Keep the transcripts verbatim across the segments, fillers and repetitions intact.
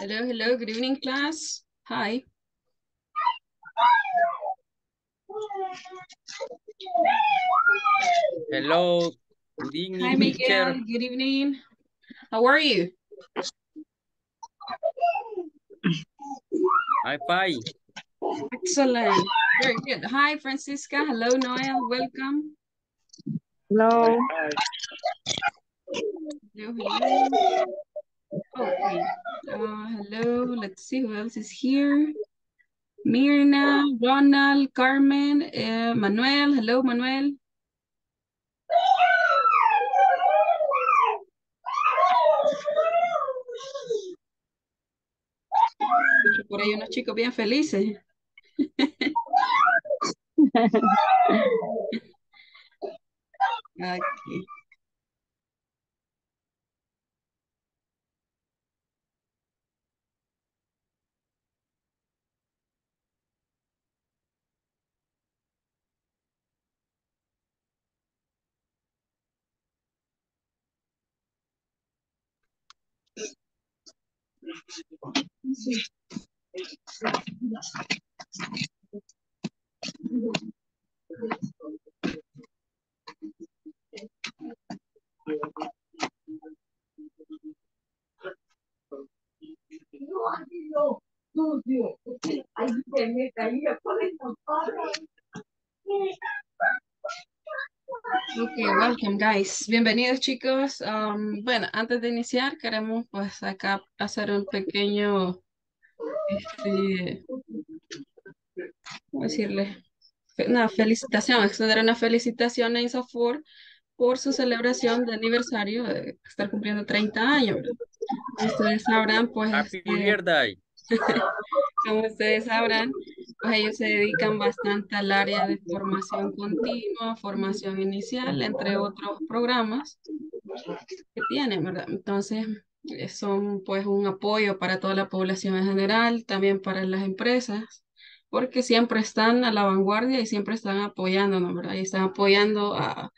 Hello, hello, good evening, class. Hi. Hello. Good evening, hi, Miguel. Teacher. Good evening. How are you? Hi, bye. Excellent. Very good. Hi, Francisca. Hello, Noel. Welcome. Hello. Hi. Hello, hello. Okay. Uh, hello. Let's see who else is here. Mirna, Ronald, Carmen, uh, Manuel. Hello, Manuel. Por ahí unos chicos bien felices. Okay. Okay, welcome guys. Bienvenidos chicos. Um, bueno, antes de iniciar queremos pues acá hacer un pequeño, este, ¿cómo decirle? Una felicitación, extender una felicitación a Insafor por su celebración de aniversario, de estar cumpliendo treinta años. Como ustedes sabrán, pues... Happy birthday. Como ustedes sabrán, pues ellos se dedican bastante al área de formación continua, formación inicial, entre otros programas que tienen, ¿verdad? Entonces, son pues un apoyo para toda la población en general, también para las empresas, porque siempre están a la vanguardia y siempre están apoyándonos, ¿verdad? Y están apoyando a,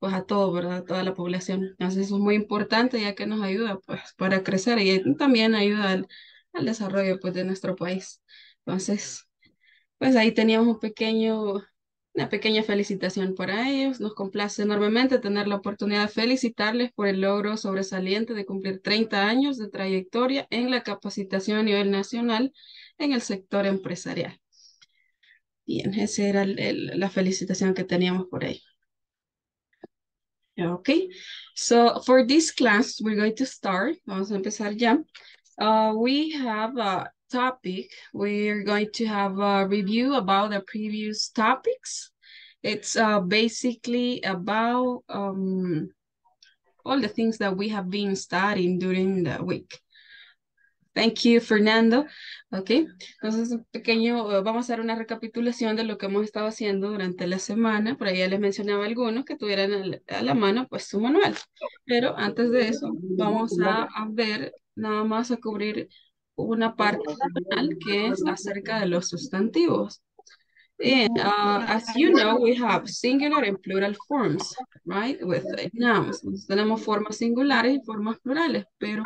pues a todo, ¿verdad? A toda la población. Entonces, eso es muy importante ya que nos ayuda pues para crecer y también ayuda al, al desarrollo pues de nuestro país. Entonces... pues ahí teníamos un pequeño, una pequeña felicitación para ellos. Nos complace enormemente tener la oportunidad de felicitarles por el logro sobresaliente de cumplir treinta años de trayectoria en la capacitación a nivel nacional en el sector empresarial. Bien, esa era el, el, la felicitación que teníamos por ahí. Okay, so for this class, we're going to start. Vamos a empezar ya. Uh, we have a topic. We're going to have a review about the previous topics. It's uh, basically about um, all the things that we have been studying during the week. Thank you, Fernando. Okay, entonces un pequeño, uh, vamos a hacer una recapitulación de lo que hemos estado haciendo durante la semana. Por ahí ya les mencionaba algunos que tuvieran a la, a la mano pues su manual. Pero antes de eso vamos a, a ver, nada más a cubrir una parte final que es acerca de los sustantivos. And uh, as you know, we have singular and plural forms, right? With nouns. Tenemos formas singulares y formas plurales, pero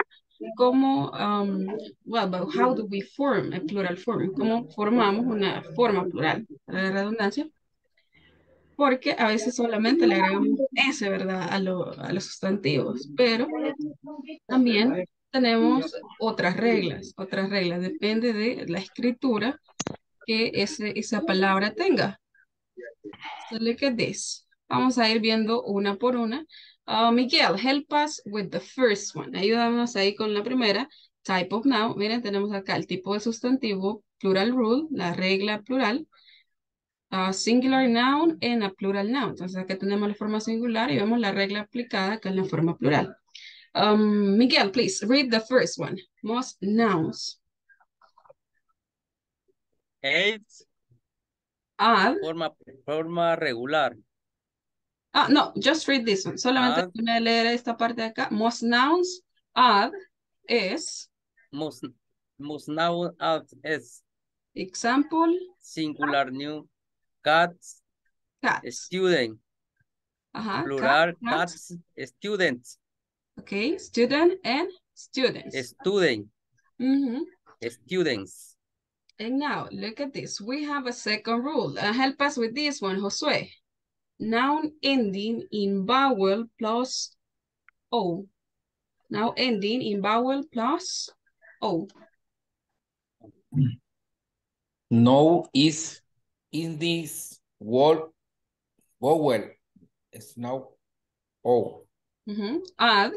¿cómo, um, well, but how do we form a plural form? ¿Cómo formamos una forma plural? Para la redundancia. porque a veces solamente le agregamos ese, ¿verdad? A, lo, a los sustantivos, pero también tenemos otras reglas, otras reglas, depende de la escritura que ese, esa palabra tenga. So look at this. Vamos a ir viendo una por una. Uh, Miguel, help us with the first one. Ayúdanos ahí con la primera. Type of noun. Miren, tenemos acá el tipo de sustantivo, plural rule, la regla plural, uh, singular noun and a plural noun. Entonces acá tenemos la forma singular y vemos la regla aplicada acá en la forma plural. Um, Miguel, please read the first one. Most nouns. Eight. Add. Forma, forma regular. Ah, no, just read this one. Solamente me leer esta parte de acá. Most nouns add is. Most, most nouns add is. Example. Singular cat. New. Cats. Cats. Student. Ajá, plural. Cat, cats. Cats. Students. Okay. Student and students. Student. Mm-hmm. Students. And now, look at this. We have a second rule. Uh, help us with this one, Josué. Noun ending in vowel plus O. Now ending in vowel plus O. No is in this word vowel. It's now O. Mm-hmm. Add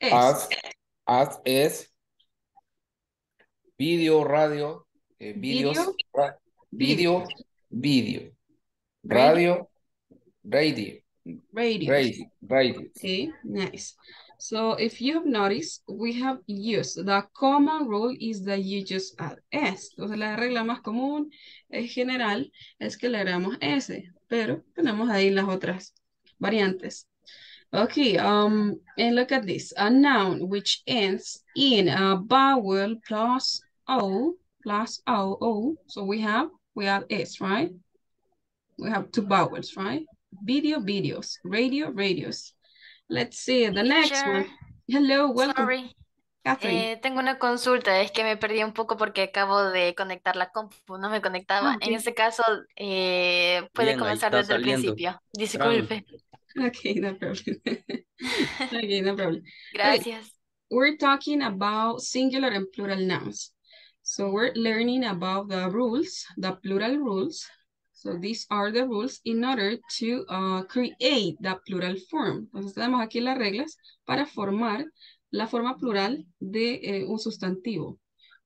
S. Add S. Video, radio. Eh, videos, video, ra, video, video, radio, radio, radio, radio, radio. Okay, nice. So if you have noticed, we have used, the common rule is that you just add S. Entonces la regla más común, en general, es que le agregamos S, pero tenemos ahí las otras variantes. Okay, um, and look at this. A noun which ends in a vowel plus O, plus O, O, so we have, we add S, right? We have two vowels, right? Video, videos, radio, radios. Let's see the next sure. one. Hello, welcome. Sorry. Catherine. Eh, tengo una consulta, es que me perdí un poco porque acabo de conectar la compu, no me conectaba. Okay. En ese caso, eh, puede Bien, comenzar desde saliendo. el principio. Disculpe. Okay, no problem. Okay, no problem. Gracias. Right. We're talking about singular and plural nouns. So we're learning about the rules, the plural rules. So these are the rules in order to uh, create the plural form. Entonces tenemos aquí las reglas para formar la forma plural de eh, un sustantivo.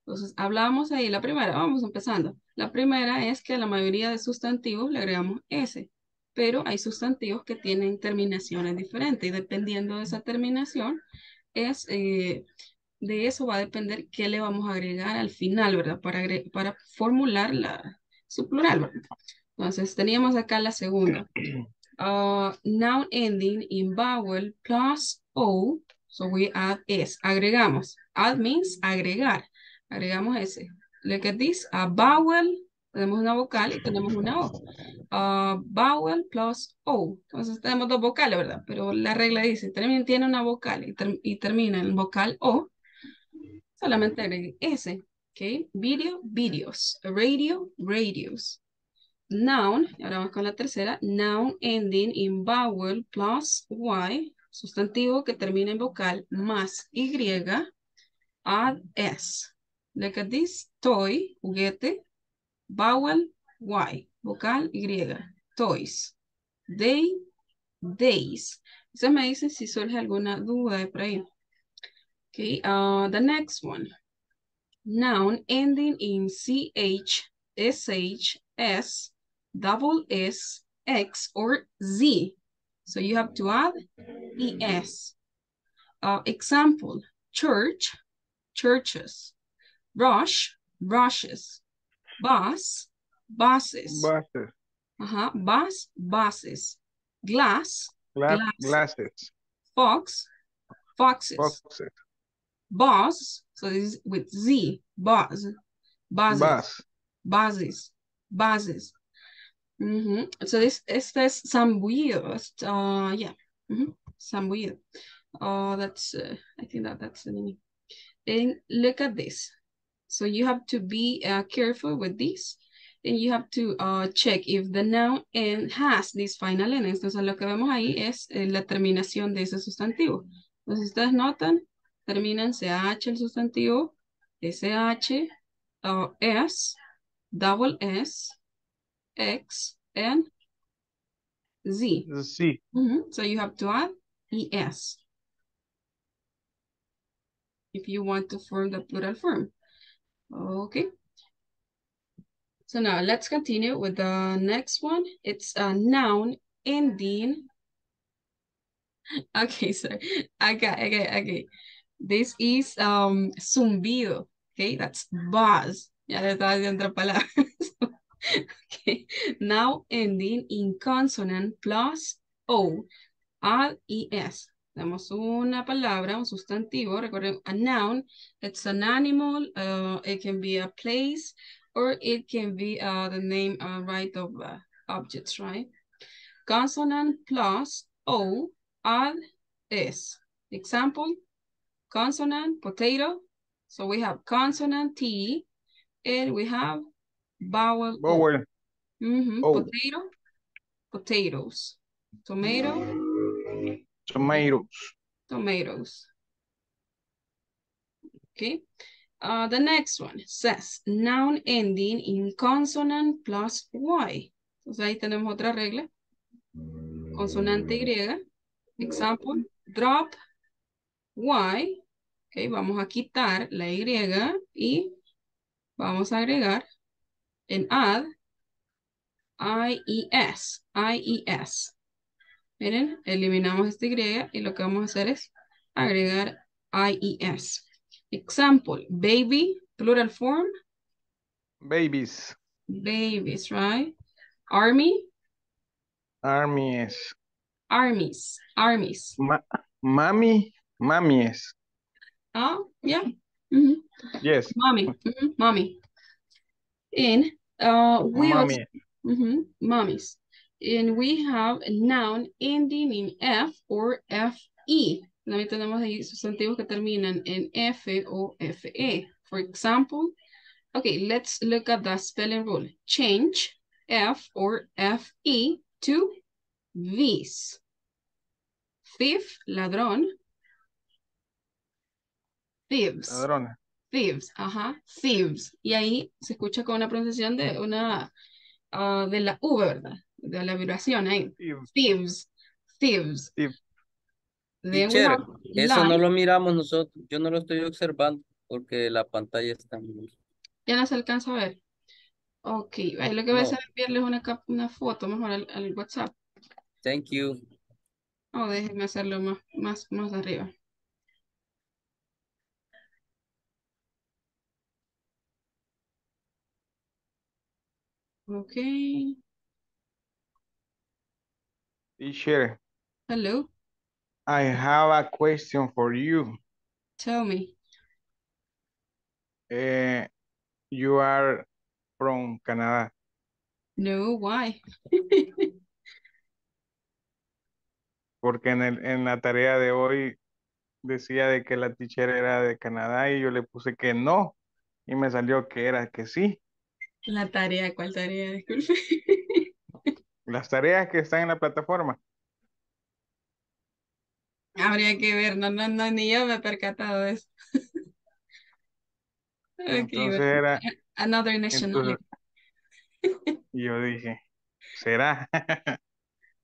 Entonces hablábamos ahí, la primera, vamos empezando. La primera es que a la mayoría de sustantivos le agregamos S, pero hay sustantivos que tienen terminaciones diferentes y dependiendo de esa terminación es... Eh, de eso va a depender qué le vamos a agregar al final, ¿verdad? Para, para formular la, su plural, ¿verdad? Entonces, teníamos acá la segunda. Uh, noun ending in vowel plus O. So we add S. Agregamos. Add means agregar. Agregamos S. Look at this. A vowel. Tenemos una vocal y tenemos una O. Uh, vowel plus O. Entonces, tenemos dos vocales, ¿verdad? Pero la regla dice, tiene una vocal y, ter y termina en vocal O. Solamente agregué S, ok. Video, videos. Radio, radios. Noun, ahora vamos con la tercera. Noun ending in vowel plus Y. Sustantivo que termina en vocal más Y. Add S. Look at this. Toy, juguete. Vowel, Y. Vocal, Y. Toys. Day, days. Ustedes me dicen si surge alguna duda de por ahí. Okay, uh, the next one. Noun ending in C H, S H, S, double S, X, or Z. So you have to add E S. Uh, example, church, churches. Brush, brushes. Bus, buses. Buses. Uh-huh. Bus, buses. Glass, Gla glasses. glasses. Fox, foxes. Foxes. Bus, so this is with Z, bus, buses, Bus. buses, buses. Mm-hmm. So this is this sambuido, uh, yeah, mm-hmm. sambuido. Uh, that's, uh, I think that that's the name. And look at this. So you have to be uh, careful with this. then you have to uh, check if the noun and has these final endings. Entonces lo que vemos ahí es eh, la terminación de ese sustantivo. Entonces ustedes notan, terminan C H el sustantivo, S H, uh, S, double S, X, and Z. Z. Mm-hmm. So you have to add E S if you want to form the plural form. Okay. So now let's continue with the next one. It's a noun ending. Okay, sorry. Okay, okay, okay. This is um zumbido. Okay, that's buzz. Ya le estaba diciendo otras palabras. Okay, now ending in consonant plus O, add E S. Damos una palabra, un sustantivo, recuerden, a noun, it's an animal, uh, it can be a place, or it can be uh, the name, uh, right, of uh, objects, right? Consonant plus O, add S. Example, consonant, potato. So we have consonant T, and we have vowel. Vowel. Mm-hmm. Potato, potatoes. Tomato. Tomatoes. Tomatoes. Okay. Uh, the next one says noun ending in consonant plus Y. Entonces ahí tenemos otra regla. Consonante Y. Example, drop Y. Okay, vamos a quitar la Y y vamos a agregar en add I E S. I E S. Miren, eliminamos este Y y lo que vamos a hacer es agregar I E S. Example, baby, plural form. Babies. Babies, right? Army. Armies. Armies. Armies. Ma mommy. Mommies. Oh, yeah. Mm-hmm. Yes. Mommy. Mm-hmm. Mommy. And uh, we mommy. Also, mm-hmm, mommies. And we have a noun ending in F or F E. También tenemos ahí sustantivos que terminan en F o F E. For example, okay, let's look at the spelling rule. Change F or F E to V's. Thief, ladrón. Thieves. Ladrón. Thieves, ajá, thieves. Y ahí se escucha con una pronunciación de una, uh, de la V, ¿verdad? De la vibración ahí. Thieves. Thieves. Thieves. Teacher, eso no lo miramos nosotros. Yo no lo estoy observando porque la pantalla está muy... Ya no se alcanza a ver. Ok, ahí lo que voy a hacer es enviarles una, una foto mejor al, al WhatsApp. Thank you. Oh, déjenme hacerlo más, más, más arriba. Ok. Teacher. Hello. I have a question for you. Tell me. Uh, you are from Canada. No, why? Porque en, el, en la tarea de hoy decía de que la teacher era de Canadá y yo le puse que no y me salió que era que sí. La tarea, ¿cuál tarea? Disculpe. Las tareas que están en la plataforma. Habría que ver, no, no, no, ni yo me he percatado de eso. Okay, entonces era... Another national. Entonces, yo dije, ¿será?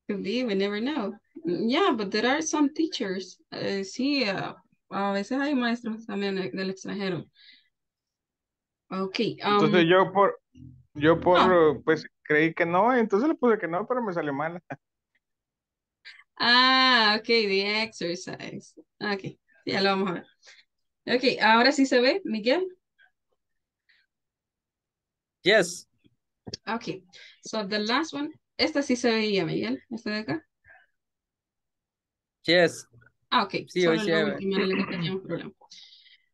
Could be, we never know. Yeah, but there are some teachers. Uh, sí, uh, a veces hay maestros también del extranjero. Okay. Um, entonces yo por, yo por, no. Pues creí que no, entonces le puse que no, pero me salió mal. Ah, ok, the exercise. Ok, ya lo vamos a ver. Ok, ahora sí se ve, Miguel. Yes. Ok, so the last one, esta sí se veía, Miguel, esta de acá. Yes. Ah, ok, sí, solo la última en la que teníamos problema.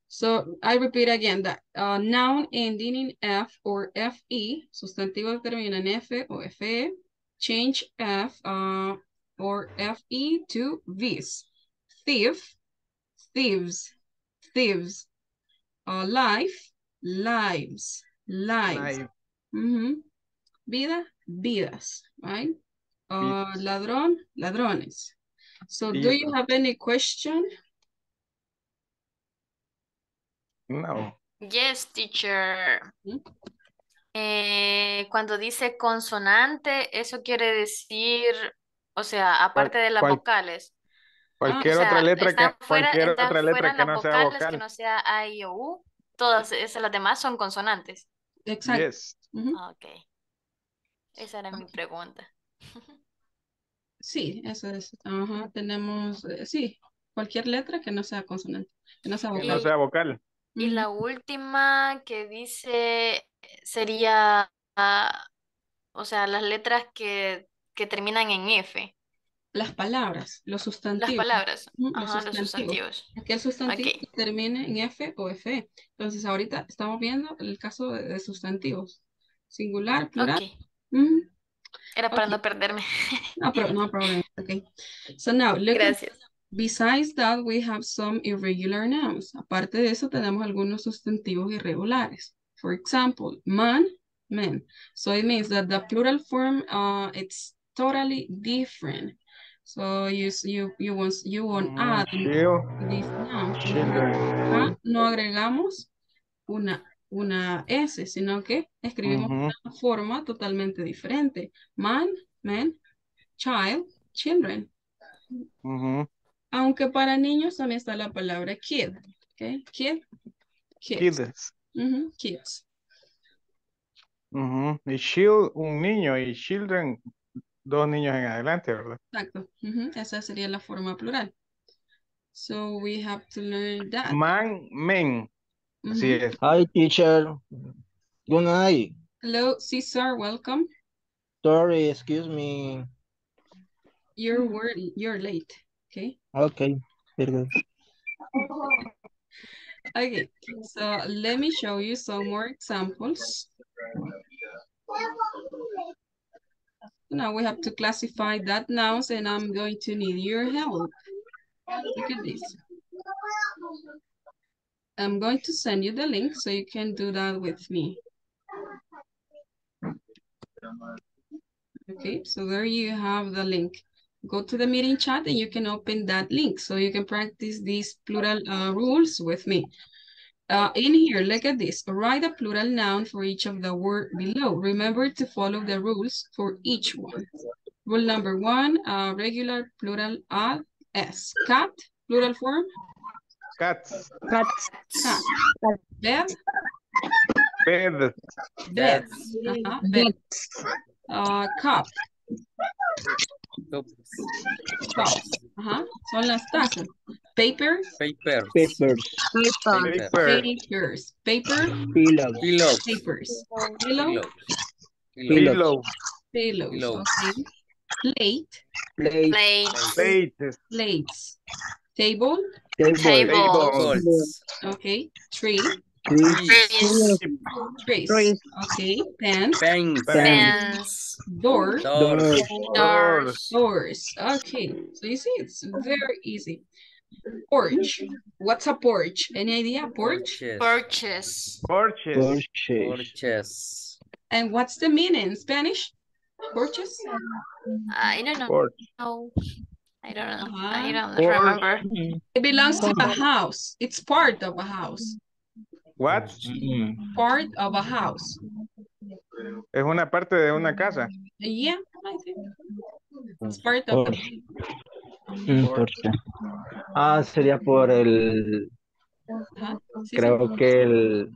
So, I repeat again that uh, noun ending in F or F E, sustantivo termina en F o F E, change F, uh, or F E to V's. Thief, thieves, thieves. Uh, life, lives, lives. Life. Mm-hmm. vida, vidas, right? Or vidas. Ladrón, ladrones. So vidas. Do you have any question? No. Yes, teacher. Hmm? Eh, cuando dice consonante, eso quiere decir, o sea, aparte de las cual, vocales. Cualquier ah, o sea, otra letra que, fuera, cualquier otra letra que no sea vocal. Que no sea A, I, O, U. Todas esas, las demás son consonantes. Exacto. Yes. Mm-hmm. Okay. Esa era okay. mi pregunta. Sí, eso es. Ajá, tenemos, eh, sí, cualquier letra que no sea consonante, que no sea vocal. Que no sea vocal. Y mm-hmm. la última que dice sería, uh, o sea, las letras que, que terminan en F. Las palabras, los sustantivos. Las palabras, los, ajá, sustantivos. los sustantivos. Aquel sustantivo okay. que termine en F o F E. Entonces, ahorita estamos viendo el caso de, de sustantivos. Singular, plural. Okay. Mm-hmm. Era para okay. no perderme. No, pero, no problem. Okay. So now, gracias. At, besides that, we have some irregular nouns. Aparte de eso, tenemos algunos sustantivos irregulares. For example, man, men. So it means that the plural form, uh, it's totally different. So you you you won't you won't add this noun. ¿Ah? No agregamos una una s, sino que escribimos uh-huh. una forma totalmente diferente. Man, men, child, children. Uh-huh. Aunque para niños también está la palabra kid, okay? Kid, kids. Kids. Uh-huh. Kids. Uh-huh. Y child un niño y children dos niños en adelante, ¿verdad? Exacto. Uh-huh. Esa sería la forma plural. So we have to learn that. Man, men. Uh-huh. Así es. Hi, teacher. Good night. Hello, Cesar. Welcome. Sorry, excuse me. You're worried. You're late. Okay. Okay. Very good. Okay. So let me show you some more examples. Now we have to classify that nouns and I'm going to need your help. Look at this. I'm going to send you the link so you can do that with me. Okay, so there you have the link. Go to the meeting chat and you can open that link so you can practice these plural uh, rules with me. Uh, in here, look at this. Write a plural noun for each of the word below. Remember to follow the rules for each one. Rule number one, uh, regular plural add S. Cat, plural form? Cats. Cats. Cat. Bed? Bed. Bed. Uh-huh. Bed. Uh, cup. Cups. Ajá, son las tazas. Paper. Paper. Paper. Paper. Papers. Paper. Pillow. Pillow. Papers. Pillow. Pillow. Pillow. Okay. Plate. Plate. Plate. Plates. Table. Table. Okay. Tree. Trees. Trees. Trees. Okay. Pen. Pens. Pens. Doors. Doors. Doors. Doors. Okay. So you see, it's very easy. Porch. What's a porch? Any idea? Porch? Porches. Porches. Porches. And what's the meaning in Spanish? Porches? I don't know. Porch. No. I don't know. Uh-huh. I don't remember. It belongs to a house. It's part of a house. What? Part of a house. Es una parte de una casa. Yeah, I think. It's part of a house. Ah, sería por el... Ajá, sí, creo sí. que el...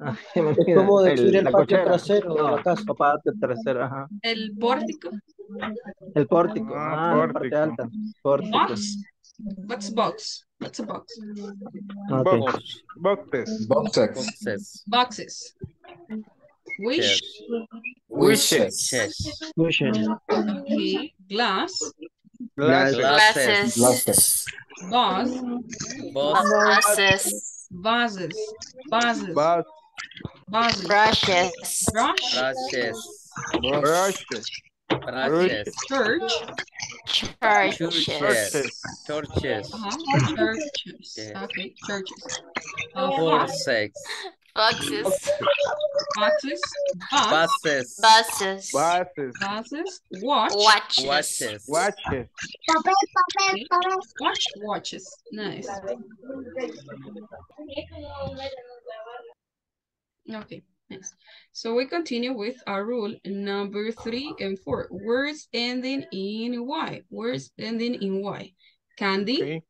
Ah, es como decir el, el patio trasero de la casa. Patio trasero, ajá. El pórtico. El pórtico. Ah, ah pórtico. Parte alta. Pórtico. Box? What's box? What's a box? Okay. Box. Boxes. Boxes. Boxes. Boxes. Wish. Wishes. Wishes. Wishes. Okay. Glass. Glasses. Glasses. Glasses. Vase. Vases. Vases. Vases. Vases. Brushes. Brushes. Brushes. Church. Church. Churches. Churches. Churches. Uh-huh. Churches. Okay. Churches. Uh, four, fox. Six. Boxes. Boxes. Bus. Buses. Buses. Buses. Buses. Watch. Watches. Watches. Watches. Okay. Watch. Watches. Nice. Okay. Nice. So we continue with our rule number three and four. Words ending in Y. Words ending in Y. Candy. Okay.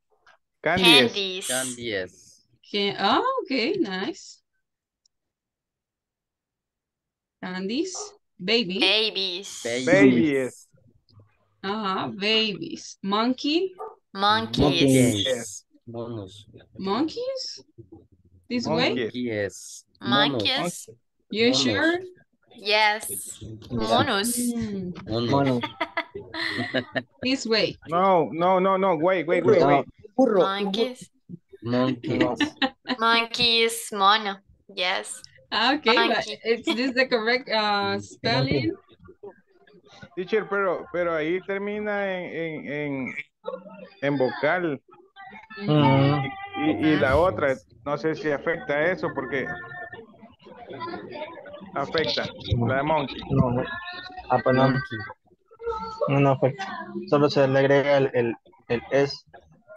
Candies. Candies. Candies. Can oh, okay, nice. Candies. Baby. Babies. Babies. Babies. Uh-huh, babies. Monkey. Monkeys. Monkeys. Monkeys? This way? Yes. Monkeys. You Monos. Sure? Yes. Monos. Mm. Monos. This way. No, no, no, no. Wait, wait, wait, wait. Monkeys. Monkeys. Monkeys. Mono. Yes. Okay, monkey. But is this the correct uh, spelling? Teacher, pero, pero ahí termina en, en, en, en vocal. Mm. Y, y la otra, no sé si afecta a eso porque afecta. La de monkey. No, ah, pues no. No, no afecta. Solo se le agrega el, el, el S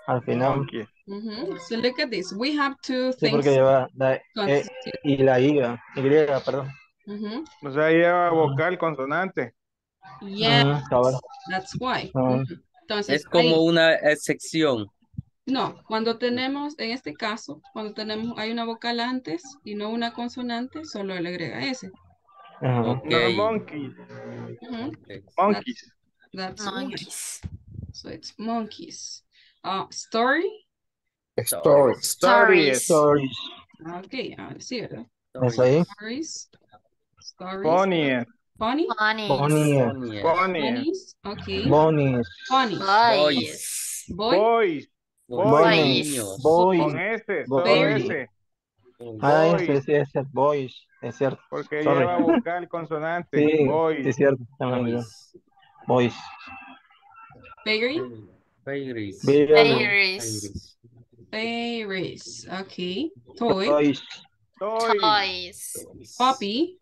al final. Monkey. Mm-hmm. So look at this. We have two things. Sí, porque lleva la E y la Y, y perdón. Mm-hmm. O sea, lleva vocal consonante. Yeah. Mm-hmm. That's why. Mm-hmm. Entonces, es como ahí una excepción. No, cuando tenemos, en este caso, cuando tenemos, hay una vocal antes y no una consonante, solo le agrega S. Uh-huh. Okay. No, monkey. Mm-hmm. Okay. Monkeys. That's, that's monkeys. Right. So it's monkeys. Uh, story. Stories. Stories. Stories. Okay, ahora sí, ¿verdad? Stories. Stories. Bonnie. Bonnie. Bonnie. Bonnie. Bonnie. Okay. Bonnie. Bonnie. Boys. Boys. Boys. Boys. Con ese. Con ese. Ah, sí, es el boys. Es cierto. Porque lleva vocal consonante. Sí, boys. Es cierto. Boys. Bakery. Bakeries. Bakeries. Berries, okay. Toy. Toys. Toys. Toys. Puppy.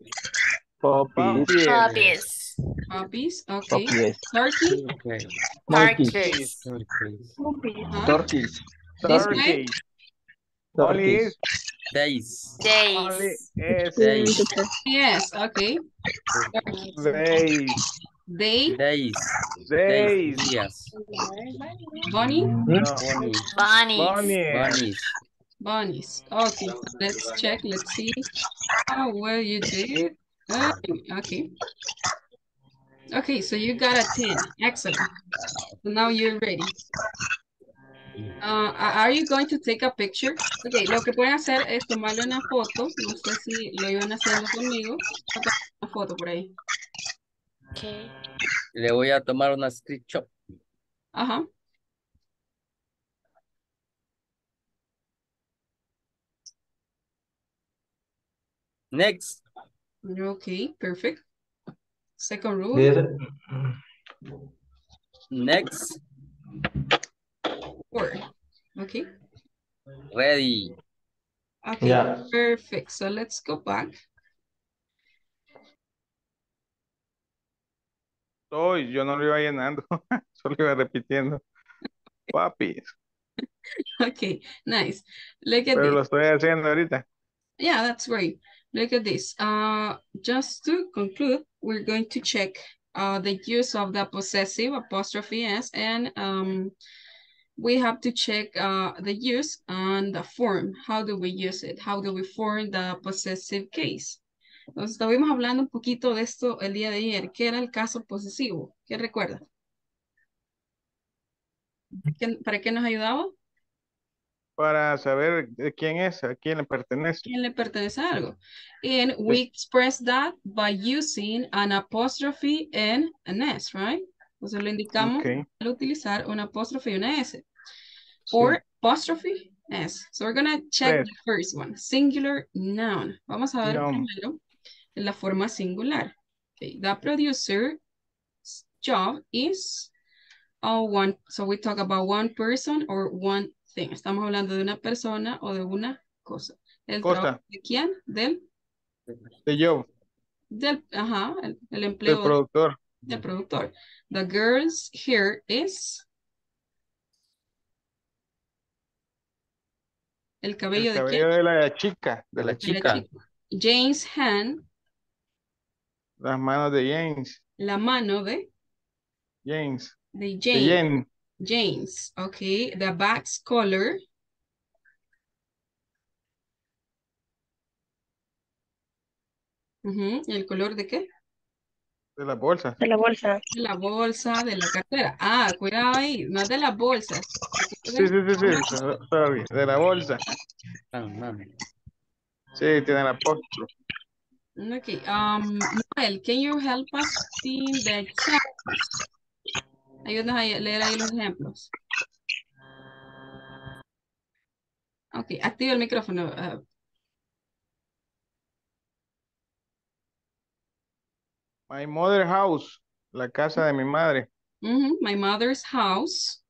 Puppies. Puppies. Puppies. Okay. Puppies. Turkey. Okay. Turkeys. Turkeys. Huh? Turkeys. This way. Turkeys. Days. Days. Days. Yes. Okay. Days. They. Days. Days. Yes. Bonnie. No. Bonnies. Bonnies. Bonnies. Okay. Let's check. Let's see how well you did. Okay. Okay. So you got a ten. Excellent. So now you're ready. Uh, are you going to take a picture? Okay. Lo que pueden hacer es tomarle una foto. No sé si lo iban haciendo conmigo. Okay, una foto por ahí. Okay. Le voy a tomar una screenshot. Ajá. Next. Okay, perfect. Second rule. Yeah. Next. Four. Okay. Ready. Okay, yeah. Perfect. So let's go back. Oh, yo no lo iba llenando, solo iba repitiendo. Papi. Okay, nice. Look at Pero this. Lo estoy haciendo ahorita. Yeah, that's right. Look at this. Uh, just to conclude, we're going to check uh, the use of the possessive apostrophe S, and um, we have to check uh, the use and the form. How do we use it? How do we form the possessive case? Nos estuvimos hablando un poquito de esto el día de ayer. ¿Qué era el caso posesivo? ¿Qué recuerda? ¿Para qué nos ayudaba? Para saber quién es, a quién le pertenece. ¿Quién le pertenece a algo? And we express that by using an apostrophe and an S, right? Entonces lo indicamos okay. al utilizar una apóstrofe y una S. Or sí. Apostrophe S. So we're going to check S. the first one. Singular noun. Vamos a ver noun. Primero. La forma singular. Okay. The producer's job is uh, one. So we talk about one person or one thing. Estamos hablando de una persona o de una cosa. El Costa. Trabajo ¿de quién? Del. De yo. Del, ajá, el, el empleo. Del productor. Del productor. The girl's hair is. El cabello, el cabello de, de la chica. De la chica. De la chica. James' hand. Las manos de James. La mano de. James. De James. De James. James. Okay. The back's color. Uh-huh. ¿El color de qué? De la bolsa. De la bolsa. De la bolsa, de la cartera. Ah, cuidado ahí, no es de las bolsas. Sí, sí, sí, sí. Sorry. De la bolsa. Oh, mami. Sí, tiene el apóstrofe. Okay. Um, Noel, can you help us in the chat? Ayúdanos a leer ahí los ejemplos. Okay, activa el micrófono. Uh, My mother's house, la casa de mi madre. Mm-hmm. My mother's house.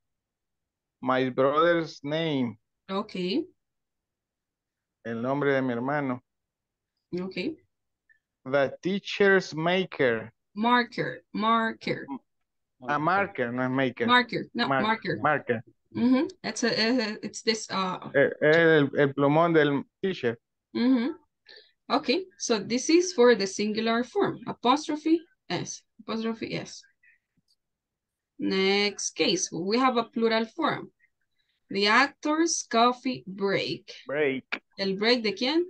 My brother's name. Okay. El nombre de mi hermano. Okay. The teacher's maker. Marker, marker. A marker, not maker. Marker, no, Mar marker. Marker. Mm-hmm. It's, a, it's this. Uh... El, el plumón del teacher. Mm-hmm. Okay, so this is for the singular form. Apostrophe S. Apostrophe S. Next case, we have a plural form. The actor's coffee break. Break. ¿El break de quién?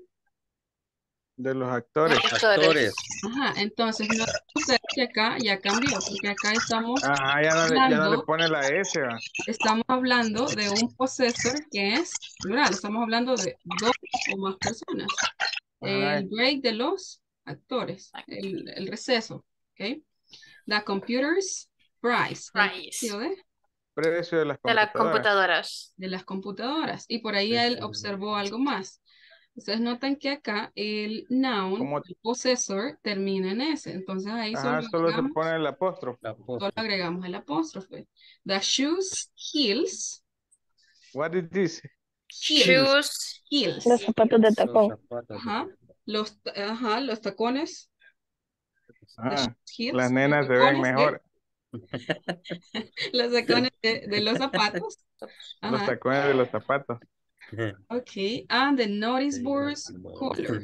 De los actores. Actores. Ajá, entonces no sé que acá ya cambió, porque acá estamos. Ajá, ya no, hablando, ya no le pone la S. ¿Va? Estamos hablando de un possessor que es plural. Estamos hablando de dos o más personas. El break de los actores, el, el receso, ¿ok? The computer's price. Price. De, precio de las, de las computadoras. De las computadoras. Y por ahí sí, él sí. observó algo más. Ustedes notan que acá el noun, ¿cómo? El possessor, termina en S. Entonces ahí solo, ajá, solo agregamos, se pone el apóstrofe. Solo agregamos el apóstrofe. The shoes, heels. What is this? Shoes, heels. Los zapatos de tacón. Ajá. Los, ajá, los tacones. Ah, heels, las nenas se ven mejor. De, los tacones de, de los zapatos. Ajá. Los tacones de los zapatos. Ok. And the notice board's color.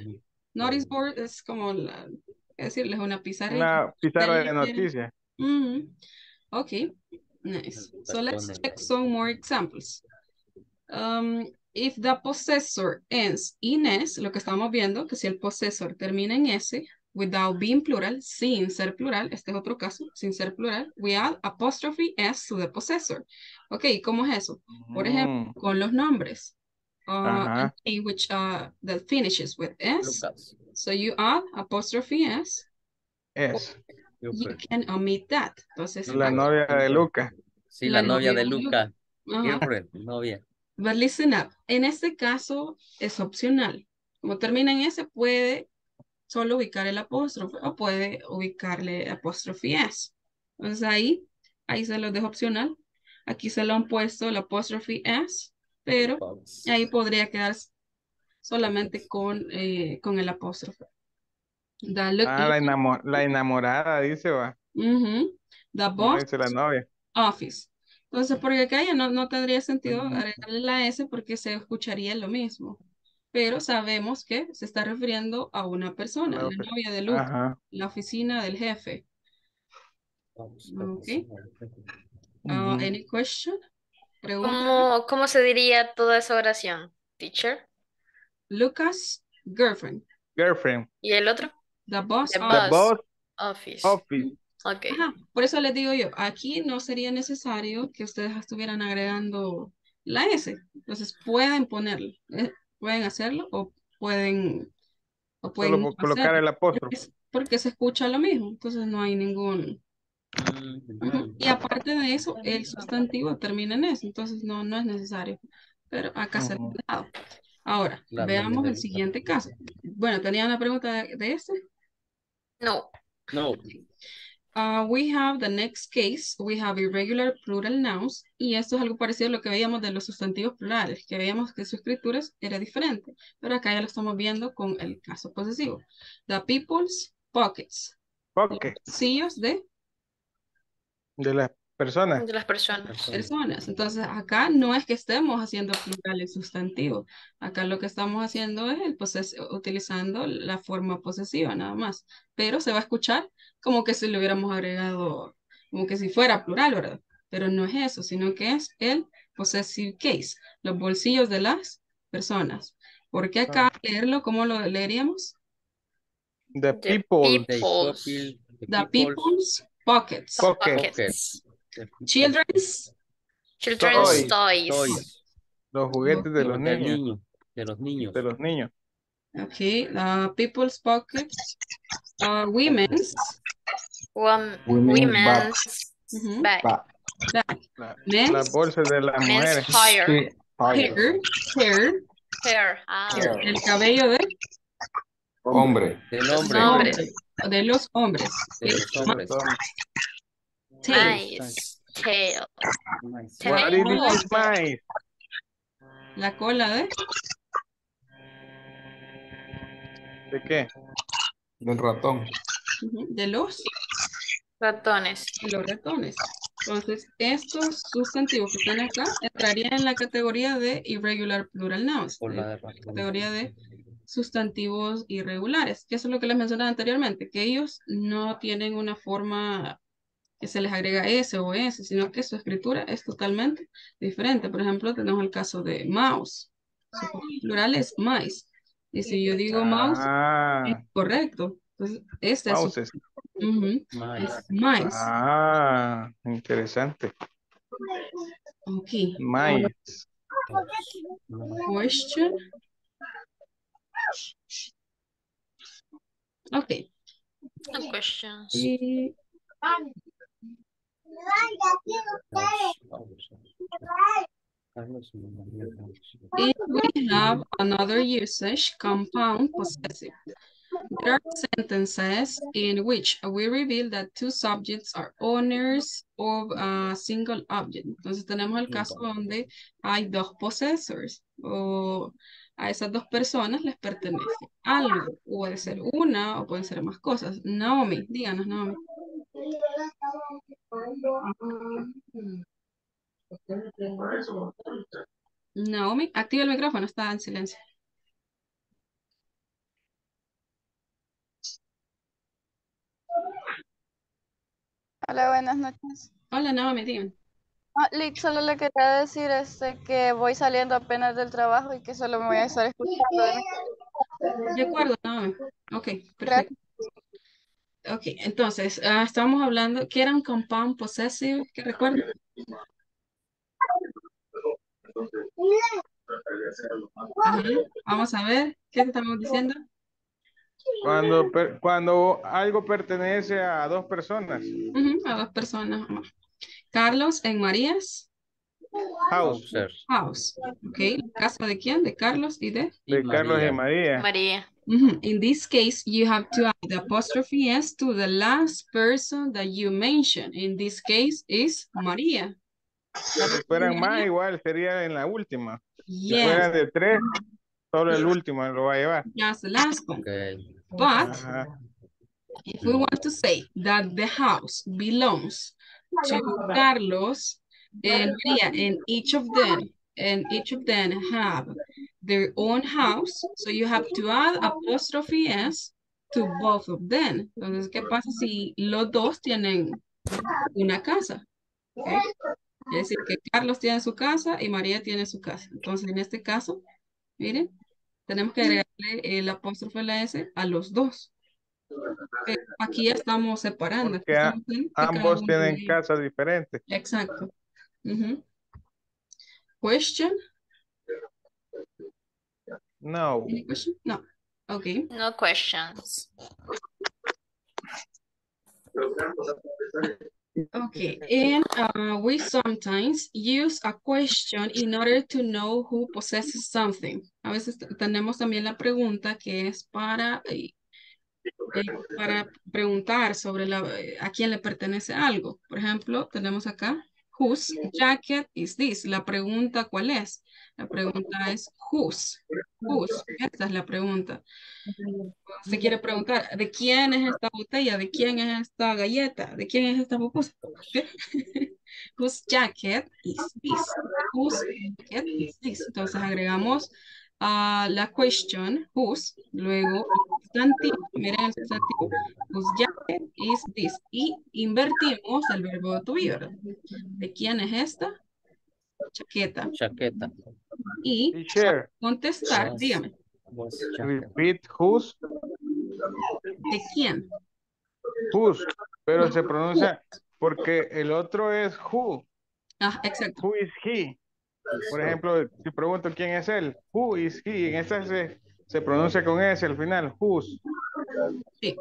Notice board es como la, es decirles una pizarra. Una pizarra de, de noticias. Mm-hmm. Ok. Nice. So let's check some more examples. Um, if the possessor ends in S, lo que estamos viendo, que si el possessor termina en S, without being plural, sin ser plural, este es otro caso, sin ser plural, we add apostrophe S to the possessor. Ok, ¿cómo es eso? Por ejemplo, con los nombres. Uh, uh-huh. in which uh, that finishes with S. Lucas. So you add apostrophe S. S. You Lucas. Can omit that. Entonces, la novia de Luca. Sí, la, la novia, novia de Luca. Luca. Siempre, novia. But listen up. En este caso es opcional. Como termina en S, puede solo ubicar el apóstrofe o puede ubicarle apóstrofe S. Entonces ahí, ahí se lo dejo opcional. Aquí se lo han puesto el apóstrofe S, pero ahí podría quedar solamente con, eh, con el apóstrofe. Ah, la, enamor la enamorada, dice, va. Uh-huh. The boss. Dice la novia. Office. Entonces, porque acá ya no, no tendría sentido agregarle la S porque se escucharía lo mismo. Pero sabemos que se está refiriendo a una persona, la, la novia de Luca, ajá, la oficina del jefe. Okay. Uh, any question? ¿Cómo, ¿Cómo se diría toda esa oración, teacher? Lucas, girlfriend. Girlfriend. ¿Y el otro? The boss, the boss, boss office. Office. Okay. Ajá, por eso les digo yo, aquí no sería necesario que ustedes estuvieran agregando la S. Entonces pueden ponerlo, eh, pueden hacerlo o pueden, o pueden solo no colocar hacerlo, el apóstrofe. Porque se escucha lo mismo, entonces no hay ningún... Uh-huh. Y aparte de eso, el sustantivo termina en S, entonces no, no es necesario. Pero acá se uh-huh. ha dado. Ahora, la veamos el siguiente caso. Bueno, ¿tenían una pregunta de, de este? No. No. Uh, we have the next case. We have irregular plural nouns. Y esto es algo parecido a lo que veíamos de los sustantivos plurales, que veíamos que su escritura era diferente. Pero acá ya lo estamos viendo con el caso posesivo. The people's pockets. Pockets. Los bolsillos de... De las personas. De las personas. personas. Personas. Entonces acá no es que estemos haciendo plural el sustantivo. Acá lo que estamos haciendo es el poses utilizando la forma posesiva nada más. Pero se va a escuchar como que si le hubiéramos agregado, como que si fuera plural, ¿verdad? Pero no es eso, sino que es el possessive case, los bolsillos de las personas. ¿Por qué acá ah. leerlo? ¿Cómo lo leeríamos? The people. The people's, the people's pockets. Pockets. Children's. Children's toys. toys. Los juguetes de los, los niños. niños. De los niños. De los niños. Okay, uh, people's pockets, uh, women's, um, women's back, back. back. La, men's, la bolsa de las mujeres, hair, hair, hair, hair. Ah. hair, el cabello de hombre, del hombre, hombre. de los hombres, de los hombres, nice, tail, tail, la cola de ¿De qué? Del ratón. Uh-huh. De los ratones. De los ratones. Entonces, estos sustantivos que están acá entrarían en la categoría de irregular plural nouns. Por la de categoría de sustantivos irregulares. Que eso es lo que les mencionaba anteriormente, que ellos no tienen una forma que se les agrega S o S, sino que su escritura es totalmente diferente. Por ejemplo, tenemos el caso de mouse. Su plural es mice. Y si yo digo mouse, ah. es correcto. Entonces, este Mouses. es... Uh-huh. Mice. Es mice. Ah, interesante. Ok. Mice. Question. Ok. No questions. Y... If we have another usage, compound possessive. There are sentences in which we reveal that two subjects are owners of a single object. Entonces tenemos el caso donde hay dos possessors o a esas dos personas les pertenece algo. Puede ser una o pueden ser más cosas. Naomi, díganos, Naomi. Naomi, activa el micrófono, está en silencio. Hola, buenas noches. Hola, Naomi, dime. Ah, Lick, solo le quería decir este, que voy saliendo apenas del trabajo y que solo me voy a estar escuchando. De acuerdo, Naomi. Ok, perfecto. Gracias. Ok, entonces, uh, estábamos hablando, ¿qué eran compound possessive? ¿Qué recuerdo? Ajá. Vamos a ver, ¿qué estamos diciendo? Cuando, per, cuando algo pertenece a dos personas. Uh-huh, a dos personas. Carlos en Marías. House. House. Ok, ¿casa de quién? ¿De Carlos y de? De Carlos y María. María. Uh-huh. In this case, you have to add the apostrophe S to the last person that you mentioned. In this case, is María. Si fueran más, igual sería en la última. Yes. Si fueran de tres, solo el último lo va a llevar. Just the last one. Okay. But uh-huh. if we want to say that the house belongs to Carlos and Maria, and each of them, and each of them have their own house, so you have to add apostrophe S to both of them. Entonces, ¿qué pasa si los dos tienen una casa? Okay. Es decir, que Carlos tiene su casa y María tiene su casa. Entonces, en este caso, miren, tenemos que agregarle el apóstrofe a la S a los dos. Aquí ya estamos separando. Porque estamos ambos tienen de... casas diferentes. Exacto. Uh-huh. Question? No. Any question? No. Okay. No questions. Okay, and uh, we sometimes use a question in order to know who possesses something. A veces tenemos también la pregunta que es para para preguntar sobre la, a quién le pertenece algo. Por ejemplo, tenemos acá, whose jacket is this? La pregunta, ¿cuál es? La pregunta es, whose? Whose. Esta es la pregunta. Se quiere preguntar, ¿de quién es esta botella? ¿De quién es esta galleta? ¿De quién es esta pupusa? Whose jacket is this? Whose jacket is this? Entonces agregamos Uh, la question, whose, luego el sustantivo, miren el sustantivo, whose jacket is this, y invertimos el verbo to be, ¿verdad? ¿De quién es esta? Chaqueta. Chaqueta. Y teacher, contestar, yes, dígame. Repeat, whose. ¿De quién? Whose, pero no, se pronuncia, who, porque el otro es who. Ah, exacto. Who is he. Por ejemplo, si pregunto quién es él, who is he, en esta se, se pronuncia con S al final, whose. Sí.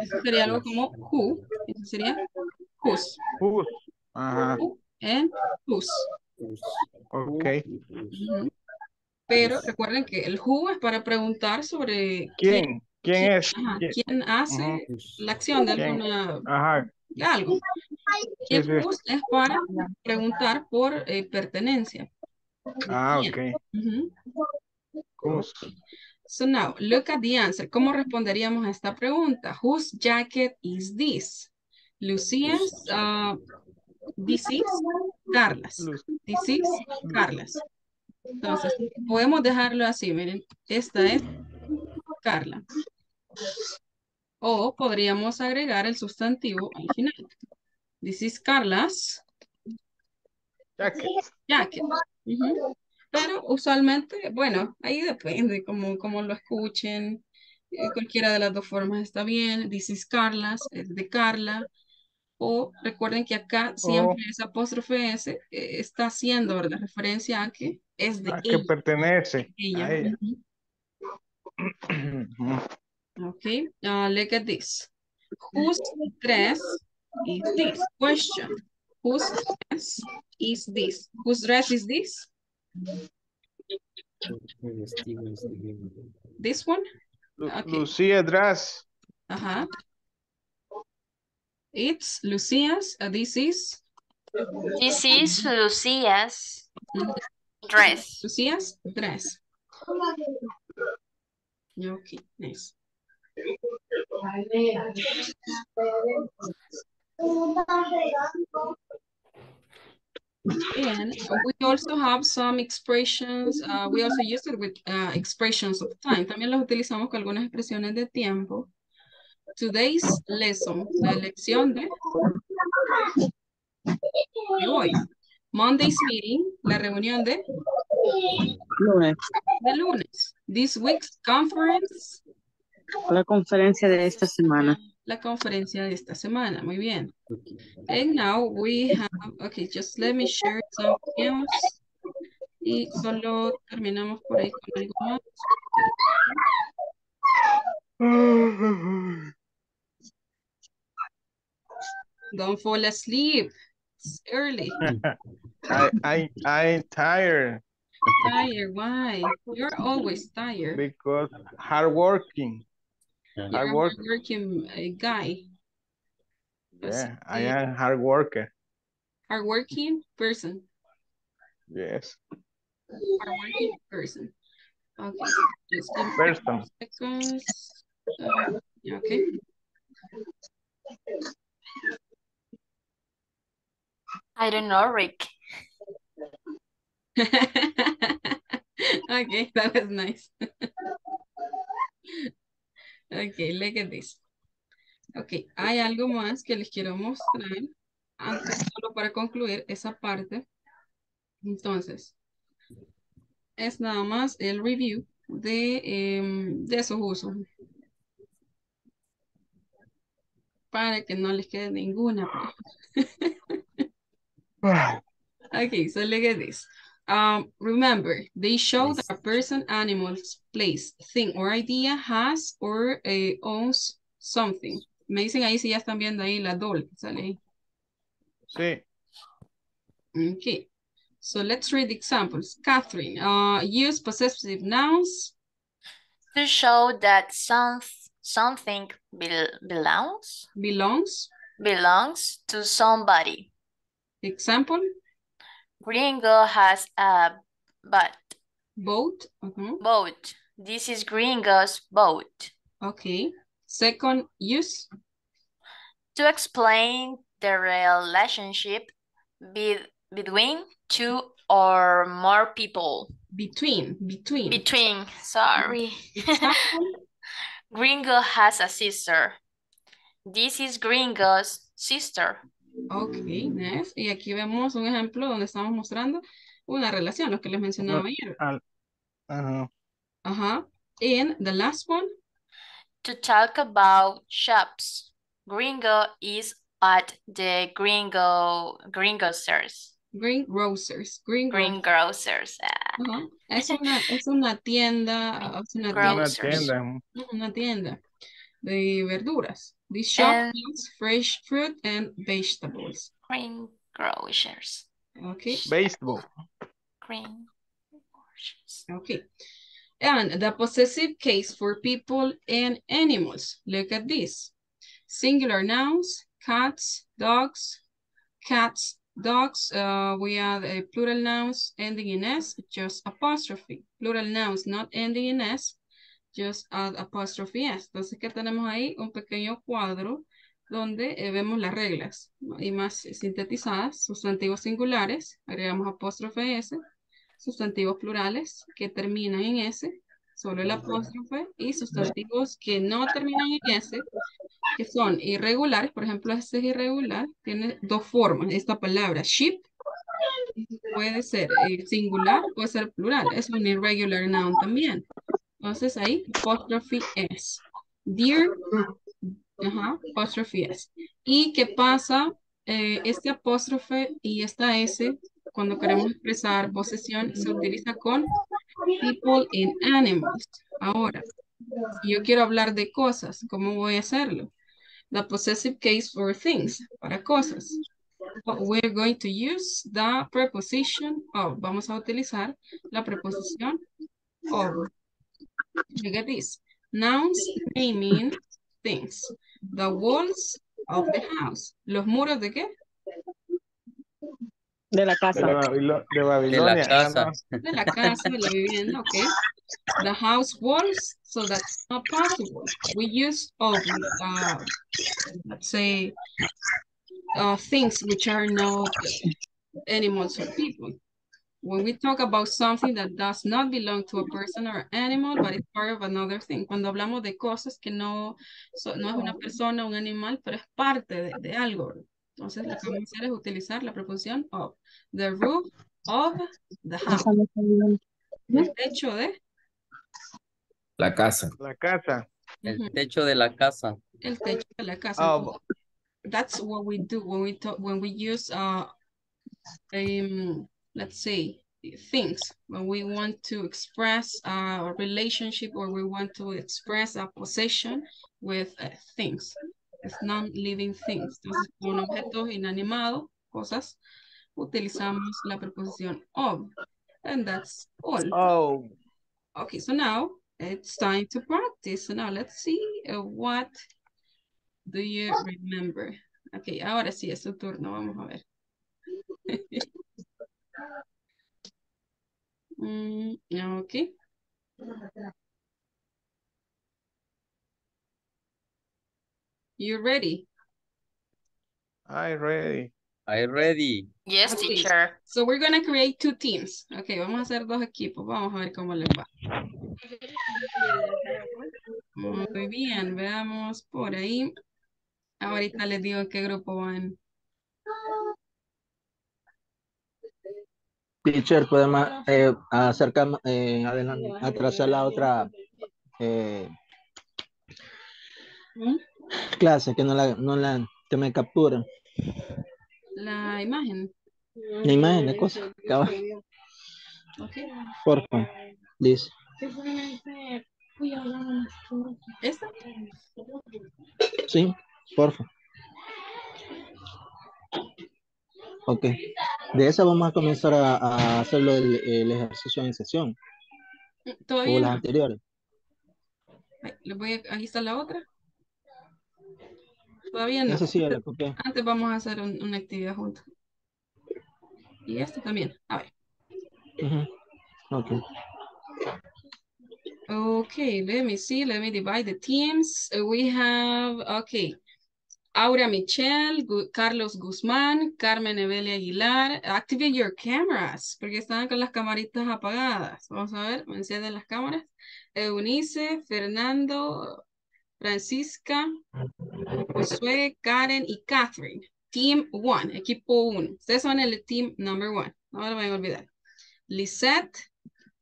Eso sería algo como who, eso sería whose. Whose. Ajá. Who and whose. Ok. Pero recuerden que el who es para preguntar sobre quién. ¿Quién, quién es? Ajá, ¿quién, quién hace uh-huh. la acción de alguna... Ajá. De algo. El sí, whose sí. es para preguntar por eh, pertenencia. Ah, ok. Uh-huh. So now, look at the answer. ¿Cómo responderíamos a esta pregunta? Whose jacket is this? Lucia's, uh, this is Carla's. This is Carla's. Entonces, podemos dejarlo así, miren. Esta es Carla. O podríamos agregar el sustantivo al final. This is Carla's jacket. jacket. Uh-huh. Pero usualmente, bueno, ahí depende como, como lo escuchen. Eh, cualquiera de las dos formas está bien. This is Carla's, es de Carla. O recuerden que acá siempre oh. esa apóstrofe S eh, está haciendo, ¿verdad?, referencia a que es de a ella. Que pertenece ella. A ella. Uh-huh. Okay, uh, look at this. Whose dress is this? Question. Whose dress is this? Whose dress is this? This one? Okay. Lucia's dress. Uh-huh. It's Lucia's. Uh, this is? This is Lucia's dress. Lucia's dress. Okay, nice. And we also have some expressions, uh, we also use it with uh, expressions of time. También los utilizamos con algunas expresiones de tiempo. Today's lesson, la lección de hoy. Monday's meeting, la reunión de lunes. De lunes. This week's conference, la conferencia de esta semana. La conferencia de esta semana, muy bien. And now we have, okay, just let me share some videos. Y solo terminamos por ahí con algo más. Don't fall asleep. It's early. I, I, I'm tired. Tired, why? You're always tired. Because hard working. You're hard working. working guy. Yeah, I am hard worker. Hard working person. Yes. Hard working person. Okay. Just give person. Seconds. Uh, okay. I don't know, Rick. Okay, that was nice. Okay, look at this. Okay, hay algo más que les quiero mostrar antes, solo para concluir esa parte. Entonces, es nada más el review de, eh, de esos usos. Para que no les quede ninguna. Okay, so look at this. Um, remember, they show that a person, animal, place, thing, or idea has or uh, owns something. Me dicen ahí si ya están viendo ahí la doble, ¿sale ahí? Sí. Okay. So let's read examples. Catherine, uh, use possessive nouns to show that some Something be belongs? Belongs. Belongs to somebody. Example? Gringo has a boat. Boat? Uh-huh. Boat. This is Gringo's boat. Okay. Second use? To explain the relationship be between two or more people. Between. Between. Between. Sorry. Example? Gringo has a sister. This is Gringo's sister. Ok, next. Y aquí vemos un ejemplo donde estamos mostrando una relación, los que les mencionaba ayer. Ajá. Ajá. And the last one. To talk about shops. Gringo is at the Gringo Greengrocers. Greengrocers. Greengrocers. Uh -huh. Es una, es una tienda, es una tienda, una tienda de verduras. This shop sells fresh fruit and vegetables. Green grocers. Okay. Vegetable. Green grocers. Okay. And the possessive case for people and animals. Look at this. Singular nouns, cats, dogs, cats, dogs. Uh, we have uh, plural nouns ending in S, just apostrophe. Plural nouns not ending in S. Just add apostrophe S. Entonces, ¿qué tenemos ahí? Un pequeño cuadro donde eh, vemos las reglas y más sintetizadas. Sustantivos singulares, agregamos apóstrofe S. Sustantivos plurales que terminan en S, solo el apóstrofe. Y sustantivos que no terminan en S, que son irregulares. Por ejemplo, este es irregular. Tiene dos formas esta palabra. Ship puede ser eh, singular, puede ser plural. Es un irregular noun también. Entonces ahí, apostrophe S. Dear, ajá, apostrophe S. ¿Y qué pasa? Eh, este apóstrofe y esta S, cuando queremos expresar posesión, se utiliza con people and animals. Ahora, si yo quiero hablar de cosas, ¿cómo voy a hacerlo? The possessive case for things, para cosas. But we're going to use the preposition of. Vamos a utilizar la preposición over. Look at this. Nouns naming things. The walls of the house. ¿Los muros de qué? De la casa. De, Babilo de Babilonia. De la casa. De la casa, de la vivienda, okay. The house walls, so that's not possible. We use all, uh, let's say, uh, things which are not animals or people. When we talk about something that does not belong to a person or animal, but it's part of another thing. Cuando hablamos de cosas que no, so, no es una persona, un animal, pero es parte de, de algo. Entonces, lo que vamos a hacer es utilizar la preposición of. The roof of the house. El techo de... La casa. La casa. Uh-huh. El techo de la casa. El techo de la casa. Oh. That's what we do when we, talk, when we use... Uh, um, let's say, things, when we want to express a relationship or we want to express a possession with uh, things, it's non-living things. Entonces, con objetos inanimados, cosas, utilizamos la preposición of, and that's all. Oh. Okay, so now it's time to practice. So now let's see uh, what do you remember. Okay, ahora sí es su turno, vamos a ver. Mm, okay. You ready? I ready. I ready. Yes, okay. Teacher. So we're gonna create two teams. Okay, vamos a hacer dos equipos. Vamos a ver cómo les va. Muy bien, veamos por ahí. Ahorita les digo en qué grupo van. Teacher, podemos eh, acercar, eh, adelante, atrasar la otra eh, ¿Mm? Clase que no la, no la, que me capturan. La imagen. La imagen, la cosa. Okay. Por favor, dice. ¿Esta? Sí, por favor. Ok, de esa vamos a comenzar a, a hacerlo el, el ejercicio en sesión. ¿Todavía? O las anteriores. Les voy a, aquí está la otra. Todavía no. Eso sí, la copié. Antes vamos a hacer un, una actividad juntos. Y esto también. A ver. Uh-huh. Okay. Okay, let me see. Let me divide the teams. We have, okay. Aura Michelle, Gu Carlos Guzmán, Carmen Evelia Aguilar. Activate your cameras, porque están con las camaritas apagadas. Vamos a ver, encienden las cámaras. Eunice, Fernando, Francisca, Josué, Karen y Catherine. Team one, equipo uno. Ustedes son el team number one. No me lo van a olvidar. Lisette.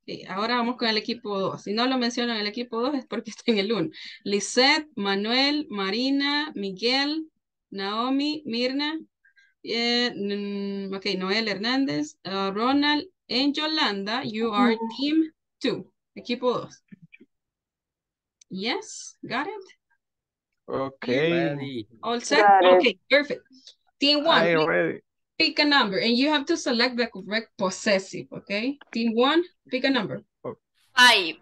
Okay, ahora vamos con el equipo dos. Si no lo menciono en el equipo dos es porque está en el uno. Lisette, Manuel, Marina, Miguel, Naomi, Mirna, eh, ok, Noel Hernández, uh, Ronald, and Yolanda, you are team two, equipo dos. Yes, got it? Okay. All set? Okay, perfect. Team one, I already... pick a number, and you have to select the correct possessive, okay? Team one, pick a number. Five.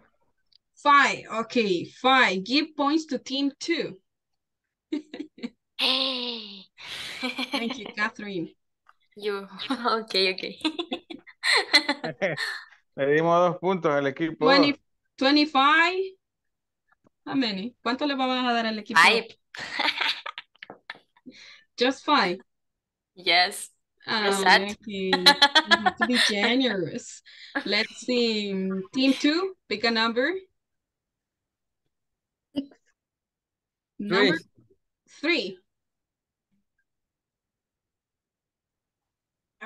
Five, okay, five. Give points to team two. Hey. Thank you, Catherine. You, okay, okay. Le dimos dos puntos al equipo. twenty, twenty-five. How many? ¿Cuánto le vamos a dar al equipo? Five. Just five. Yes. Oh, okay. You have to be generous. Let's see. Team two, pick a number. Six. Number three. three.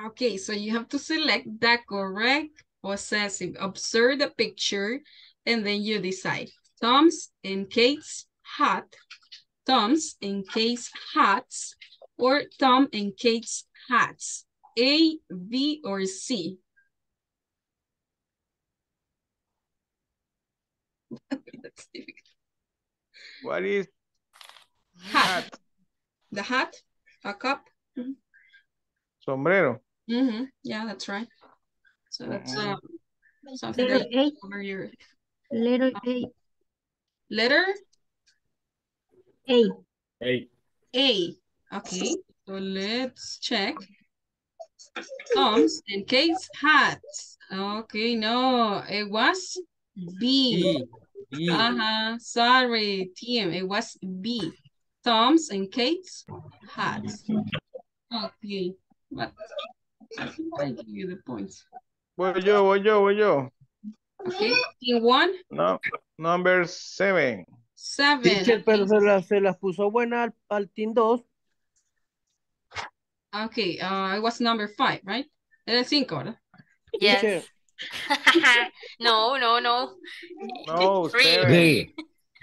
Okay, so you have to select the correct possessive. Observe the picture and then you decide. Tom's and Kate's hat, Tom's and Kate's hats, or Tom and Kate's hats, A, B, or C. That's difficult. What is hat? hat? The hat, a cup. Mm-hmm. Sombrero. Mm-hmm. Yeah, that's right. So that's uh, something letter that's A. over your... Letter A. Letter? A. A. A. Okay, so let's check. Tom's and Kate's hats. Okay, no, it was B. B. Uh-huh, sorry, team, it was B. Tom's and Kate's hats. Okay, but I think I give you the points. Voy yo, voy yo, voy yo. Okay, team one. No, number seven. Seven. Teacher, pero se las, se las puso buena al, al team dos. Okay, uh, it was number five, right? Era cinco, ¿verdad? Yes. no, no, no. No, three.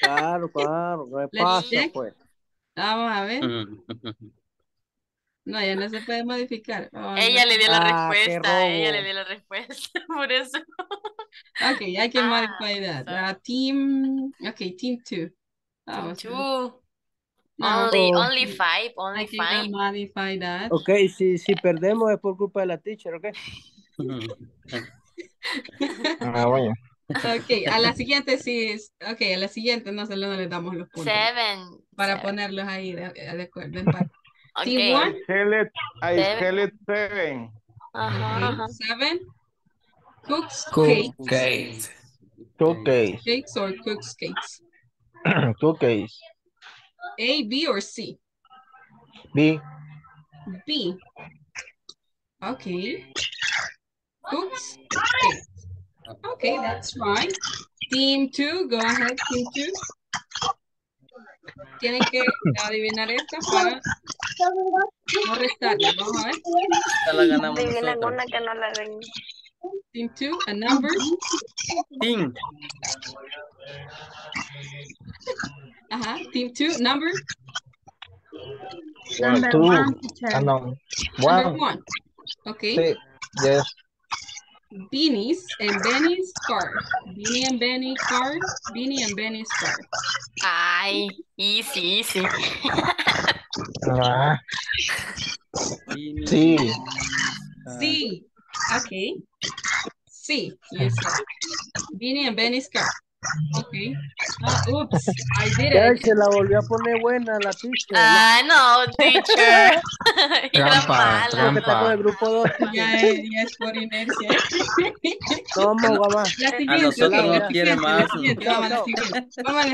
Claro, claro, repasa, pues. Vamos a ver. No, ya no se puede modificar. Oh, ella no. le dio la ah, respuesta, ella le dio la respuesta, por eso. Okay, I can ah, modify that. So. Uh, team, okay, team two. Team two. Good. No, only, oh, only five, only I five. Modify that. Okay, si, si perdemos es por culpa de la teacher, okay? ah, bueno. Okay, a la siguiente sí, okay, a la siguiente no solo no le damos los puntos. Seven. Para seven. Ponerlos ahí de, de acuerdo. Okay. Team one. I tell it seven. Ajá. Uh-huh. Seven. Cooks, cakes. Cakes. Cook cakes. Cakes or cooks cakes? Cook cakes. A, B, or C? B. B. Okay. Oops. Okay, that's right. Team two, go ahead, team two. Tienen que adivinar esta para no restarla. Vamos a ver. Esta la ganamos nosotros. Team two, a number. Team. Uh-huh. Team two, number. Number two. one. Uh, no. one. Number one. Okay. Sí. Yes. Beanies and Benny's scarf. Beanie and Benny scarf. Beanie and Benny scarf. Ay, easy, easy. uh, sí. Sí. Okay. Sí. Yes. Beanie and Benny scarf. Okay. Oh, oops, I did ya it. Se la volvió a poner buena la teacher. Ah, no, teacher. Trampa, trampa. El grupo dos. Ya es, ya es por inercia. ¿Cómo, mamá? A nosotros no quiere más. Vamos a la siguiente. Vamos a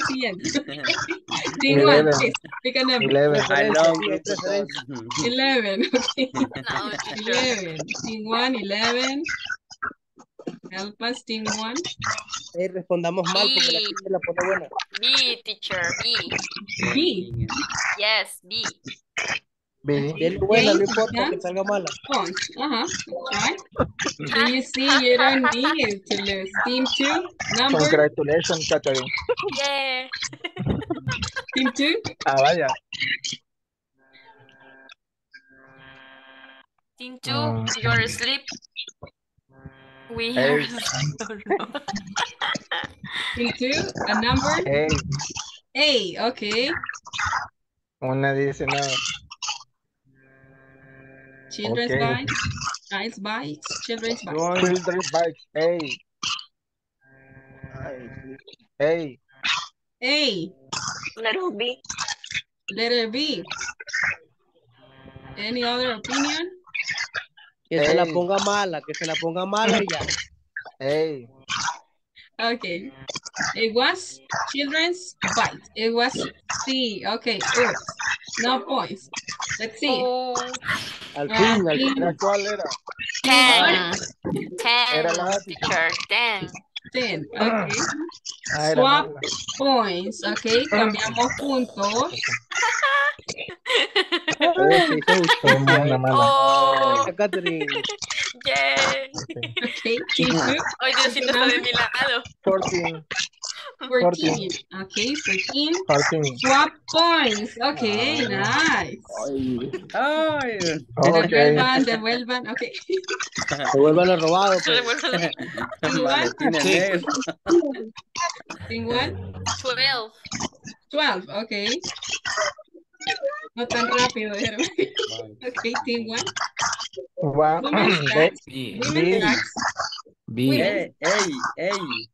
la siguiente. Eleven. Eleven. I love you. Eleven. Okay. No, eleven. Team one, eleven. Help us, team one. Hey, respondamos mal porque la gente la pone buena. B, teacher, B. B. Yes, B. B. Es buena, no importa que salga mala. Oh, uh-huh. Okay. Do you see you don't need to lose? Team two, number. Congratulations, Catherine. Yeah. Team two. Ah, vaya. Team two, um, you're asleep. We hear into a number. Hey. Hey, okay. Una dice nada. Children's okay. Bites. Nice bites. Children's bites. Children's bites. Hey. Hey. Hey. Letter B. Letter B. Any other opinion? Que hey. Se la ponga mala, que se la ponga mala y ya. Hey. Okay. It was children's bite. It was C. Okay. Oops. No points. Let's see. Oh. Al fin, al fin. ¿Cuál era? Ten. Ten. Era la teacher. Ten. Ten. Okay. Ah, swap mala. Points. Okay. Cambiamos puntos. Oh, Catherine. Yay. Okay, team two. Oh, Diosito está de mi lado. Fourteen. Fourteen. Okay, fourteen. Fourteen. Swap points. Okay, nice. Oh, okay. Devuelvan, devuelvan. Okay. Devuelvan lo robado. Team one. Twelve. Twelve. Okay. No tan rápido, pero... Okay, team one. Wow. Women's tracks. Women's tracks. B. Hey, hey, hey.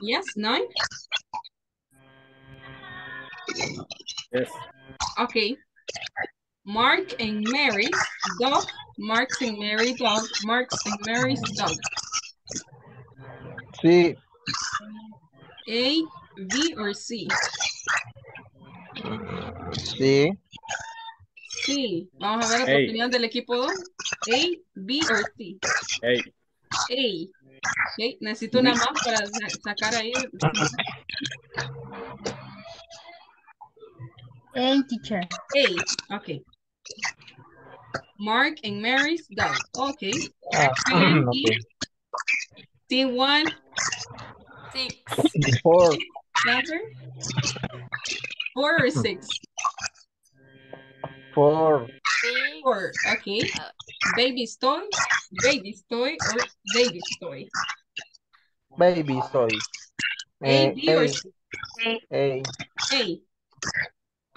Yes, nine. Yes. Okay. Mark and Mary's dog. Mark's and Mary's dog. Mark's and Mary's dog. C. A, B, or C? C. C. Vamos a ver la opinión del equipo dos. A, B, or C? A. A. Okay, necesito una más para sacar ahí. A, teacher. A, okay. Mark and Mary's dog. Okay. Uh, and okay. Team one. Six. Four. Number? Four or six? Four. Four. Okay. Baby's toy. Baby's toy or baby's toy? Baby's toy. A, B, or C? A. A.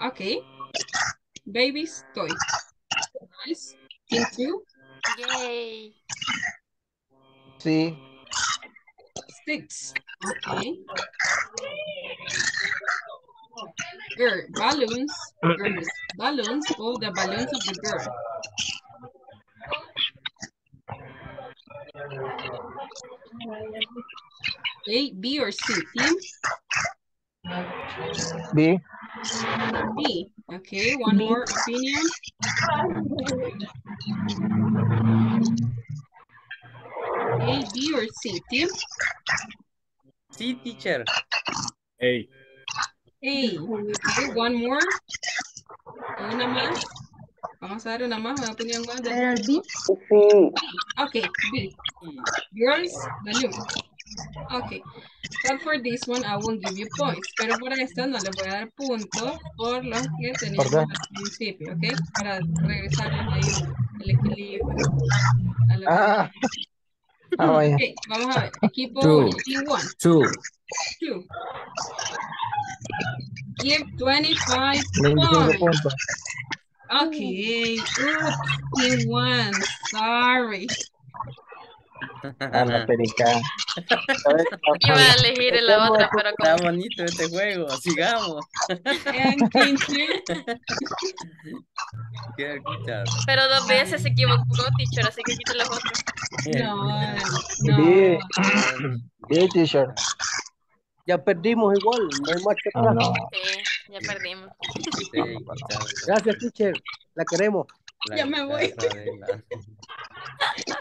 Okay. Baby's toy. Nice. Team two. Yay. C. Six. Okay. Girl. Balloons. Girls. Balloons. Oh, the balloons of the girl. A, B, or C? Team? B. B. Okay, one more opinion. A, B, or C? Team? C, teacher. A. A. Okay, one more. Una más. Vamos a dar una más, una opinión más. De... B. Okay, B. Girls, balloons. Ok, but for this one I won't give you points, pero por esta no les voy a dar puntos por los que teníamos al principio, ok, para regresarles ahí el equilibrio. Ah, okay, vamos a ver, equipo two. Team one. Two. Two. Give twenty-five points. Okay, ooh, team one, sorry. A la perica. Iba a elegir en la otra, pero como... Está bonito este juego, sigamos. Pero dos veces se equivocó, teacher, así que quita la otra. No, no. Sí, teacher. Ya perdimos igual, no hay más que nada. No. Sí, ya perdimos. Gracias, teacher, la queremos. Ya me voy.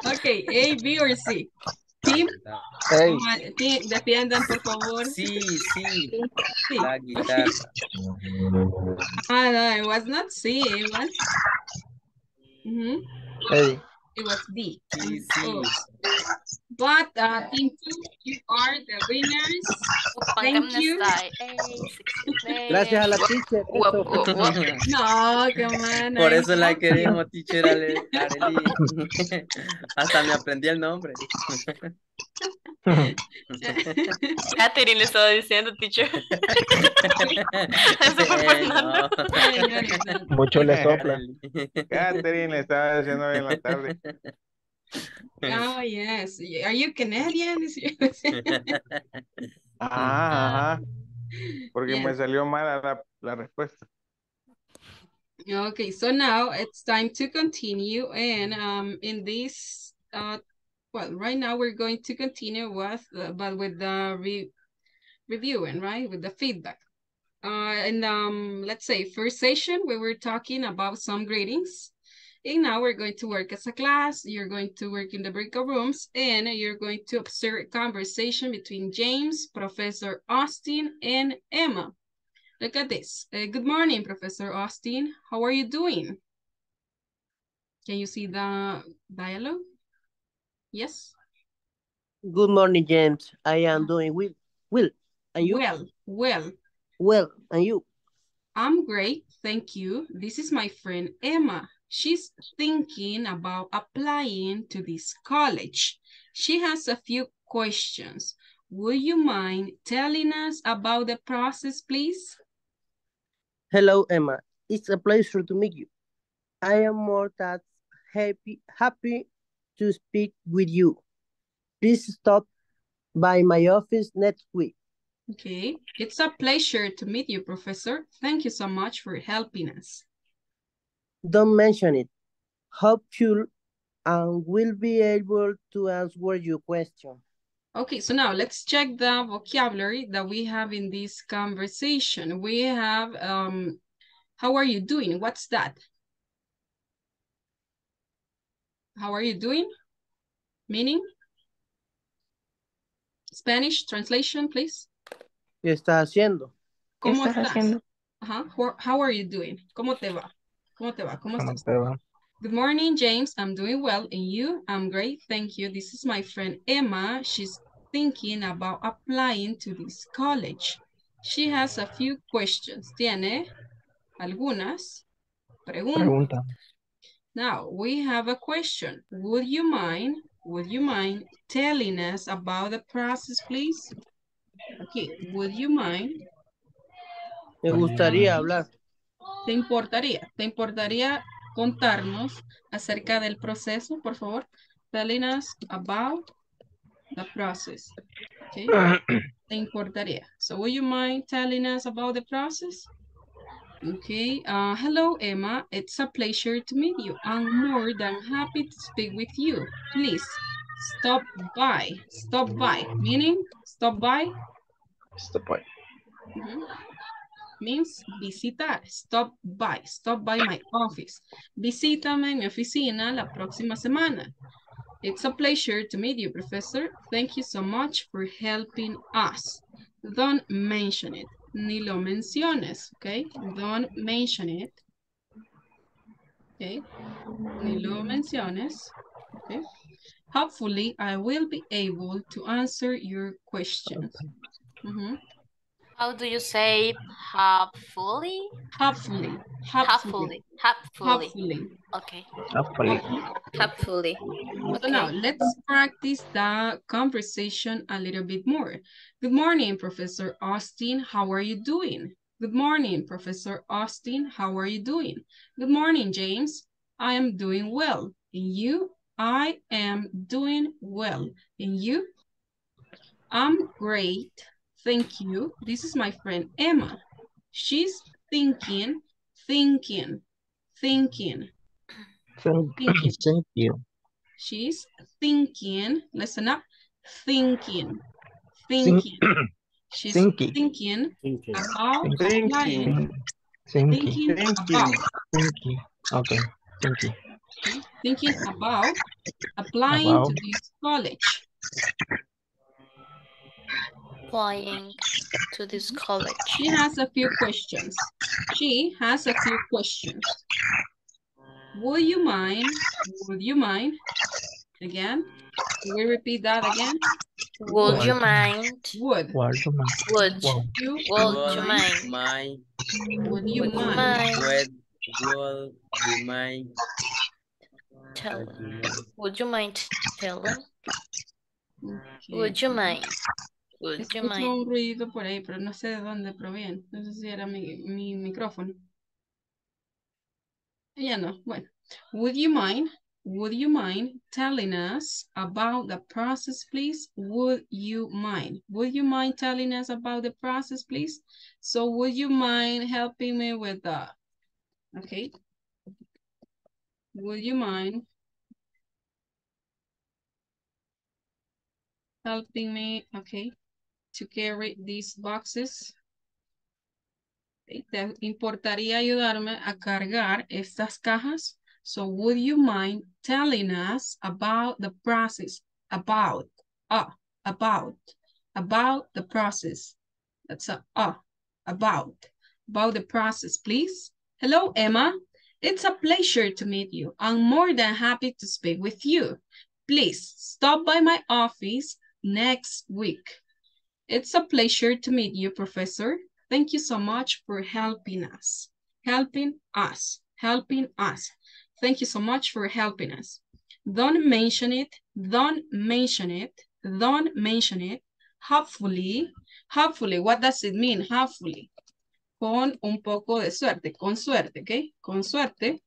Ok, A, B or C. Team. Hey. Team, defiendan por favor. Sí, sí. Sí. La guitarra. Ah, no, it was not C, it was. Mm-hmm. Hey. It was D. Sí, sí. Oh. But uh, team two, you are the winners. Thank you. Gracias a la teacher. No, qué mala. Por eso la queremos, teacher Ale, Arely. Hasta me aprendí el nombre. Catherine le estaba diciendo, teacher. Hey, no. Mucho le sopla. Catherine le estaba diciendo en la tarde. Oh, yes. Are you Canadian? Ah, porque yes. Me salió mala la, la respuesta. Okay, so now it's time to continue. And um, in this, uh, well, right now we're going to continue with, uh, but with the re reviewing, right? With the feedback. Uh, and um, let's say first session, we were talking about some greetings. And now we're going to work as a class. You're going to work in the breakout rooms, and you're going to observe a conversation between James, Professor Austin, and Emma. Look at this. Uh, good morning, Professor Austin. How are you doing? Can you see the dialogue? Yes? Good morning, James. I am doing well. Well, and you? Well, well. Well, and you? I'm great, thank you. This is my friend, Emma. She's thinking about applying to this college. She has a few questions. Would you mind telling us about the process, please? Hello, Emma. It's a pleasure to meet you. I am more than happy, happy to speak with you. Please stop by my office next week. Okay. It's a pleasure to meet you, Professor. Thank you so much for helping us. Don't mention it. Hopeful and we'll be able to answer your question. Okay, so now let's check the vocabulary that we have in this conversation. We have, um, how are you doing? What's that? How are you doing? Meaning? Spanish translation, please. ¿Qué estás haciendo? ¿Cómo estás? Haciendo? Uh-huh. How are you doing? ¿Cómo te va? ¿Cómo te va? ¿Cómo estás? ¿Cómo te va? Good morning, James. I'm doing well. And you? I'm great. Thank you. This is my friend Emma. She's thinking about applying to this college. She has a few questions. Tiene algunas preguntas. Pregunta. Now, we have a question. Would you mind, would you mind telling us about the process, please? Okay. Would you mind? Me gustaría hablar. ¿Te importaría? ¿Te importaría contarnos acerca del proceso, por favor? Telling us about the process. Okay. ¿Te importaría? So, would you mind telling us about the process? Okay. Uh, hello, Emma. It's a pleasure to meet you. I'm more than happy to speak with you. Please, stop by. Stop by. Meaning, stop by. Stop by. Mm-hmm. Means visitar, stop by, stop by my office. Visítame mi oficina la próxima semana. It's a pleasure to meet you, Professor. Thank you so much for helping us. Don't mention it. Ni lo menciones, okay? Don't mention it. Okay? Ni lo menciones. Okay? Hopefully, I will be able to answer your questions. Mm-hmm. How do you say hopefully? Hopefully. Hopefully. Hopefully. Hopefully. Okay. Hopefully. Hopefully. Okay. So now let's practice the conversation a little bit more. Good morning, Professor Austin. How are you doing? Good morning, Professor Austin. How are you doing? Good morning, James. I am doing well. And you? I am doing well. And you? I'm great. Thank you. This is my friend Emma. She's thinking, thinking, thinking. Thank, thinking. Thank you. She's thinking, listen up, thinking, thinking. Think. She's thinking, thinking, thinking. about thinking. Thinking. Thinking. Thinking about. Thinking. Okay, thank you. Thinking about applying about. to this college. Applying to this college. She has a few questions. She has a few questions. Would you mind? Would you mind? Again? Can we repeat that again? Would you mind? Would. Would you mind? Would you mind? Would you mind? Would you mind? Tell. Would you mind telling? Would you mind? Escucho un ruidito por ahí, pero no sé de dónde proviene. No sé si era mi, mi micrófono. Ya no, bueno. Would you mind, would you mind telling us about the process, please? Would you mind? Would you mind telling us about the process, please? So would you mind helping me with the... Okay. Would you mind helping me, okay? To carry these boxes. ¿Te importaría ayudarme a cargar estas cajas? So would you mind telling us about the process? About, uh, about, about the process. That's a, uh, about, about the process, please. Hello, Emma. It's a pleasure to meet you. I'm more than happy to speak with you. Please stop by my office next week. It's a pleasure to meet you, Professor. Thank you so much for helping us. Helping us. Helping us. Thank you so much for helping us. Don't mention it. Don't mention it. Don't mention it. Hopefully. Hopefully. What does it mean? Hopefully. Con un poco de suerte. Con suerte. Okay? Con suerte.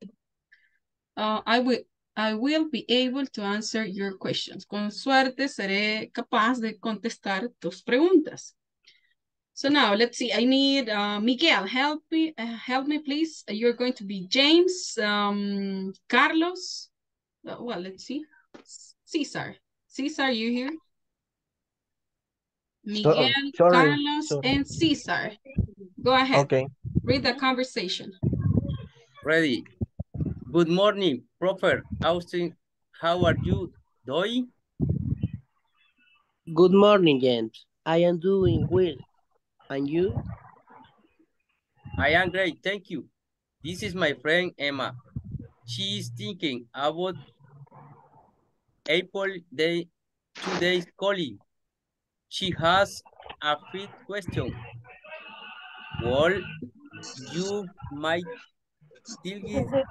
Uh, I will... I will be able to answer your questions. Con suerte, seré capaz de contestar tus preguntas. So now, let's see. I need uh, Miguel. Help me, uh, help me, please. You're going to be James, um, Carlos. Uh, well, let's see. Cesar. Cesar, you here? Miguel, sorry, Carlos, sorry. and Cesar. Go ahead. Okay. Read the conversation. Ready. Good morning, Professor Austin. How are you doing? Good morning, James. I am doing well. And you? I am great, thank you. This is my friend Emma. She is thinking about April day, today's college. She has a few questions. Well, you might still give us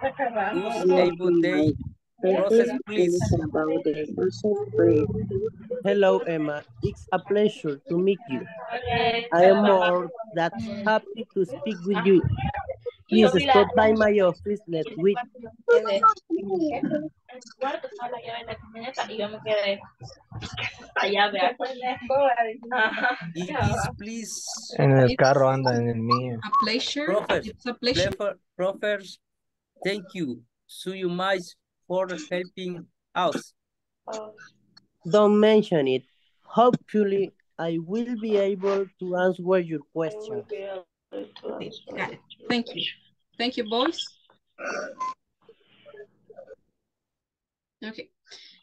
a good day. Process, please. Hello, Emma. It's a pleasure to meet you. I am more than happy to speak with you. Please stop by my office next week. Please. En el carro anda en el mío. A pleasure. It's a pleasure. Professor, thank you. So you might for helping us. Don't mention it. Hopefully, I will be able to answer your question. Thank you. Thank you, boys. Okay.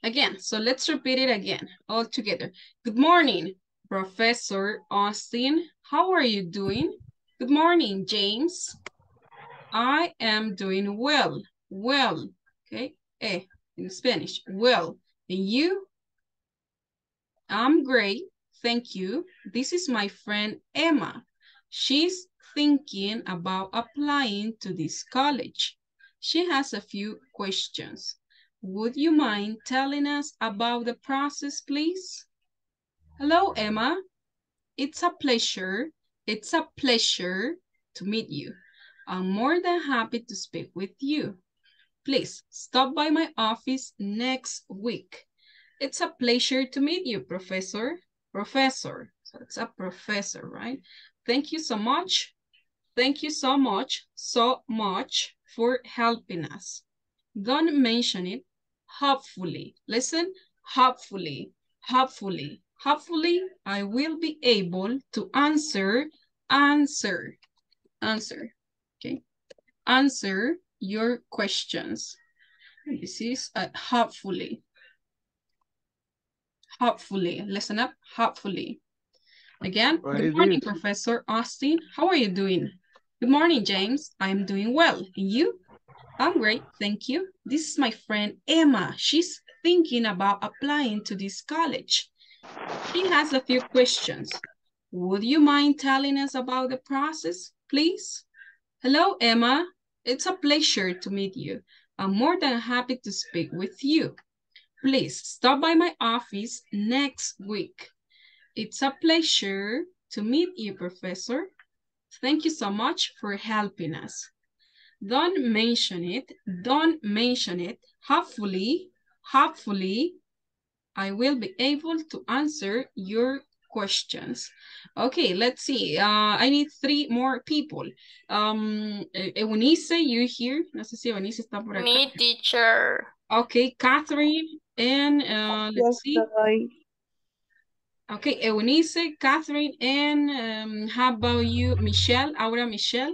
Again, so let's repeat it again, all together. Good morning, Professor Austin. How are you doing? Good morning, James. I am doing well. Well. Okay. Eh, in Spanish. Well. And you? I'm great, thank you. This is my friend Emma. She's thinking about applying to this college. She has a few questions. Would you mind telling us about the process, please? Hello, Emma. It's a pleasure. It's a pleasure to meet you. I'm more than happy to speak with you. Please stop by my office next week. It's a pleasure to meet you, Professor. Professor. So it's a professor, right? Thank you so much. Thank you so much, so much for helping us. Don't mention it. Hopefully. Listen, hopefully, hopefully, hopefully, I will be able to answer, answer, answer, okay? Answer your questions. This is uh, hopefully. Hopefully, listen up, hopefully. Again, well, good morning, is. Professor Austin. How are you doing? Good morning, James. I'm doing well. And you? I'm great, thank you. This is my friend Emma. She's thinking about applying to this college. She has a few questions. Would you mind telling us about the process, please? Hello, Emma. It's a pleasure to meet you. I'm more than happy to speak with you. Please stop by my office next week. It's a pleasure to meet you, Professor. Thank you so much for helping us. Don't mention it. Don't mention it. Hopefully, hopefully, I will be able to answer your questions. Okay, let's see. Uh, I need three more people. Um, Eunice, you here? No sé si Eunice está por acá. Me, teacher. Okay, Catherine, and uh, let's see. Okay, Eunice, Catherine, and um, how about you, Michelle? Ahora, Michelle.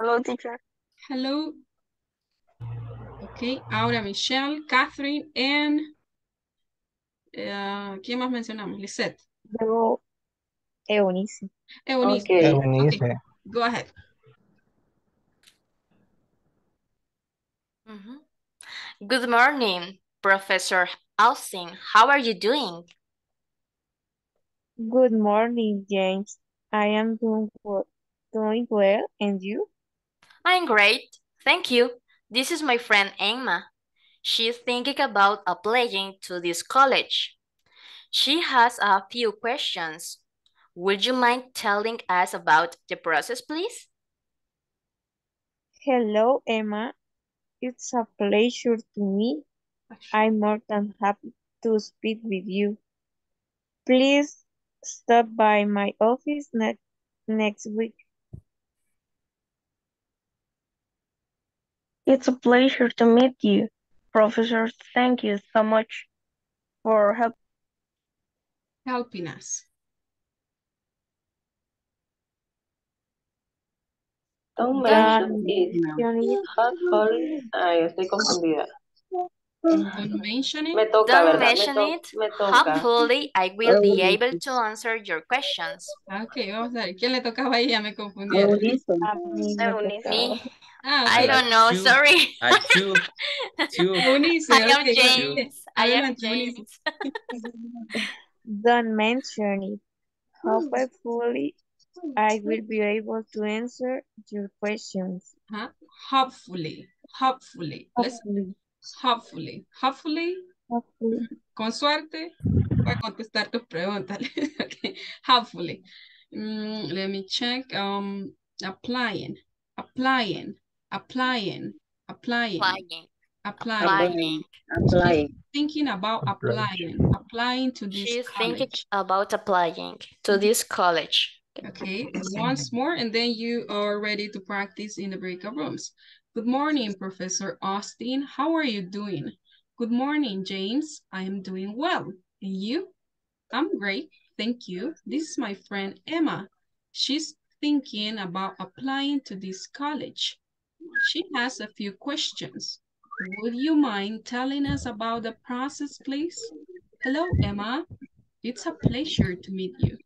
Hello, teacher. Hello. Okay, ahora Michelle, Catherine, and uh, ¿quién más mencionamos? Lisette. Yo, Eunice. Eunice. Okay. Eunice. Okay. Go ahead. Mm-hmm. Good morning, Professor Austin. How are you doing? Good morning, James. I am doing well. Doing well, and you? I'm great, thank you. This is my friend Emma. She's thinking about applying to this college. She has a few questions. Would you mind telling us about the process, please? Hello, Emma. It's a pleasure to me. I'm more than happy to speak with you. Please stop by my office ne- next week. It's a pleasure to meet you, Professor. Thank you so much for help helping us. Don't mention it. Hopefully, ay, estoy confundida. Don't mention it. Me toca, Don't mention me it. Me Hopefully, I will be able to answer your questions. Okay, vamos a ver. ¿Quién le tocaba ahí? Ya me confundí. Me. Ah, okay. I don't know, two, sorry. Uh, two, two. Eunice, I am okay. James. I am James. Don't mention it. Hopefully, I will be able to answer your questions. Huh? Hopefully. Hopefully. Hopefully. Hopefully. Hopefully. Hopefully. Con suerte, voy a contestar tus preguntas. Okay. Hopefully. Mm, let me check. Um, applying. Applying, applying, applying, applying, applying, applying. Thinking about applying, applying to this. She's college. Thinking about applying to this college. Okay, once more, and then you are ready to practice in the breakout rooms. Good morning, Professor Austin. How are you doing? Good morning, James. I am doing well. And you? I'm great. Thank you. This is my friend Emma. She's thinking about applying to this college. She has a few questions. Would you mind telling us about the process, please? Hello, Emma. It's a pleasure to meet you.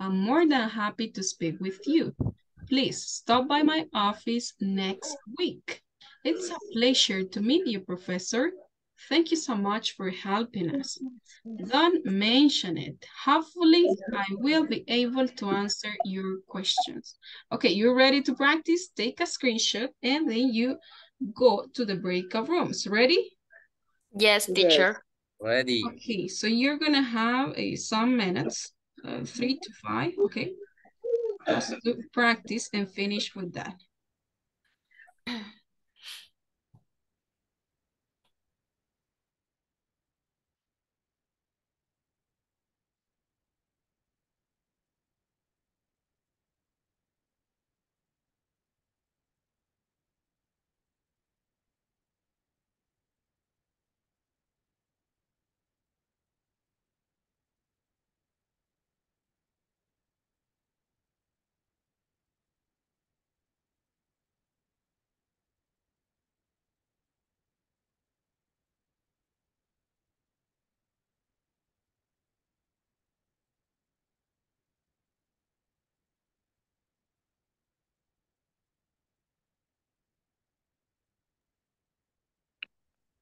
I'm more than happy to speak with you. Please stop by my office next week. It's a pleasure to meet you, Professor. Thank you so much for helping us. Don't mention it. Hopefully, I will be able to answer your questions. Okay, you're ready to practice? Take a screenshot and then you go to the breakout rooms. Ready? Yes, teacher. Ready. Okay, so you're going to have uh, some minutes, uh, three to five, okay? Just to practice and finish with that.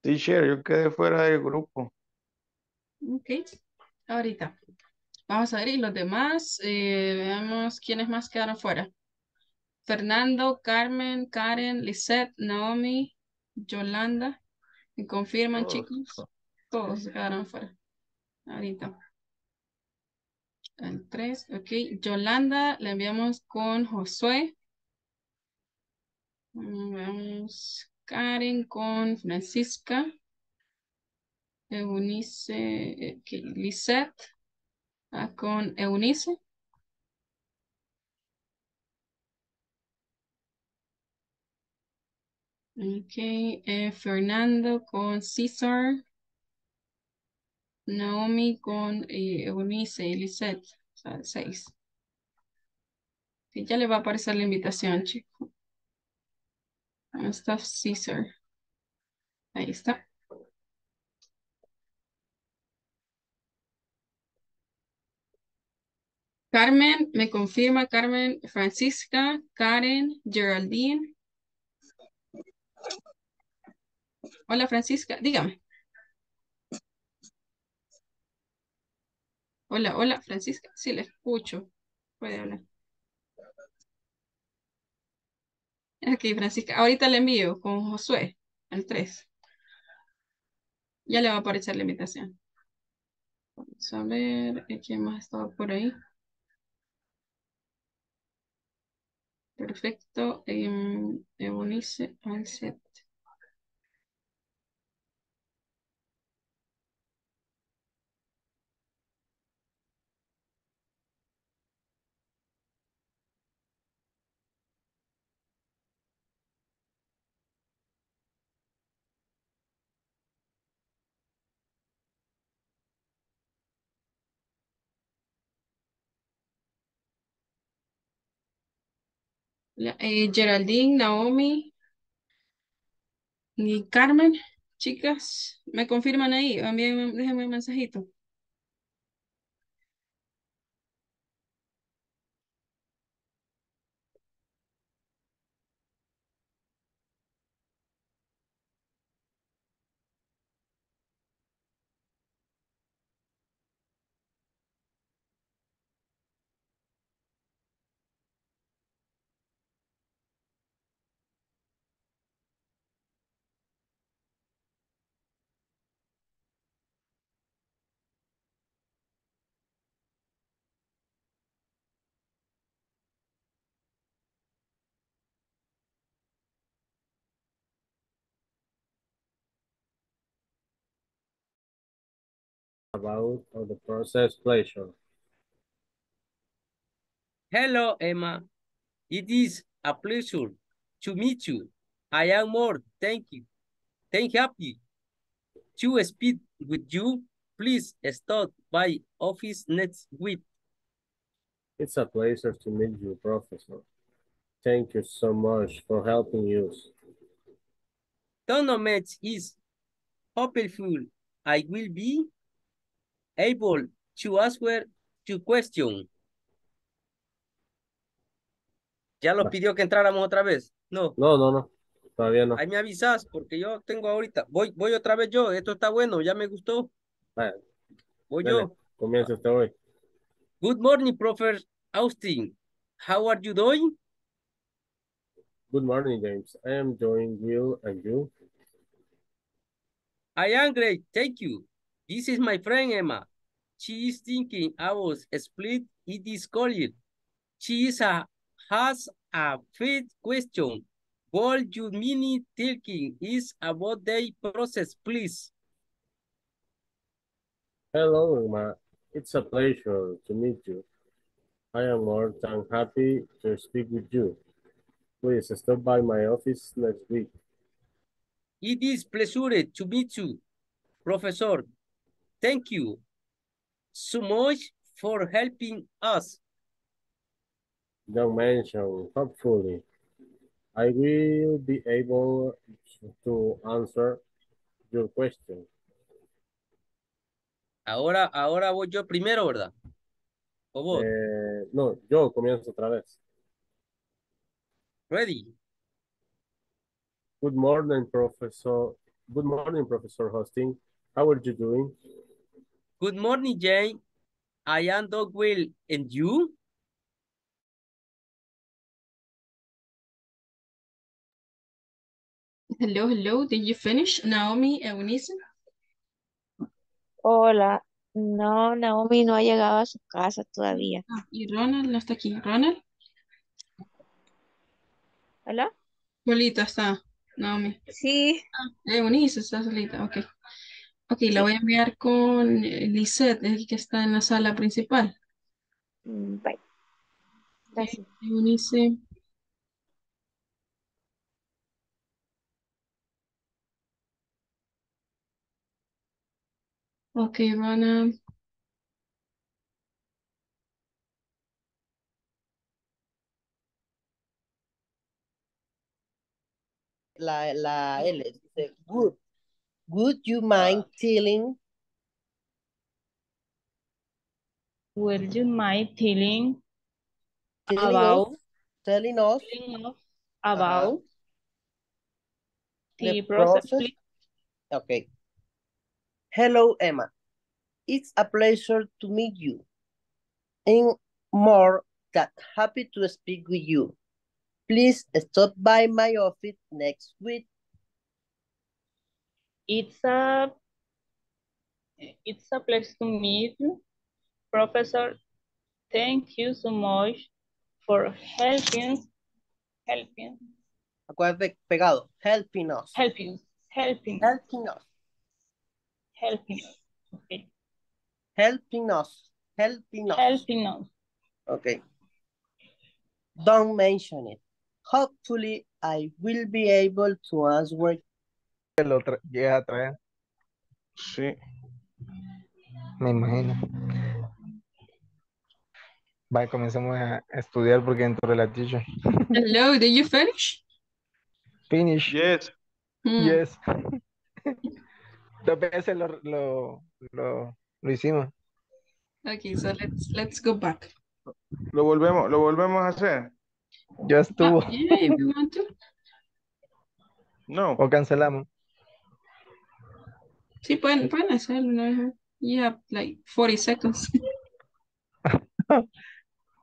Teacher, yo quedé fuera del grupo. Ok, ahorita. Vamos a ver, y los demás, eh, veamos quiénes más quedaron fuera. Fernando, Carmen, Karen, Lisette, Naomi, Yolanda. ¿Me confirman, chicos? Todos quedaron fuera. Ahorita. El tres, ok. Yolanda, la enviamos con Josué. Vamos... Karen con Francisca, Eunice, okay, Lisette ah, con Eunice. Okay, eh, Fernando con Cesar, Naomi con eh, Eunice y Lisette, o sea, seis. Okay, ya le va a aparecer la invitación, chicos. Ahí está Cesar. Ahí está. Carmen, me confirma Carmen, Francisca, Karen, Geraldine. Hola Francisca, dígame. Hola, hola Francisca, sí la escucho. Puede hablar. Ok, Francisca, ahorita le envío con Josué, al tres. Ya le va a aparecer la invitación. Vamos a ver quién más estaba por ahí. Perfecto. Eunice, accept. Eh, Geraldine, Naomi y Carmen, chicas, ¿me confirman ahí? Envíenme, déjenme un mensajito. About of the process pleasure. Hello, Emma. It is a pleasure to meet you. I am more thank you. Thank happy to speak with you. Please stop by office next week. It's a pleasure to meet you, Professor. Thank you so much for helping us. Tournament is hopeful. I will be able to answer to question. Ya los pidió que entráramos otra vez. No. No, no, no. Todavía no. Ahí me avisas porque yo tengo ahorita. Voy, voy otra vez yo. Esto está bueno, ya me gustó. Vale. Voy Dale. yo. Comienza usted hoy. Good morning, Professor Austin. How are you doing? Good morning, James. I am doing well, and you? I am great, thank you. This is my friend Emma. She is thinking I was split in this college. She is a, has a fifth question. What you mean thinking is about the process, please? Hello, Emma. It's a pleasure to meet you. I am more than happy to speak with you. Please stop by my office next week. It is a pleasure to meet you, Professor. Thank you so much for helping us. Don't mention, hopefully, I will be able to answer your question. Ahora, ahora voy yo primero, ¿verdad? ¿O vos? Eh, no, yo comienzo otra vez. Ready. Good morning, Professor. Good morning, Professor Austin. How are you doing? Good morning, Jane. I am doing well, and you? Hello, hello. Did you finish, Naomi, Eunice? Hola. No, Naomi no ha llegado a su casa todavía. Ah, y Ronald no está aquí. ¿Ronald? ¿Hola? Solita está, Naomi. Sí. Ah, Eunice está solita, ok. Ok, sí. La voy a enviar con Lisette, que está en la sala principal. Bye. Gracias. Eunice. Ok, Ronald. La, la L dice good. Would you mind telling? Would you mind telling about telling us, telling us about the, the process? process? Okay. Hello, Emma. It's a pleasure to meet you. I'm more than happy to speak with you. Please stop by my office next week. It's a, it's a pleasure to meet you, Professor. Thank you so much for helping, helping. Acuérdate, pegado, helping us. Helping, helping. Helping us. Helping us. Okay. Helping us. Helping us. Helping us. Okay. Don't mention it. Hopefully, I will be able to answer. Lo llega a traer. Sí. Me imagino. Bye, comencemos a estudiar porque entró de la teacher. Hello, did you finish? Finish. Yes. Mm. Yes. Dos veces lo, lo, lo, lo hicimos. Okay, so let's, let's go back. Lo volvemos, lo volvemos a hacer. Ya estuvo. Ah, yeah, if you want to. No. O cancelamos. Sí, pueden, pueden hacerlo. ¿No? You have like forty seconds. Lo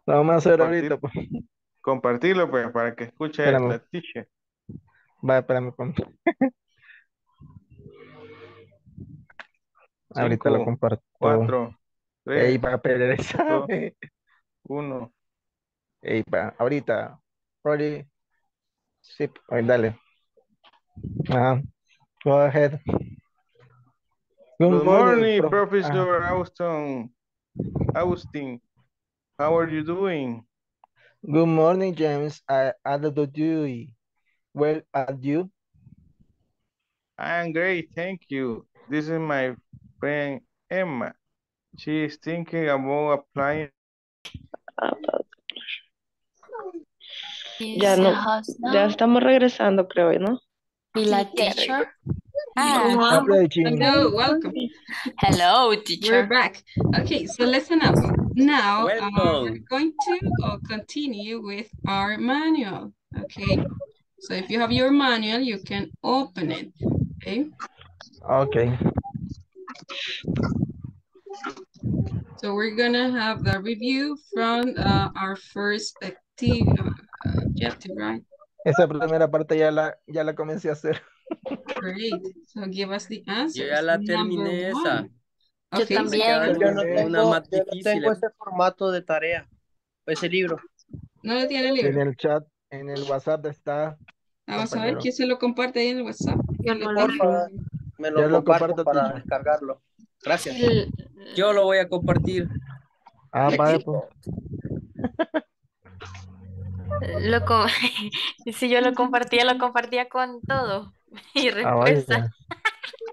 vamos a hacer Compartir, ahorita. Pues. Compartirlo, pues, para que escuche espérame. La tiche. Va, espérame. Cinco, ahorita lo comparto. Cuatro. Tres, Ey, va a perder el uno. Ey, va, ahorita. Ready. Sí, ahí, dale. Uh, go ahead. Good, Good morning, morning Prof. Professor uh, Austin. Austin, how are you doing? Good morning, James. I am doing well, and you? I am great, thank you. This is my friend Emma. She is thinking about applying. Ya no, ya estamos regresando, creo, ¿no? Be like teacher. Hi. Hello. Hello, welcome. Hello, teacher. We're back. Okay, so listen up. Now um, we're going to uh, continue with our manual. Okay, So if you have your manual, you can open it, okay? Okay. So we're gonna have the review from uh, our first activity, objective, right? Esa primera parte ya la, ya la comencé a hacer. Great. So give us the answer. Ya la terminé esa. Okay. Yo también. Yo no tengo, una más yo no tengo ese formato de tarea, ese libro. ¿No lo tiene el libro? En el chat, en el WhatsApp está. Vamos compañero. A ver quién se lo comparte ahí en el WhatsApp. Yo no lo, para, me lo, yo comparto lo comparto para tú. Descargarlo. Gracias. El... Yo lo voy a compartir. Ah, vale. Pues. Lo com... si yo lo compartía, lo compartía con todo. Y respuesta.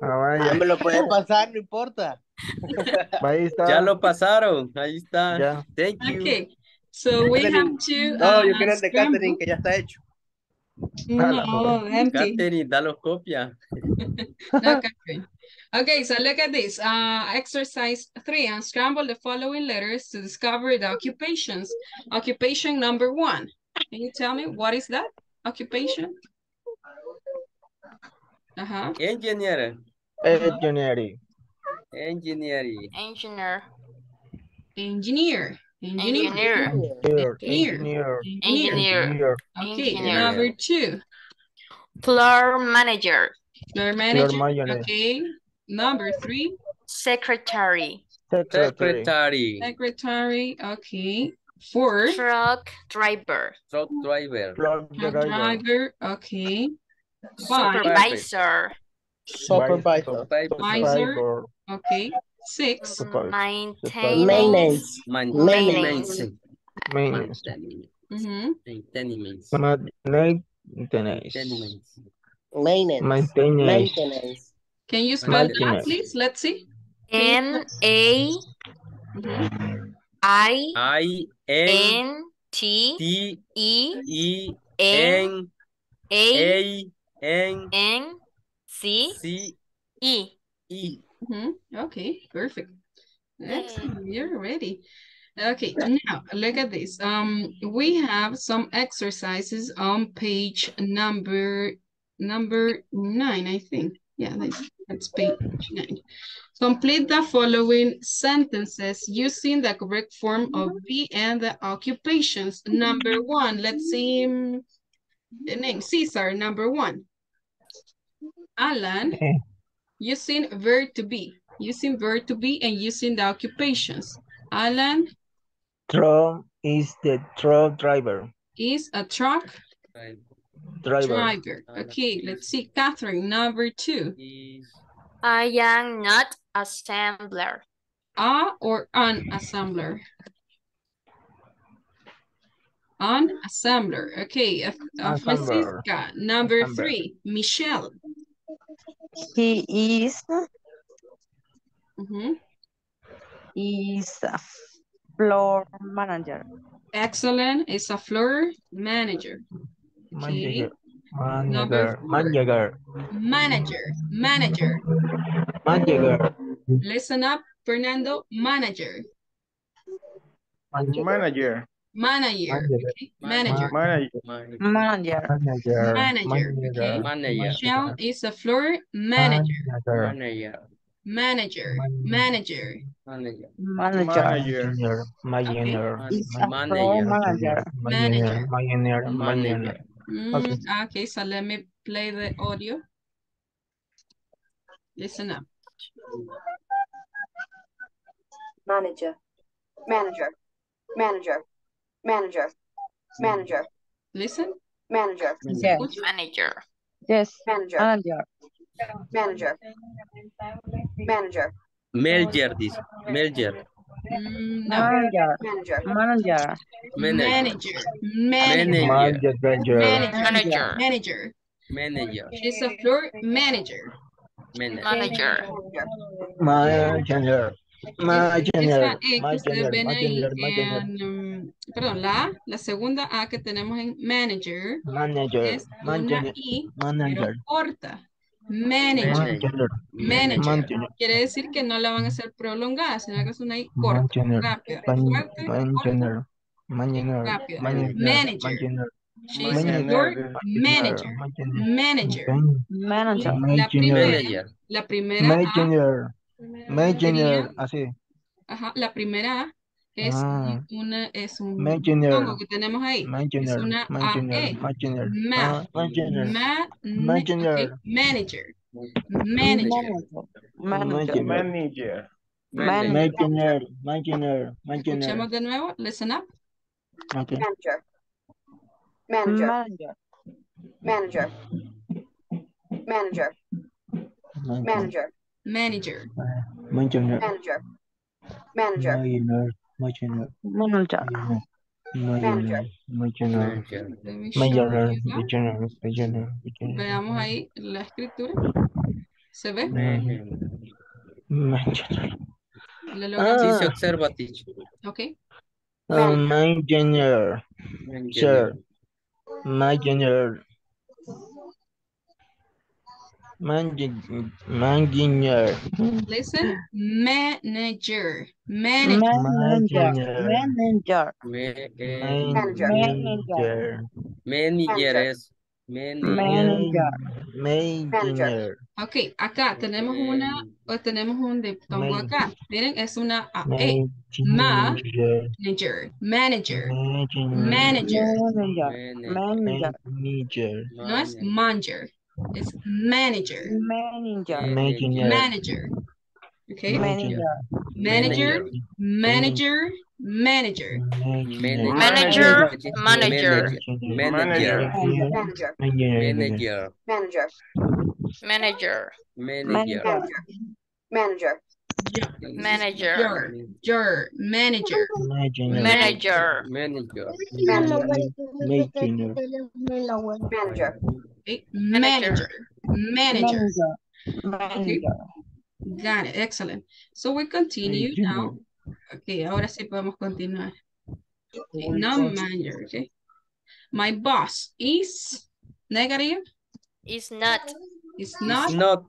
Ah, vaya. Ah, me lo pueden pasar, no importa. Ahí está. Ya lo pasaron. Ahí está. Yeah. Thank you. Okay. So we have to... No, uh, yo quiero el de Catherine, que ya está hecho. No, empty. Catherine, da los copias. No, Catherine. Okay, so look at this. Uh, exercise three, unscramble the following letters to discover the occupations. Occupation number one. Can you tell me what is that occupation? Uh-huh. Engineer. Engineering. Engineering. Engineer. Engineer. Engineer. Engineer. Engineer. Engineer. Okay, engineer. Number two. Floor manager. Floor manager. Floor manager. Okay. Number three. Secretary. Secretary. Secretary. Secretary. Okay. Four. Truck driver. Truck driver. Truck driver. Okay. Supervisor. Supervisor. Supervisor. Okay. Six. Maintenance. Maintenance. Maintenance. Maintenance. Maintenance. Maintenance. Maintenance. Maintenance. Can you spell that, please? Let's see. N A I I N T T E E N A N N C C E E. Mm-hmm. Okay, perfect. Excellent. You're ready. Okay, now look at this. Um, we have some exercises on page number number nine, I think. Yeah, that's, that's page nine. Complete the following sentences using the correct form of be and the occupations. Number one, let's see the name. Cesar, number one. Alan. Using verb to be, using verb to be and using the occupations. Alan? Truck is the truck driver. Is a truck driver. driver. Okay, let's see. Catherine, number two. I am not assembler. A or an assembler? An assembler. Okay, uh, assembler. Francisca, number assembler. three. Michelle. He is, mm-hmm. is a floor manager. Excellent. Is a floor manager. Okay. Manager. Manager. Manager. Manager. Manager. Listen up, Fernando. Manager. Manager. Manager. Manager. Okay. Manager. Manager. Manager. Manager. Manager. Manager. Okay. Manager. Michelle is a floor manager. Manager. Manager. Manager. Manager. Manager. Manager. Manager. Manager. Manager. Manager. Okay, so let me play the audio. Listen up. Manager. Manager. Manager. Manager, manager. Listen, manager. Yes. Manager. Yes. Manager. Manager. Manager. Manager. Manager. Manager. Manager. Manager. Manager. Manager. Manager. Manager. Manager. Manager. She's a floor manager. Manager. Manager. My general, my general, my general, my general. En, um, perdón, la, la segunda A que tenemos en manager. Manager. Es manager, una I, manager. Pero corta. Manager. Manager. Manager. Manager. Quiere decir que no la van a hacer prolongada, sino que es una I corta. Manager. Rápida. Manager. Rápida. Manager. Manager. Manager. She's your manager. Manager. Manager. La primera. La primera. Manager. Manager. Así. Ajá. La primera es ah. una es un mango que tenemos ahí. Manager. Es una manager. Manager. Manager. Manager. Manager. Manager. Manager. Manager. Escuchemos de nuevo. Listen up. Okay. Manager. Manager. Manager. Manager. Manager. Manager. Manager. Manager. Manager. Manager. Manager. Manager. Manager. Manager. Manager. Manager. Veamos ahí la escritura. ¿Se ve? Manager. Sí, se observa, teacher. Okay. Manager. Manager. Manager. Manager. Manager. Listen. Manager. Manager. Manager. Manager. Manager. Manager. Manager. Okay, acá tenemos una, o tenemos un diptongo acá. Miren, es una A. Manager. Manager. Manager. Manager. No es manger. Es manager. Manager. Manager. Okay. Manager. Manager. Manager. Manager. Manager. Manager. Manager. Manager. Manager. Manager. Manager. Manager. Manager. Manager. Manager. Manager. Manager. Manager. Manager. Manager. Manager. Got it. Excellent. So we continue now. Okay, ahora sí podemos continuar. Okay, no manager, okay. My boss is negative. Is not. Is not. It's not.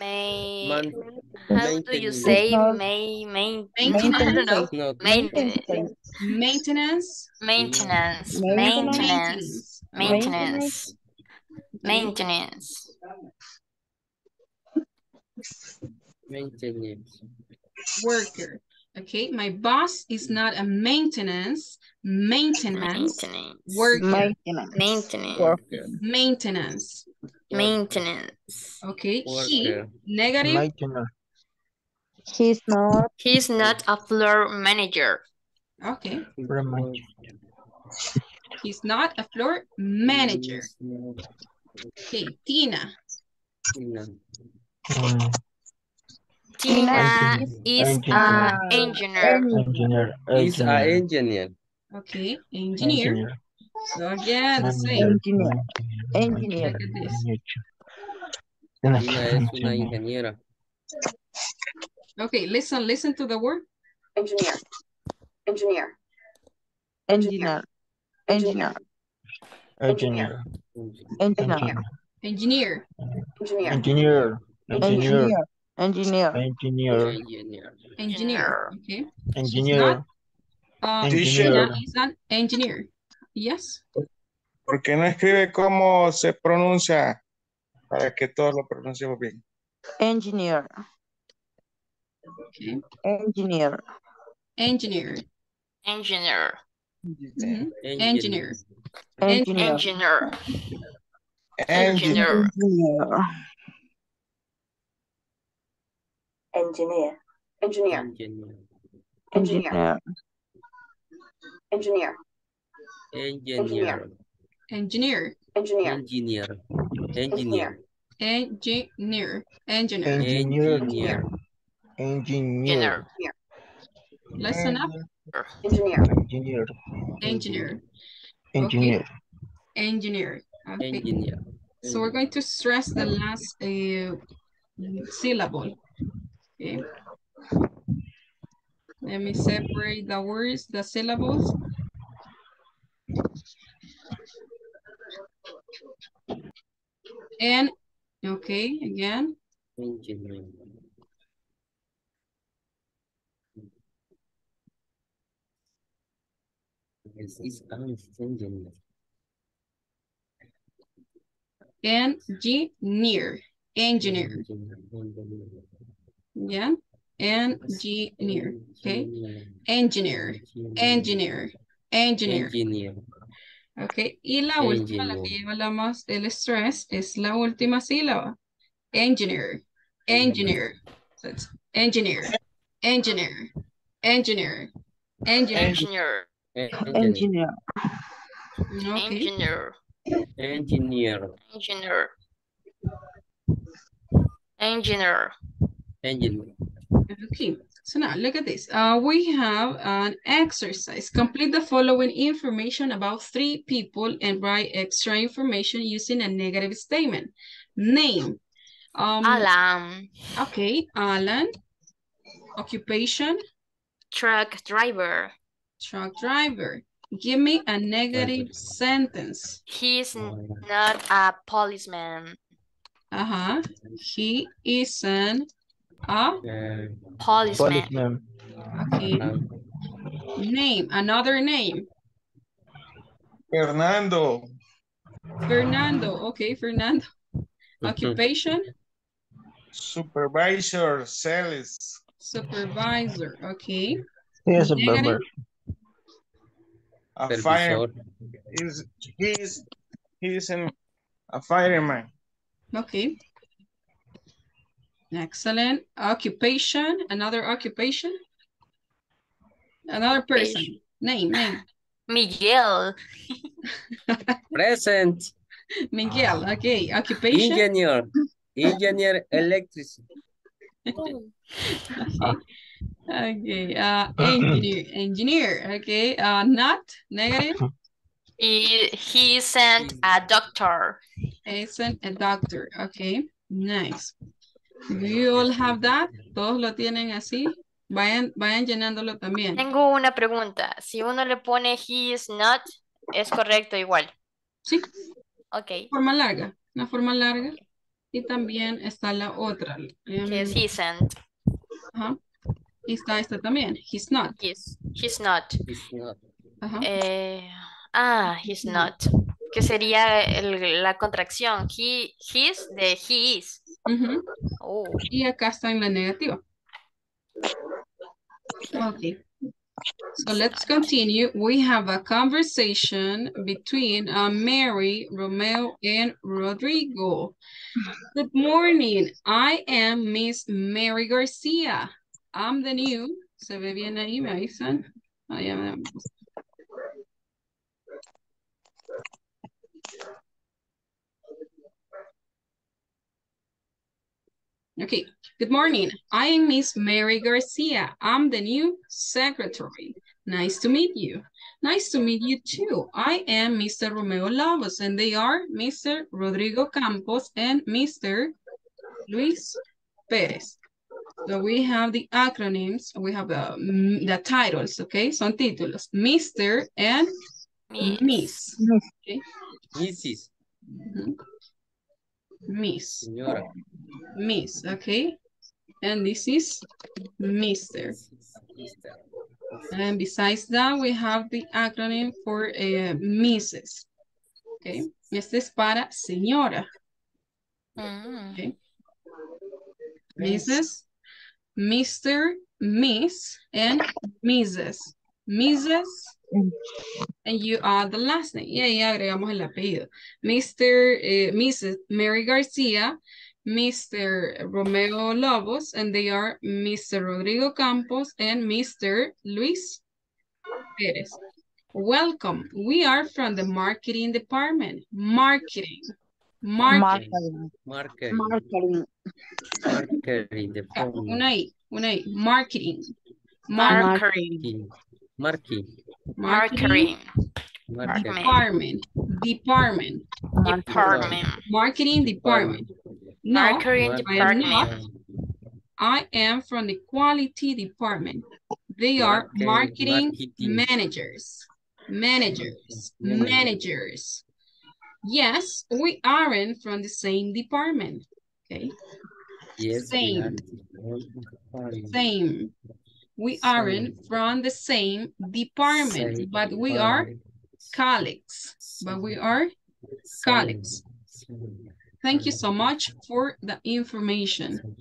May. Man, how do you say may main, maintenance? No, maintenance. Maintenance. Maintenance. Maintenance. Maintenance. Maintenance. Maintenance. Maintenance. Worker. Okay, my boss is not a maintenance maintenance, maintenance. Worker. Maintenance. Maintenance. Maintenance. Maintenance. Okay, worker. He negative. Maintenance. He's not. He's not a floor manager. Okay. He's not a floor manager. Okay, Tina. Tina. Um. Tina is an engineer. Engineer. Is an engineer. Okay, engineer. engineer. So yeah, the same. Engineer. Engineer. Look at this. Okay, listen, listen to the word. Engineer. Engineer. Engineer. Engineer. Engineer. Engineer. Engineer. Engineer. Engineer. Engineer. Engineer. Engineer. Engineer. Okay. Engineer. Engineer. Is an engineer. Yes. ¿Por qué no escribe cómo se pronuncia para que todos lo pronunciemos bien? Engineer. Okay. Engineer. Engineer. Engineer. Mm-hmm. Engineer. Engineer. Engineer. Engineer. Engineer. Engineer. Engineer. Engineer. Engineer. Engineer. Engineer. Engineer. Engineer. Engineer. Engineer. Engineer. Engineer. Engineer. Listen up. Engineer. Engineer. Engineer. Engineer. Engineer. Engineer. So we're going to stress the last syllable. Okay. Let me separate the words, the syllables. And, okay, again. Engineer. This is unfriendly. Engineer. Engineer. Yeah. Engineer. Okay. Engineer. Engineer. Engineer. Engineer. Ok. Y la engineer. Última, la que lleva la más del stress, es la última sílaba. Engineer. Engineer. So it's engineer. Engineer. Engineer. Engineer. Engineer. Engineer. Okay. Engineer. Engineer. Engineer. Engineer. Engineer. Okay, so now look at this. Uh, we have an exercise. Complete the following information about three people and write extra information using a negative statement. Name. Um, Alan. Okay, Alan. Occupation. Truck driver. Truck driver. Give me a negative sentence. He's not a policeman. Uh-huh. He isn't a policeman. policeman. Okay. Name. Another name. Fernando. Fernando. Okay, Fernando. Occupation? Supervisor, sales. Supervisor. Okay. Yes, a A fire is he's he's an a fireman. Okay. Excellent. Occupation. Another occupation. Another person. Fish. Name. Name. Miguel. Present. Miguel. Okay. Occupation. Engineer. Engineer electricity. Okay. Okay, uh, engineer, engineer, okay, uh, not negative. He, he isn't a doctor. He isn't a doctor, okay, nice. Do you all have that? Todos lo tienen así? Vayan, vayan llenándolo también. Tengo una pregunta. Si uno le pone he is not, ¿es correcto igual? Sí. Ok. Forma larga, una forma larga. Y también está la otra. Que es he isn't. Ajá. Está esta también. He's not. He's, he's not. He's not. Uh-huh. eh, ah, he's not. Que sería el, la contracción. He, his de he is. Uh-huh. Oh. Y acá está en la negativa. Okay. So let's continue. We have a conversation between uh, Mary, Romeo, and Rodrigo. Good morning. I am Miss Mary Garcia. I'm the new, se ve bien ahí, me avisan. I am. Okay, good morning. I am Miss Mary Garcia. I'm the new secretary. Nice to meet you. Nice to meet you too. I am Mister Romeo Lobos, and they are Mister Rodrigo Campos and Mister Luis Pérez. So we have the acronyms, we have uh, the titles, okay? Son títulos. Mister and Miss. Miss. Okay. Missus. Mm-hmm. Miss. Señora. Miss, okay? And this is Mister. And besides that, we have the acronym for uh, Missus. Okay? Este es para señora. Mm. Okay? Missus. Mister, Miss, and Missus. Missus, and you add the last name. Y ahí agregamos el apellido. Mister, eh, Missus Mary Garcia, Mister Romeo Lobos, and they are Mister Rodrigo Campos and Mister Luis Pérez. Welcome. We are from the marketing department. Marketing. Marketing. Marketing. Marketing. Marketing. Una I, una I. Marketing. Marketing. Marketing. Marketing. Department. Department. Department. Marketing department. No, marketing department. I am, I am from the quality department. They are marketing, marketing. managers. Managers. Managers. Yes, we aren't from the same department. Okay. Yes, same. We same. We aren't from the same department, same but we department. are colleagues. But we are same. colleagues. Thank you so much for the information.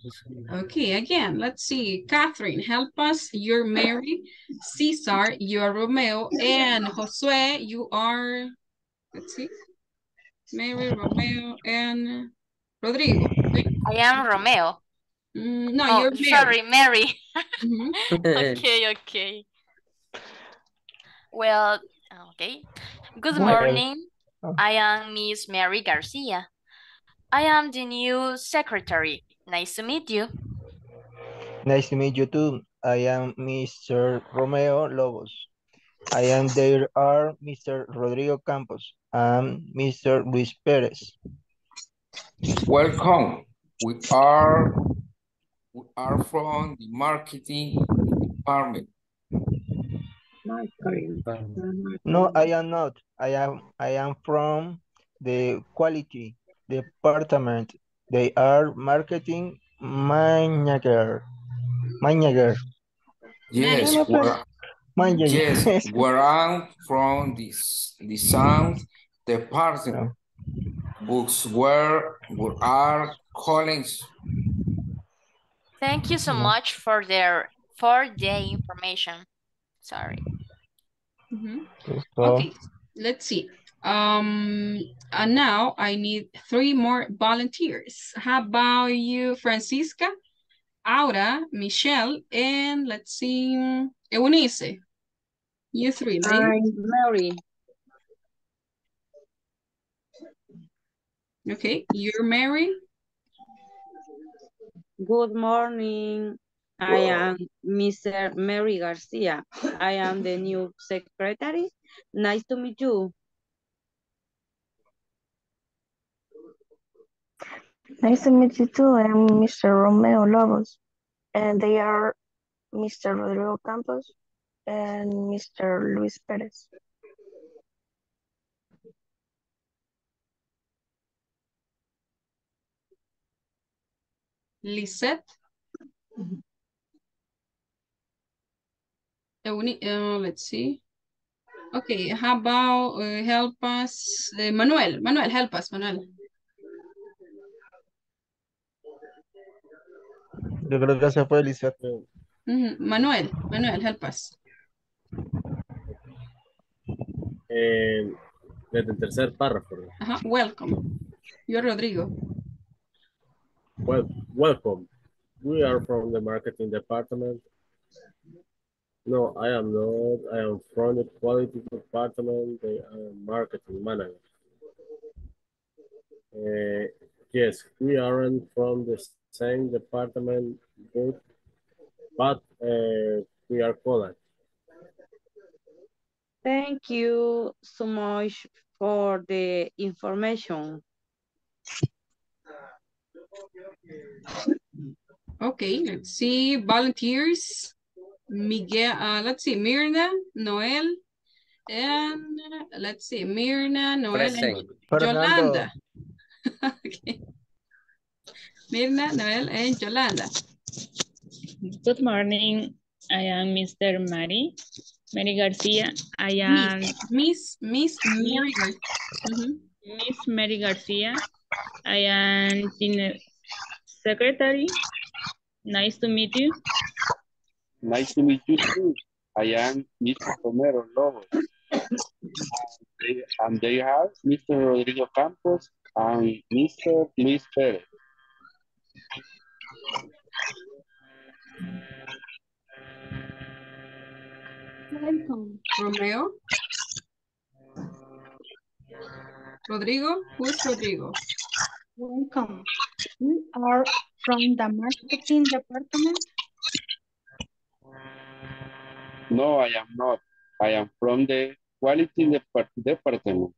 Okay, again, let's see. Catherine, help us. You're Mary. Cesar, you are Romeo. And Josué, you are, let's see. Mary, Romeo, and Rodrigo. I am Romeo. Mm, no, oh, you're Mary. Sorry, Mary. Mm-hmm. Okay, okay. Well, okay. Good morning. Oh. I am Miss Mary Garcia. I am the new secretary. Nice to meet you. Nice to meet you too. I am Mister Romeo Lobos. I am there are Mister Rodrigo Campos and Mister Luis Pérez. Welcome. We are we are from the marketing department. No, I am not. I am I am from the quality department. They are marketing manager. Manager. Yes. Manager. Yes, where I'm from the, the sound department, books where we are colleagues. Thank you so much for their for the information. Sorry. Mm-hmm. Okay, let's see. Um, and now I need three more volunteers. How about you, Francisca, Aura, Michelle, and let's see, Eunice. You three, ladies. I'm Mary. Okay, you're Mary. Good morning. I am Mister Mary Garcia. I am the new secretary. Nice to meet you. Nice to meet you too. I am Mister Romeo Lobos. And they are Mister Rodrigo Campos and Mister Luis Pérez. Lisette. Uh, let's see. Okay, how about uh, help us, uh, Manuel? Manuel, help us, Manuel. Yo creo que se fue Lisette. Manuel, Manuel, help us. Eh, desde el tercer párrafo. Ajá, welcome. You're Rodrigo. Well, welcome. We are from the marketing department. No, I am not. I am from the quality department. They are marketing manager. Uh, yes, we aren't from the same department group. But uh, we are polite. Thank you so much for the information. Okay, let's see. Volunteers. Miguel, uh, let's see. Mirna, Noel, and let's see. Mirna, Noel, and Yolanda. Okay. Mirna, Noel, and Yolanda. Good morning. I am Mister Mary. Mary Garcia. I am Miss Miss Mary Garcia. Mm-hmm. Miss Mary Garcia. I am the secretary. Nice to meet you. Nice to meet you too. I am Mister Romero Lobos. And they have Mister Rodrigo Campos and Mister Luis Pérez. Welcome. Romeo. Rodrigo, who is Rodrigo? Welcome. We are from the marketing department. No, I am not. I am from the quality department.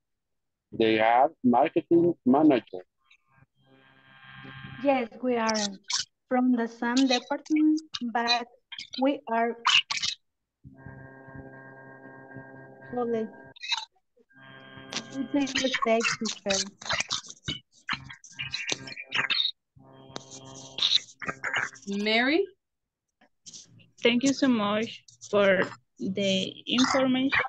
They are marketing manager. Yes, we are from the same department, but we are college. Mary? Thank you so much for the information.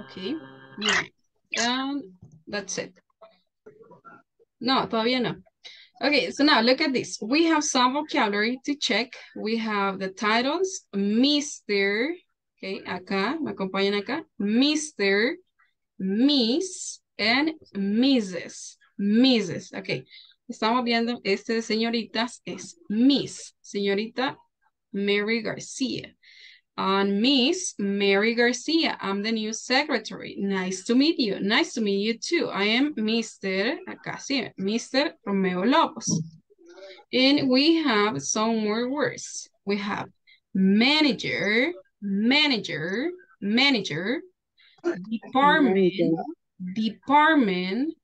Okay. And that's it. No, todavía no. Okay, so now look at this. We have some vocabulary to check. We have the titles, Mister, okay, acá, me acompañan acá, Mister, Miss, and Missus, Missus, okay. Estamos viendo este de señoritas es Miss, señorita Mary Garcia. And Miss Mary Garcia, I'm the new secretary. Nice to meet you. Nice to meet you too. I am Mister Acá sí, Mister Romeo Lobos. And we have some more words. We have manager, manager, manager, department, department,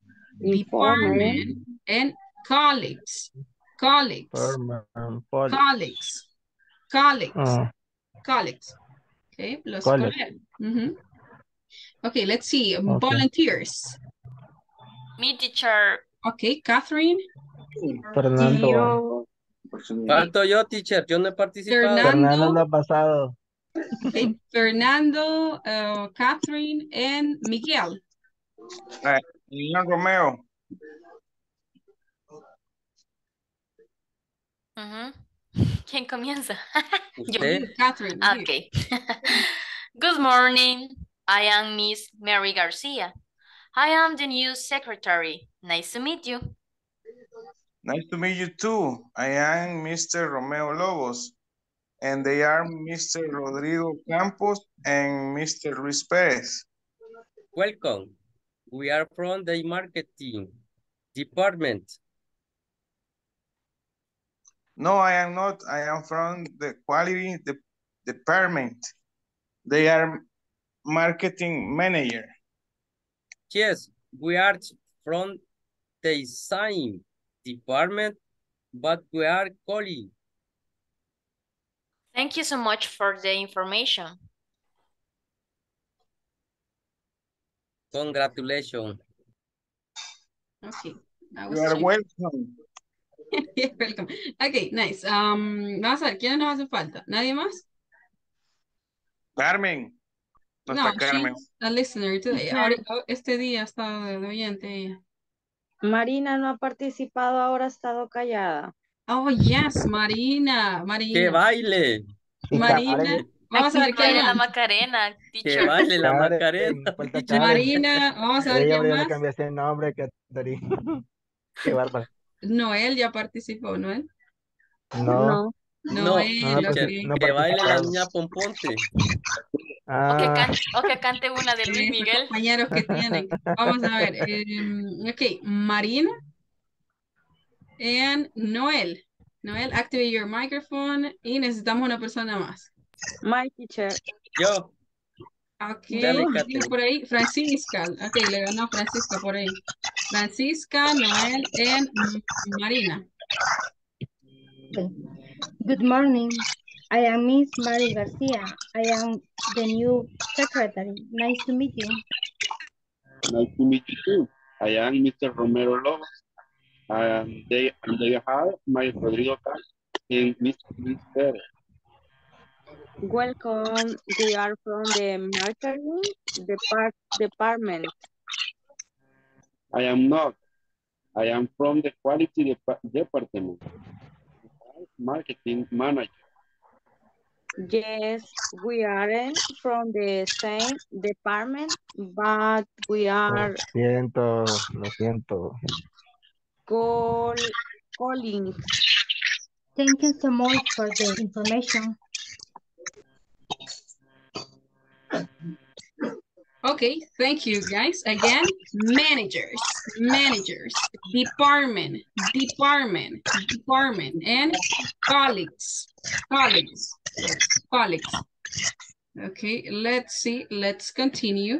department, and colleagues, colleagues, department. colleagues, colleagues. Uh. Colleagues, okay, los College. Mm-hmm. Okay, let's see, okay. Volunteers. Me, teacher. Okay, Catherine. Fernando. Falto yo, teacher, yo no he participado. Fernando no ha pasado. Okay, Fernando, uh, Catherine, and Miguel. All right, Romeo. Mm-hmm. ¿Quién comienza? Yo, Catherine. Okay. Good morning. I am Miss Mary Garcia. I am the new secretary. Nice to meet you. Nice to meet you too. I am Mister Romeo Lobos. And they are Mister Rodrigo Campos and Mister Luis Pérez. Welcome. We are from the marketing department. No, I am not. I am from the quality de department. They are marketing manager. Yes, we are from the same department, but we are colleagues. Thank you so much for the information. Congratulations. Okay. You are welcome. Welcome. Okay, nice. Um, vamos a ver, ¿quiénes nos hacen falta? ¿Nadie más? Carmen. No, no Carmen. She's a listener today. Ahora, este día ha estado de oyente. Marina no ha participado, ahora ha estado callada. Oh, yes, Marina. Marina. ¡Que baile! Marina. Vamos a ver quién baile la Macarena. ¡Que baile la Macarena! Marina, vamos a ver quién más. Cambiaste el nombre, Caterina. ¡Qué bárbaro! Noel ya participó, ¿Noel? No. No, Noel, no, okay. no que baile la niña Pomponte. Ah. O, que cante, o que cante una de Luis Miguel. Compañeros que tienen. Vamos a ver. Um, ok, Marina. And Noel. Noel, activate your microphone. Y necesitamos una persona más. My teacher. Yo. Ok, Dale, por ahí, Francisca. Ok, le ganó Francisca por ahí. Francisca, Noel, and Marina. Good morning. I am Miss Mary Garcia. I am the new secretary. Nice to meet you. Nice to meet you too. I am Mister Romero Lobos. Um, they, they have my Rodrigo and Mister Pérez. Welcome. We are from the marketing depart department. I am not. I am from the quality dep department. Marketing manager. Yes, we aren't from the same department, but we are. Lo siento, lo siento. Call, calling. Thank you so much for the information. Okay, thank you guys. Again, managers, managers, department, department, department, and colleagues, colleagues, colleagues. Okay, let's see, let's continue.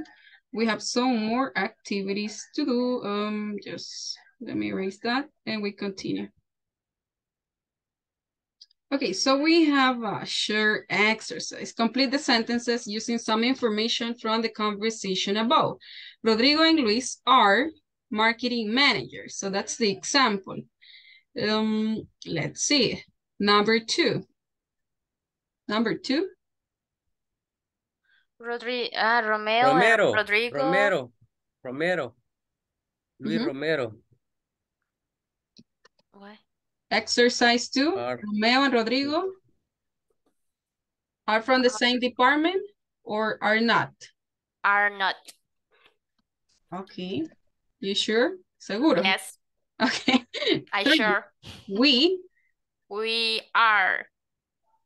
We have some more activities to do. Um, just let me erase that and we continue. Okay, so we have a short exercise. Complete the sentences using some information from the conversation above. Rodrigo and Luis are marketing managers. So that's the example. Um, let's see. Number two. Number two. Rodri ah, Romeo Romero, Rodrigo. Romero. Romero. Luis mm-hmm. Romero. What? Exercise two. Are, Romeo and Rodrigo are from the same department or are not? Are not. Okay. You sure? Seguro. Yes. Okay. I sure. We. We are.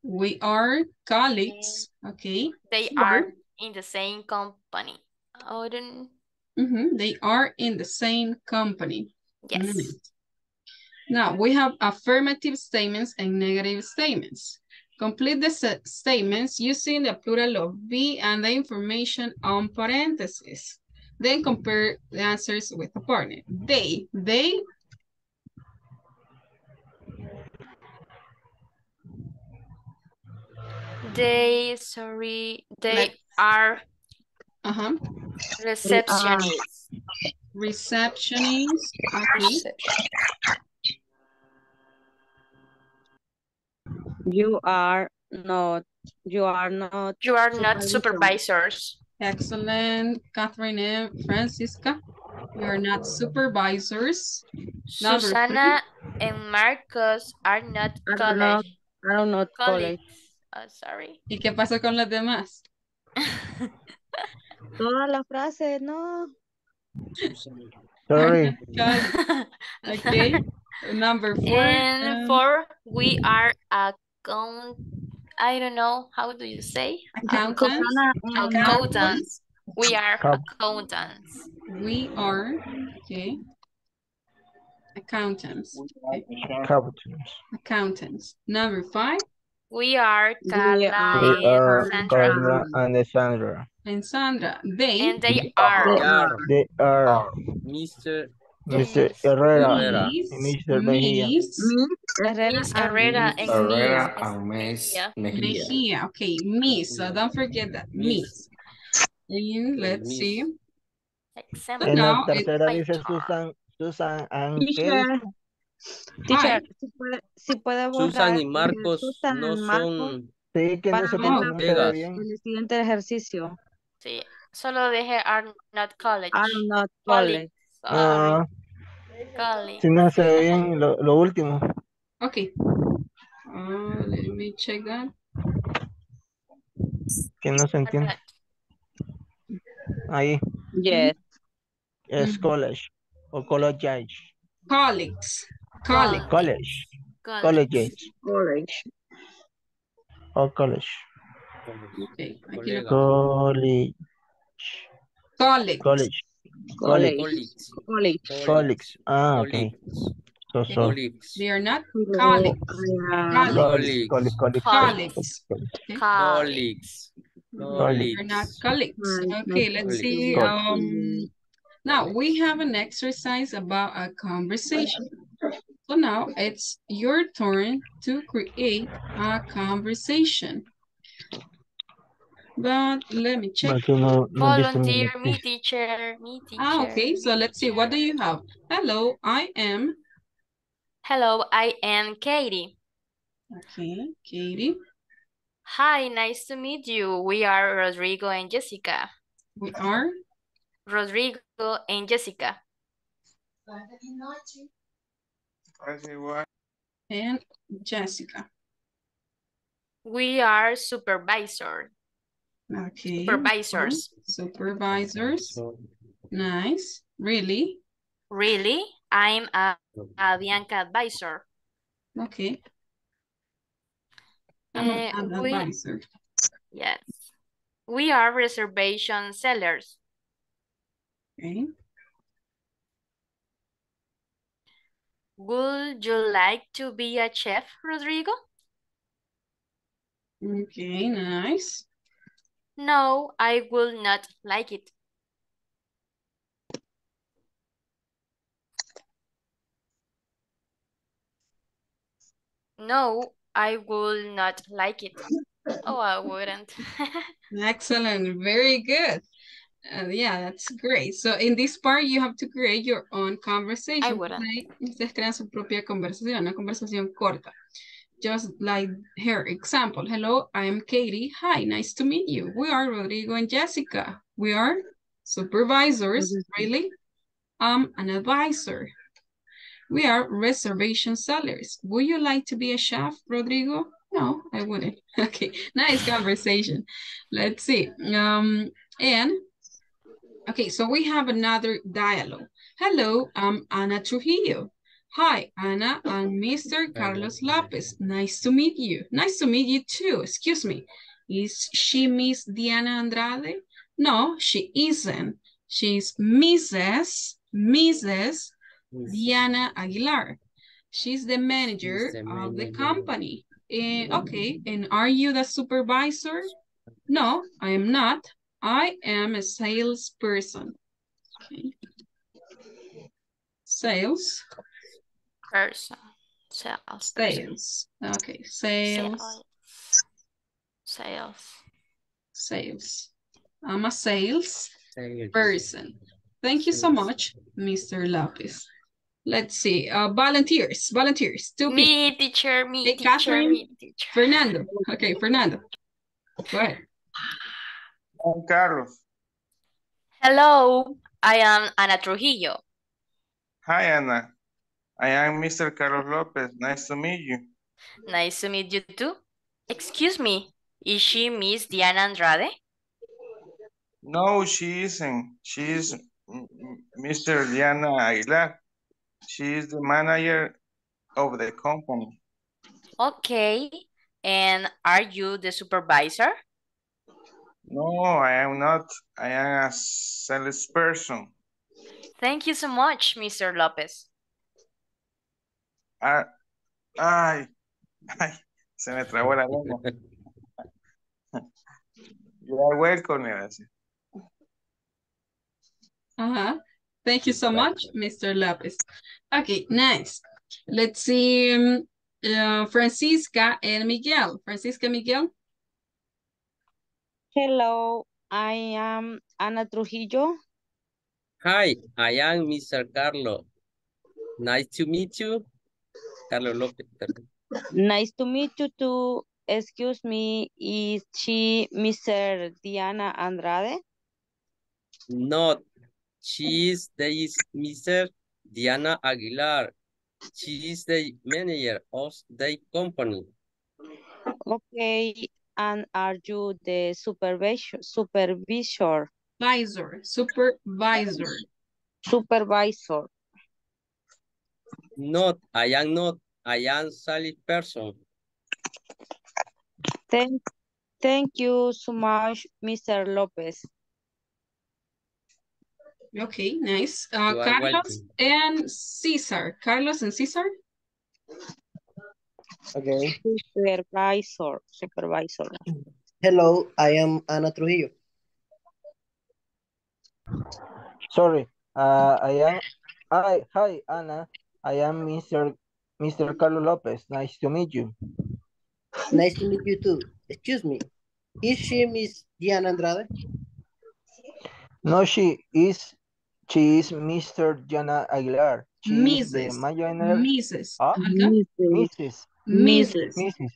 We are colleagues. Okay. They sure. are in the same company. Oh, then... Mm-hmm. They are in the same company. Yes. Mm-hmm. Now, we have affirmative statements and negative statements. Complete the set statements using the plural of be and the information on parentheses. Then compare the answers with the partner. They, they. They, sorry, they Let's, are uh-huh. receptionists. Uh, receptionists. Okay. You are not, you are not. You are not supervisors. Excellent, Catherine and Francisca. You are not supervisors. Susana and Marcos are not are college. Not, are not college. college. Oh, sorry. ¿Y qué pasó con los demás? Toda la frase, no. Sorry. Okay. Number four. And um, four, we are account. I don't know. How do you say? Accountants. Accountants. accountants. We are accountants. We are. Okay. Accountants. Okay. Accountants. Accountants. Number five. We are Carla and Sandra. And Sandra. They. And they are. They are. They are. Mister Mister Herrera. Mister Mejia. Miss Herrera and Miss Mejia. Okay, Miss. So don't forget that. Miss. And let's see. So now Susan, Susan and Michelle. Teacher, si puede, si puede abordar, Susan y Marcos Susan no Marcos son... Sí, que no se pronuncia bien. En el siguiente ejercicio. Sí, solo dije are not college. Are not college. Uh, college. Si no se ve bien lo, lo último. Ok. Uh, let me check that. Que no se entiende. Ahí. Yes. Es college o college. Colleagues. College. College. College. College. College. Or college. Okay. College. College. College. College. College. College. Ah, okay. So, so. They are not colleagues. Colleagues. Colleagues. Colleagues. Colleagues. They are not colleagues. Okay, let's see. Um. Now, we have an exercise about a conversation. So now it's your turn to create a conversation. But let me check. No, no, Volunteer, no. me teacher, me teacher. Ah, okay, so let's see, what do you have? Hello, I am. Hello, I am Katie. Okay, Katie. Hi, nice to meet you. We are Rodrigo and Jessica. We are? Rodrigo and Jessica. And Jessica. We are supervisor. Okay. Supervisors. Supervisors. Nice. Really? Really? I'm a, a Bianca advisor. Okay. I'm an uh, advisor. We, yes. We are reservation sellers. Okay. Would you like to be a chef, Rodrigo? Okay, nice. No, I will not like it. No, I will not like it. Oh, I wouldn't. Excellent, very good. Uh, yeah, that's great. So in this part, you have to create your own conversation. I wouldn't. Right? Ustedes crean su propia conversación, una conversación corta. Just like her example. Hello, I'm Katie. Hi, nice to meet you. We are Rodrigo and Jessica. We are supervisors, mm-hmm. really. I'm an advisor. We are reservation sellers. Would you like to be a chef, Rodrigo? No, I wouldn't. Okay, nice conversation. Let's see. Um, and okay, so we have another dialogue. Hello, I'm Ana Trujillo. Hi, Ana, I'm Mister Carlos López. Nice to meet you. Nice to meet you too. Excuse me. Is she Miss Diana Andrade? No, she isn't. She's Missus Missus Diana Aguilar. She's the manager of the company. And, okay, and are you the supervisor? No, I am not. I am a salesperson. Okay. Sales. Person. Sales. Sales. Okay. Sales. Sales. Sales. I'm a sales person. Thank you so much, Mister Lopez. Let's see. Uh, volunteers. Volunteers. To me, people. Teacher. Me, hey, teacher. Catherine, me, teacher. Fernando. Okay, Fernando. Go ahead. I'm Carlos. Hello, I am Ana Trujillo. Hi, Ana. I am Mister Carlos Lopez. Nice to meet you. Nice to meet you too. Excuse me, is she Miss Diana Andrade? No, she isn't. She is Mister Diana Aguilar. She is the manager of the company. Okay, and are you the supervisor? No, I am not. I am a salesperson. Thank you so much, Mister Lopez. Ah, ay, ay, se me trabó la lengua. You are welcome. Uh-huh. Thank you so much, Mister Lopez. Okay, nice. Let's see um, uh, Francisca and Miguel. Francisca, Miguel. Hello, I am Ana Trujillo. Hi, I am Mister Carlo. Nice to meet you. Carlos López. Nice to meet you too. Excuse me, is she Mister Diana Andrade? No, she is the Mister Diana Aguilar. She is the manager of the company. Okay. And are you the supervisor? Supervisor. Supervisor. Supervisor. Supervisor. Not. I am not. I am solid person. Thank, thank you so much, Mister Lopez. Okay, nice. Uh, Carlos and Cesar. Carlos and Cesar. Okay. Supervisor, supervisor. Hello, I am Ana Trujillo. Sorry, uh, I am. Hi, hi, Ana. I am Mister Mister Carlos Lopez. Nice to meet you. Nice to meet you too. Excuse me. Is she Miss Diana Andrade? No, she is. She is Mister Diana Aguilar. She Missus Is Missus. Ah? Missus. Missus. Missus. Missus.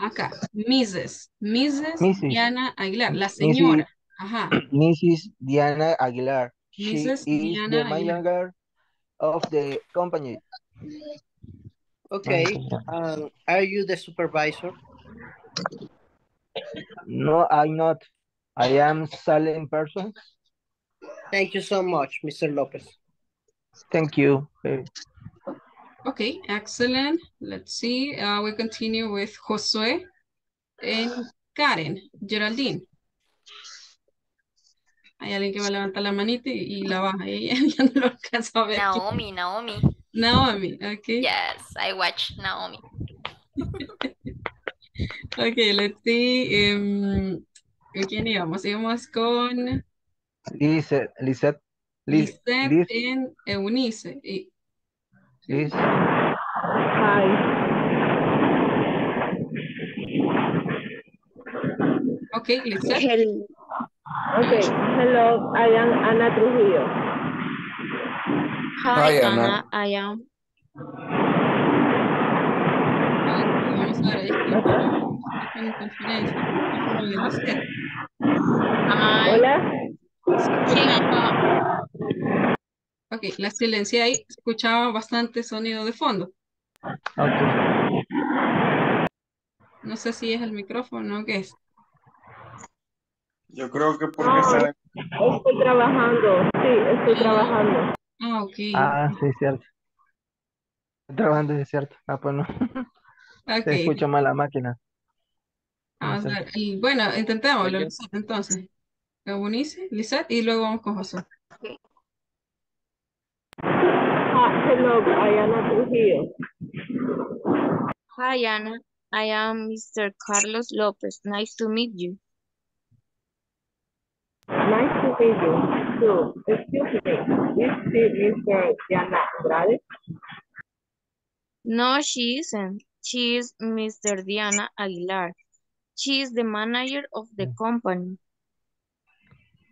Acá, Missus Missus Missus Diana Aguilar, la señora. Missus Ajá. Missus Diana Aguilar. Missus She Diana is the manager of the company. Okay. Um, are you the supervisor? No, I'm not. I am silent person. Thank you so much, Mister Lopez. Thank you. Okay, excellent. Let's see. Uh, we continue with Josué and Karen. Geraldine. Hay alguien que va a levantar la manita y la baja. Ella ya no lo alcanza a ver. Naomi, Naomi. Naomi, okay. Yes, I watch Naomi. Okay, let's see. Um, ¿Quién íbamos? Íbamos con... Lisette. Lisette. Lisette and Eunice. Yes. Hi. Okay, Lisette. Hello. Okay. Hello, I am Ana Trujillo. Hi, Hi Ana. Ana. I am. Hola. Ok, la silencié ahí. Escuchaba bastante sonido de fondo. Okay. No sé si es el micrófono o qué es. Yo creo que porque... No, sale... Estoy trabajando, sí, estoy trabajando. Ah, ok. Ah, sí, cierto. Estoy trabajando, es cierto. Ah, pues no. Okay. Se escucha mal la máquina. Ah, no sé. Y bueno, intentémoslo, entonces. Eunice, Lisette, y luego vamos con Josué. Okay. Ah, hello, I am Ana Trujillo. Hi, Ana. I am Mister Carlos López. Nice to meet you. Nice to meet you. So, excuse me, is she Mister Diana Andrade? No, she isn't. She is Mister Diana Aguilar. She is the manager of the company.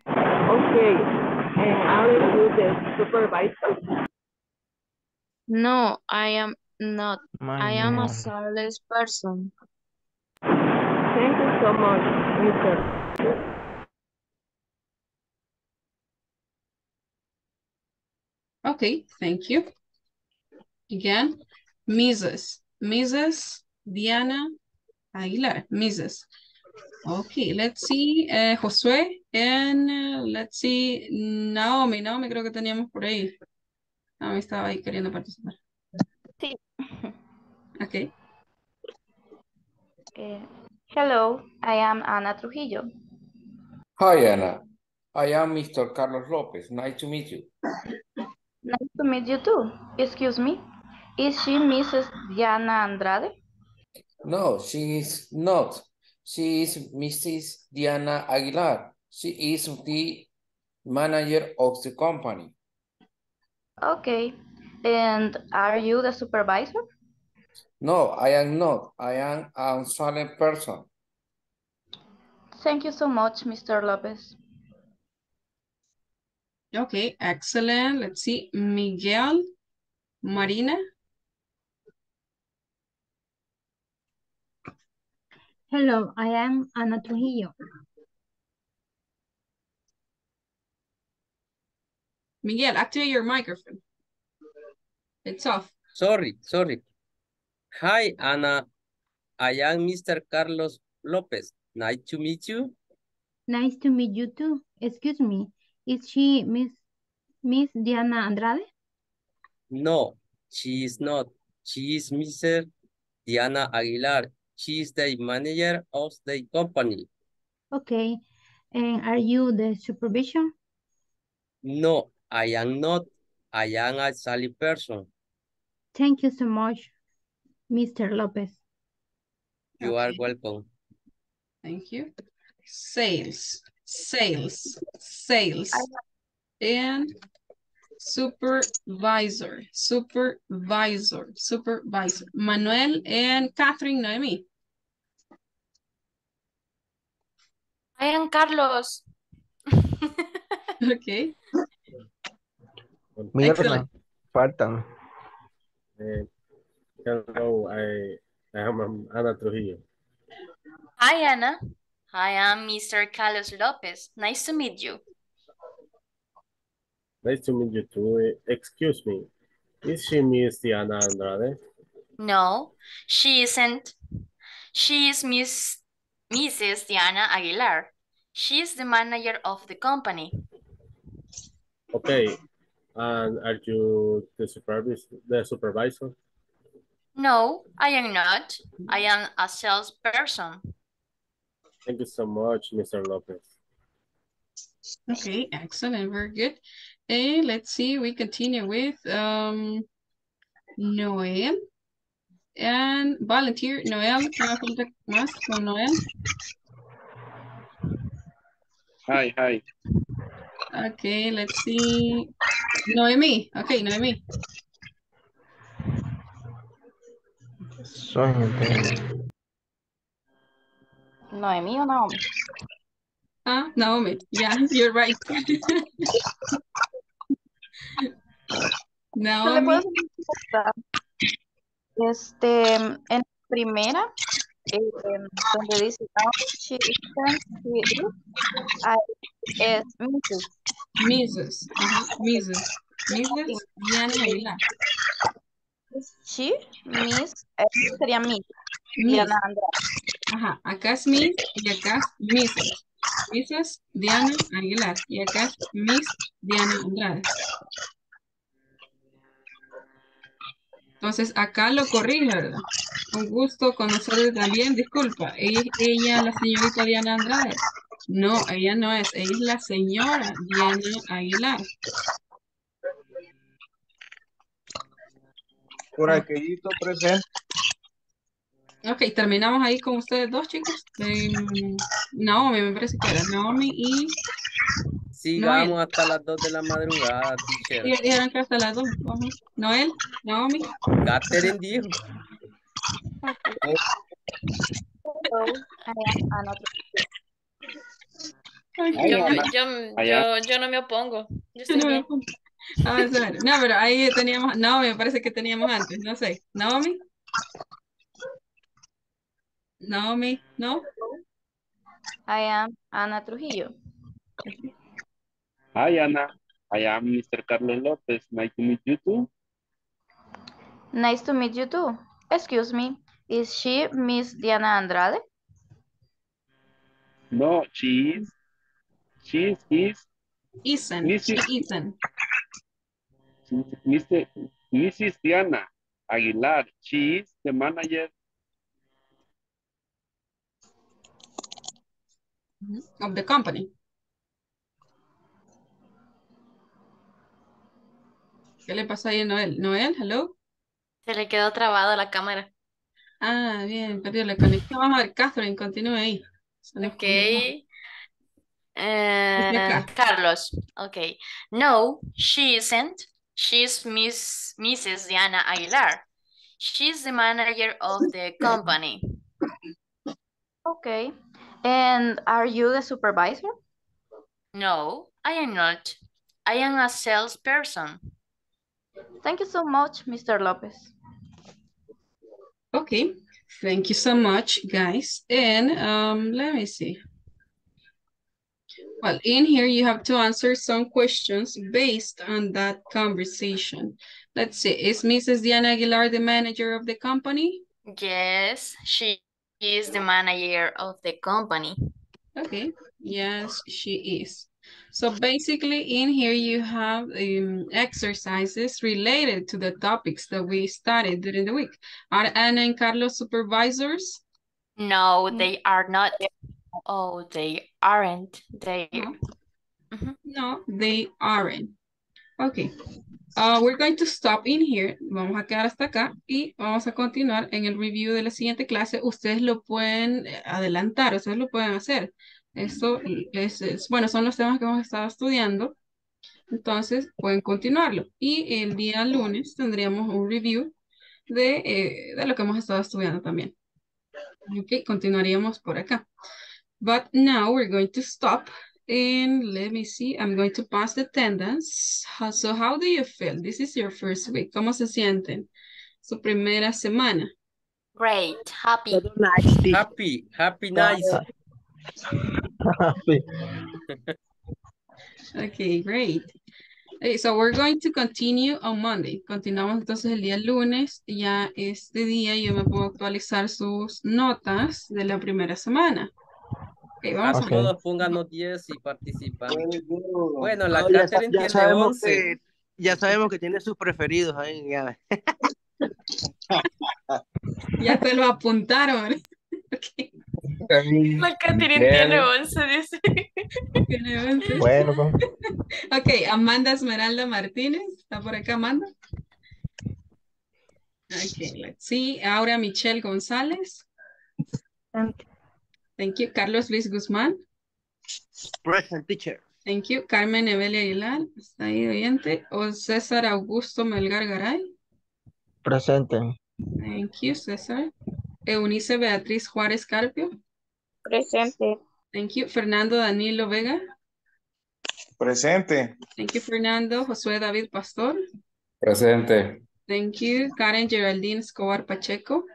Okay, and are you the supervisor? No, I am not. My I am man. a sales person. Thank you so much, Mister Okay, thank you. Again, Missus Missus Diana Aguilar, Missus Okay, let's see, uh, Josué, and uh, let's see, Naomi, Naomi creo que teníamos por ahí. Naomi estaba ahí queriendo participar. Sí. Okay. Uh, hello, I am Ana Trujillo. Hi, Ana. I am Mister Carlos López. Nice to meet you. Nice to meet you too. Excuse me. Is she Missus Diana Andrade? No, she is not. She is Missus Diana Aguilar. She is the manager of the company. Okay. And are you the supervisor? No, I am not. I am a silent person. Thank you so much, Mister Lopez. Okay, excellent. Let's see. Miguel, Marina. Hello, I am Ana Trujillo. Miguel, activate your microphone. It's off. Sorry, sorry. Hi, Ana. I am Mister Carlos Lopez. Nice to meet you. Nice to meet you too. Excuse me. Is she Miss Miss Diana Andrade? No, she is not. She is Mister Diana Aguilar. She is the manager of the company. Okay. And are you the supervision? No, I am not. I am a salary person. Thank you so much, Mister Lopez. You okay. are welcome. Thank you. Sales, sales, sales. And supervisor, supervisor, supervisor. Manuel and Catherine, Naomi. I am Carlos. Okay. Mirna, faltan. Uh, hello, I, I am Ana Trujillo. Hi, Ana. I am Mister Carlos Lopez. Nice to meet you. Nice to meet you too. Excuse me. Is she Miss Diana Andrade? No, she isn't. She is Miss Missus Diana Aguilar. She is the manager of the company. Okay. And are you the supervisor? The supervisor? No, I am not. I am a salesperson. Thank you so much, Mister Lopez. Okay, excellent. Very good. And let's see, we continue with um, Noel. And volunteer, Noel, can I contact más con Noel? Hi, hi. Okay, let's see. Noemi. Okay, Noemi. Sorry. Noemi or Naomi? Huh? Naomi. Yeah, you're right. Naomi. Este, en primera, eh, donde dice, oh, she is Missus Missus Missus Missus Diana Aguilar. She, Miss, eh, sería Miss. Diana Andrade. Ajá, acá es Miss y acá es Missus Missus Diana Aguilar y acá es Miss Diana Andrade. Entonces, acá lo corrige, ¿verdad? Un gusto conocerle también, disculpa. ¿Ella es ella, la señorita Diana Andrade? No, ella no es. Ella es la señora Diana Aguilar. Por aquellito presente. Ok, terminamos ahí con ustedes dos, chicos. Eh, Naomi, me parece que era Naomi y... Sigamos Noel. Hasta las dos de la madrugada, teacher. Sí, dijeron que hasta las dos. Noel, Naomi. Catherine dijo. Yo, yo, yo, yo no me opongo. Yo estoy no, bien. No, pero ahí teníamos, Naomi, me parece que teníamos antes, no sé. Naomi. Naomi, no. I am Ana Trujillo. Okay. Hi, Anna. I am Mister Carlos López. Nice to meet you too. Nice to meet you too. Excuse me, is she Miss Diana Andrade? No, she is. She is. Ethan. Missus Ethan. Mister Missus Diana Aguilar. She is the manager. Of the company. ¿Qué le pasó ahí a Noel? Noel, hello. Se le quedó trabada la cámara. Ah, bien, perdió la conexión. Vamos a ver, Catherine, continúe ahí. Ok. Uh, Carlos, ok. No, she isn't. She's Miss, Missus Diana Aguilar. She's the manager of the company. Ok. And are you the supervisor? No, I am not. I am a salesperson. Thank you so much, Mister Lopez. Okay, thank you so much, guys. And um, let me see. Well, in here you have to answer some questions based on that conversation. Let's see, is Missus Diana Aguilar the manager of the company? Yes, she is the manager of the company. Okay, yes, she is. So basically in here you have um, exercises related to the topics that we studied during the week. Are Ana and Carlos supervisors? No, they are not. Oh, they aren't. They. No, mm-hmm. No they aren't. Okay. Uh, we're going to stop in here. Vamos a quedar hasta acá y vamos a continuar en el review de la siguiente clase. Ustedes lo pueden adelantar, ustedes lo pueden hacer. Eso es, es, bueno, son los temas que hemos estado estudiando, entonces pueden continuarlo. Y el día lunes tendríamos un review de, eh, de lo que hemos estado estudiando también. Ok, continuaríamos por acá. But now we're going to stop and let me see, I'm going to pass the attendance. So how do you feel? This is your first week. ¿Cómo se sienten? Su primera semana. Great, happy. Happy, happy, nice. Okay, great. Okay, so we're going to continue on Monday. Continuamos entonces el día lunes. Ya este día yo me puedo actualizar sus notas de la primera semana. Okay, vamos okay. A todos pónganos diez y participan. Bueno, la oh, Catherine ya, ya tiene once. Que, ya sabemos que tiene sus preferidos ahí. Ya, ya te lo apuntaron. Okay. La Catherine tiene once, dice. Tiene once. Bueno. Ok, Amanda Esmeralda Martínez. ¿Está por acá, Amanda? Ok, let's see. Aura Michelle González. Okay. Thank you. Carlos Luis Guzmán. Present, teacher. Thank you. Carmen Evelia Aguilar. Está ahí, oyente. O César Augusto Melgar Garay. Presente. Thank you, César. Eunice Beatriz Juárez Carpio. Presente. Thank you. Fernando Danilo Vega. Presente. Thank you, Fernando. Josué David Pastor. Presente. Thank you. Karen Geraldine Escobar Pacheco.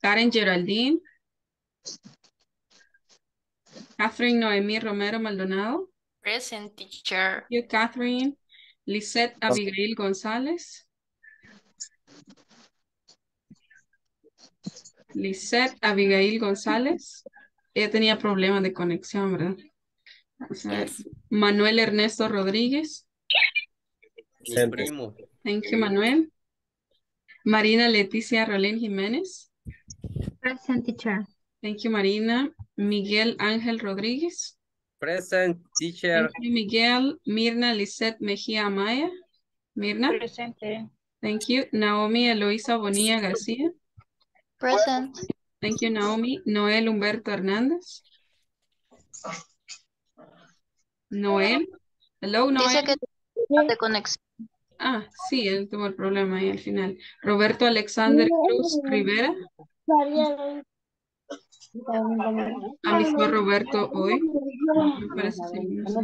Karen Geraldine. Catherine Noemí Romero Maldonado. Present, teacher. Thank you, Catherine. Lisette Abigail González. Lisette Abigail González. Ella tenía problemas de conexión, ¿verdad? Yes. Manuel Ernesto Rodríguez. El primo. Thank you, Manuel. Marina Leticia Rolín Jiménez. Present, teacher. Thank you, Marina. Miguel Ángel Rodríguez. Present, teacher. Thank you, Miguel. Mirna Lisette Mejía Amaya. Mirna. Presente. Thank you. Naomi Eloisa Bonilla García. Present. Thank you, Naomi. Noel Humberto Hernández. Noel. Hello, Noel. Dice que de conexión. Ah, sí, él tuvo el problema ahí al final. Roberto Alexander Cruz Rivera. A mi fue Roberto hoy. Me parece que sí, no sé.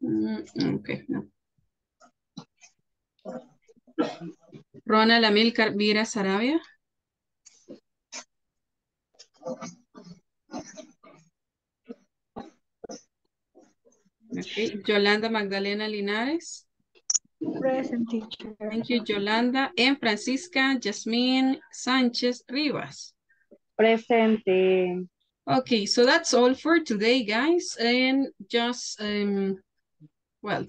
Mm, ok, no. Ronald Amilcar Vira Sarabia. Okay. Yolanda Magdalena Linares. Present, teacher. Thank you, Yolanda. And Francisca Jasmine Sanchez Rivas. Presente. Okay, so that's all for today, guys. And just, um, well,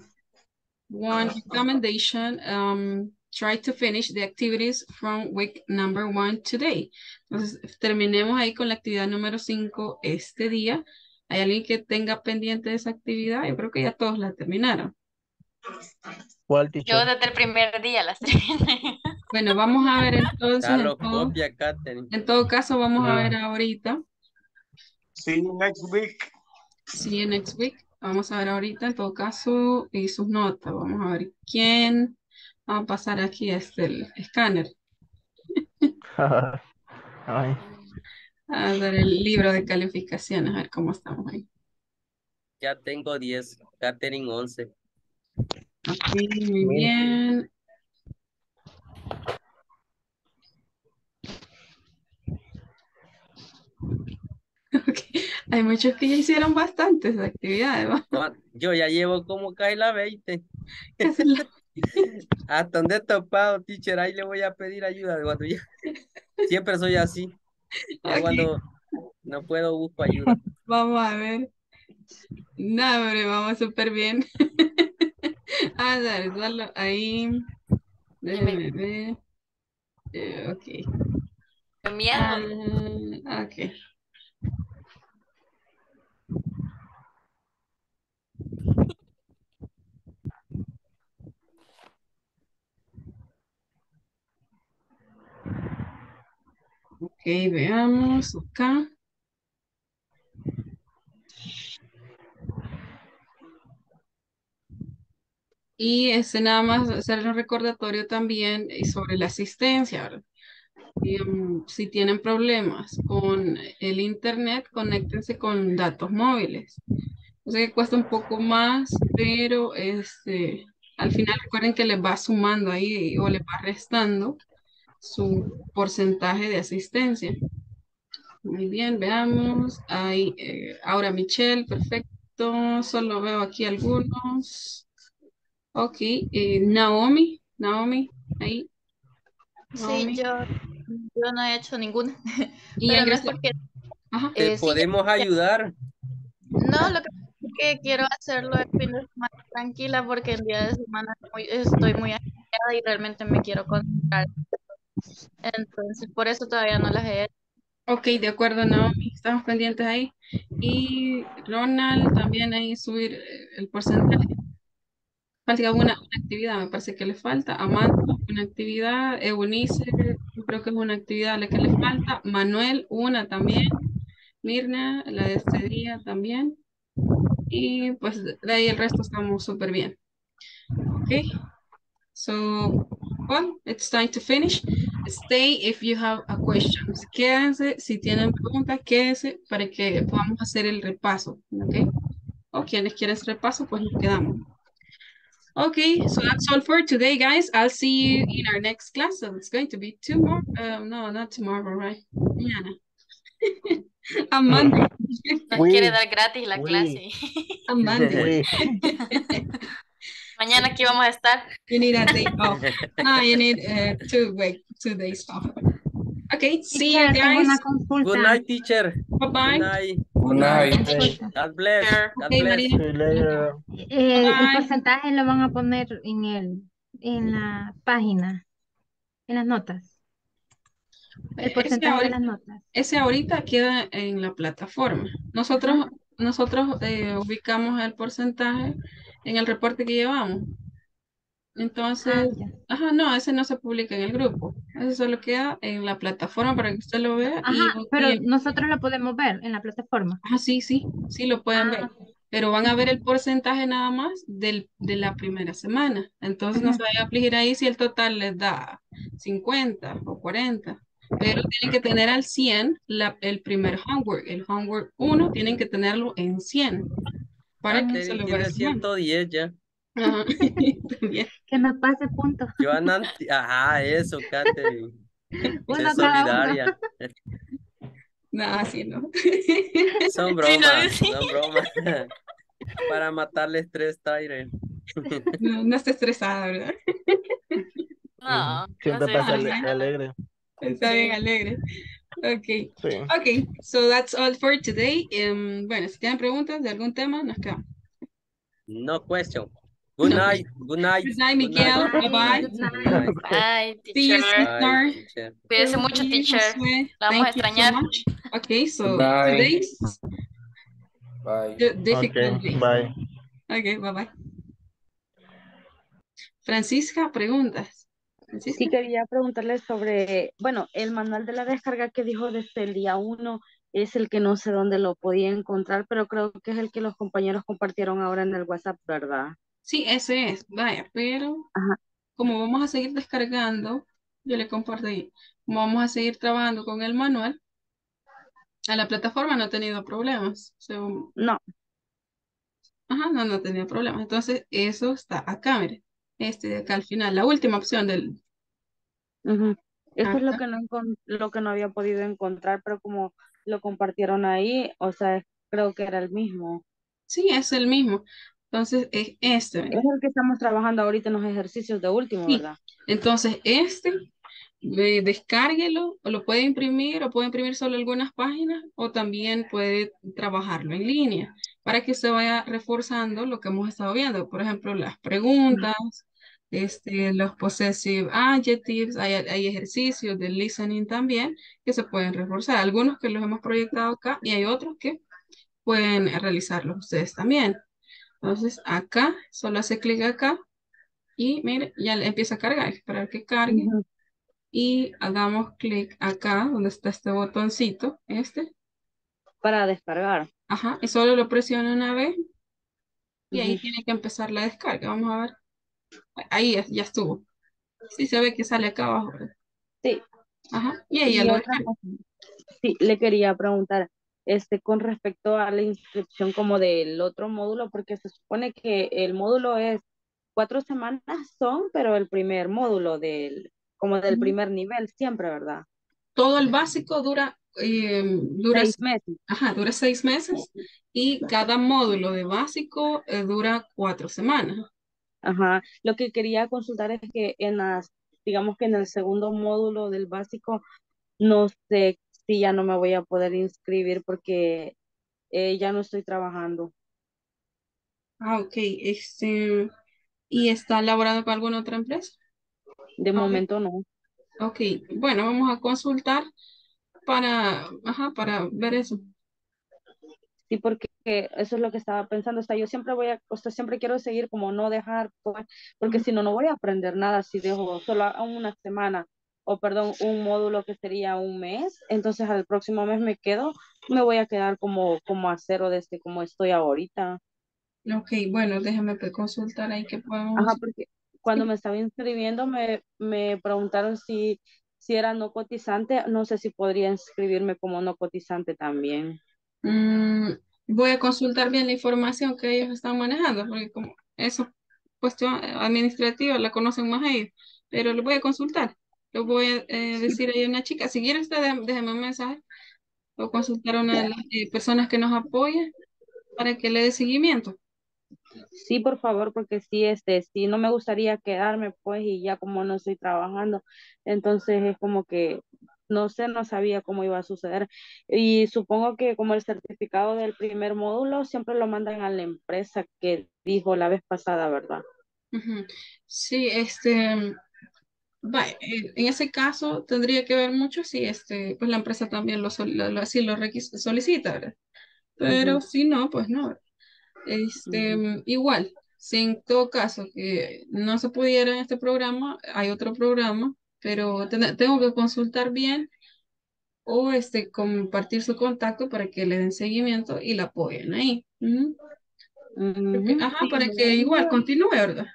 one recommendation, um, try to finish the activities from week number one today. Entonces, terminemos ahí con la actividad número cinco este día. ¿Hay alguien que tenga pendiente de esa actividad? Yo creo que ya todos la terminaron. ¿Cuál, teacher? Yo desde el primer día las terminé. Bueno, vamos a ver entonces. En todo, copia, en todo caso, vamos no. a ver ahorita. See you next week. See you next week. Vamos a ver ahorita, en todo caso, y sus notas. Vamos a ver quién va a pasar aquí este el escáner. Ay. A ver el libro de calificaciones, a ver cómo estamos ahí. Ya tengo diez, Catherine once. Okay, muy bien. Okay. Hay muchos que ya hicieron bastantes actividades, ¿va? No, yo ya llevo como casi la veinte. Casi la... Hasta donde he topado, teacher, ahí le voy a pedir ayuda. Cuando yo... Siempre soy así. Okay. Cuando no puedo, busco ayuda. Vamos a ver. No, hombre, vamos súper bien. Ah, dale, dale, ahí. Déjame ver. Eh, ok. Ah, ok. Ok, veamos acá. Y ese nada más hacer un recordatorio también sobre la asistencia, ¿verdad? Y, um, si tienen problemas con el internet, conéctense con datos móviles. O sea que cuesta un poco más, pero este, al final recuerden que les va sumando ahí o les va restando su porcentaje de asistencia. Muy bien, veamos. Ahí, eh, ahora Michelle, perfecto. Solo veo aquí algunos. Ok, eh, Naomi, Naomi, ahí. Naomi. Sí, yo, yo no he hecho ninguna. Y pero no es porque, ajá. Eh, ¿Te sí, podemos ya, ayudar? No, lo que pasa es que quiero hacerlo el fin de semana tranquila porque el día de semana muy, estoy muy agitada y realmente me quiero concentrar. Entonces, por eso todavía no las he hecho. Ok, de acuerdo, Naomi, estamos pendientes ahí. Y Ronald, también ahí subir el porcentaje. Falta una, una actividad, me parece que le falta. Amanda, una actividad. Eunice, creo que es una actividad a la que le falta. Manuel, una también. Mirna, la de este día también. Y pues de ahí el resto estamos súper bien. Ok. So, Well, it's time to finish. Stay if you have a question. Quédense si tienen preguntas, quédense para que podamos hacer el repaso, ¿ok? O quienes quieran repaso, pues nos quedamos. Okay, so that's all for today, guys. I'll see you in our next class. So it's going to be tomorrow. Uh, no, not tomorrow, right? Mañana. A Monday. Nos oui. Quiere dar gratis la oui. Clase. A Monday. Oui. Mañana aquí vamos a estar. You need a day off. No, you need uh, two, wait, two days off. Okay, see teacher, you guys. Good night, teacher. Bye-bye. Good night. Good night. Hey. God bless. God okay, bless. See you later. Eh, el porcentaje lo van a poner en, el, en la página, en las notas. El porcentaje ahorita, de las notas. Ese ahorita queda en la plataforma. Nosotros, nosotros eh, ubicamos el porcentaje en el reporte que llevamos. Entonces, ah, ajá, no, ese no se publica en el grupo. Ese solo queda en la plataforma para que usted lo vea. Ajá, y, pero y, nosotros lo podemos ver en la plataforma. Ah, sí, sí, sí lo pueden ah. ver. Pero van a ver el porcentaje nada más del, de la primera semana. Entonces ajá. no se va a aplicar ahí si el total les da cincuenta o cuarenta. Pero tienen que tener al cien la, el primer homework. El homework uno tienen que tenerlo en cien. Para ah, que se lo vea ciento diez ya. Ajá. Que me pase punto. Yo ananti... Ajá, eso, Catherine. Una es solidaria. No, así no. Son bromas, sí, no, sí. son bromas. Para matarle estrés, Tyren. No, no está estresada, ¿verdad? No. Siempre no pasa alegre. alegre. Está bien alegre. Ok. Sí. Ok, so that's all for today. Um, bueno, si tienen preguntas de algún tema, nos quedamos. No question. Good no. night. Good night. Good night, Miguel. Bye bye. Good night. Bye. Bye. Bye. See you, sweetheart. Cuídese mucho, teacher. La vamos a extrañar. So okay, so bye. Today's bye. Okay. Bye. Okay, bye bye. Francisca, preguntas. Francisca. Sí, quería preguntarle sobre, bueno, el manual de la descarga que dijo desde el día uno es el que no sé dónde lo podía encontrar, pero creo que es el que los compañeros compartieron ahora en el WhatsApp, ¿verdad? Sí, ese es, vaya, pero ajá. como vamos a seguir descargando, yo le comparto ahí, como vamos a seguir trabajando con el manual, a la plataforma no ha tenido problemas. Según... No. Ajá, no, no ha tenido problemas. Entonces, eso está acá, mire. Este de acá al final, la última opción del... Uh-huh. Eso es lo que, no lo que no había podido encontrar, pero como lo compartieron ahí, o sea, creo que era el mismo. Sí, es el mismo. Entonces, es este. ¿Verdad? Es el que estamos trabajando ahorita en los ejercicios de último, sí. ¿verdad? Entonces, este, eh, descárguelo, o lo puede imprimir, o puede imprimir solo algunas páginas, o también puede trabajarlo en línea, para que se vaya reforzando lo que hemos estado viendo. Por ejemplo, las preguntas, uh-huh. este, los possessive adjectives, hay, hay ejercicios de listening también, que se pueden reforzar. Algunos que los hemos proyectado acá, y hay otros que pueden realizarlos ustedes también. Entonces acá, solo hace clic acá y mire, ya empieza a cargar, esperar que cargue. Uh-huh. Y hagamos clic acá, donde está este botoncito, este. Para descargar. Ajá, y solo lo presiona una vez y uh-huh. ahí tiene que empezar la descarga, vamos a ver. Ahí ya, ya estuvo. Sí, se ve que sale acá abajo. Sí. Ajá, y ahí y ya lo descarga. Sí, le quería preguntar. Este, con respecto a la inscripción como del otro módulo, porque se supone que el módulo es cuatro semanas son, pero el primer módulo del, como del primer nivel siempre, ¿verdad? Todo el básico dura, eh, dura seis meses. Ajá, dura seis meses y cada módulo de básico eh, dura cuatro semanas. Ajá, lo que quería consultar es que en las, digamos que en el segundo módulo del básico no se sí, ya no me voy a poder inscribir porque eh, ya no estoy trabajando. Ah, ok. Este, ¿y está elaborado con alguna otra empresa? De okay. momento no. Ok. Bueno, vamos a consultar para, ajá, para ver eso. Sí, porque eso es lo que estaba pensando. O sea, yo siempre voy a, o sea, siempre quiero seguir como no dejar, porque si no, no voy a aprender nada si dejo solo una semana. o perdón, un módulo que sería un mes, entonces al próximo mes me quedo, me voy a quedar como, como a cero desde como estoy ahorita. Ok, bueno, déjame consultar ahí que podemos... Ajá, porque cuando me estaba inscribiendo me, me preguntaron si, si era no cotizante. No sé si podría inscribirme como no cotizante también. Mm, voy a consultar bien la información que ellos están manejando, porque como eso, cuestión administrativa, la conocen más ellos, pero lo voy a consultar. Lo voy a eh, decir ahí a una chica. Si quiere usted, déjeme un mensaje o consultar a una de las eh, personas que nos apoya para que le dé seguimiento. Sí, por favor, porque sí, este, sí, no me gustaría quedarme, pues, y ya como no estoy trabajando, entonces es como que, no sé, no sabía cómo iba a suceder. Y supongo que como el certificado del primer módulo siempre lo mandan a la empresa que dijo la vez pasada, ¿verdad? Uh-huh. Sí, este... en ese caso tendría que ver mucho si este, pues la empresa también lo, lo, lo, si lo solicita, ¿verdad? Pero uh-huh. si no, pues no. Este, uh-huh. Igual, si en todo caso que no se pudiera en este programa, hay otro programa, pero ten, tengo que consultar bien o este, compartir su contacto para que le den seguimiento y la apoyen ahí. Uh-huh. Uh-huh. Ajá, sí, para que igual continúe, ¿verdad?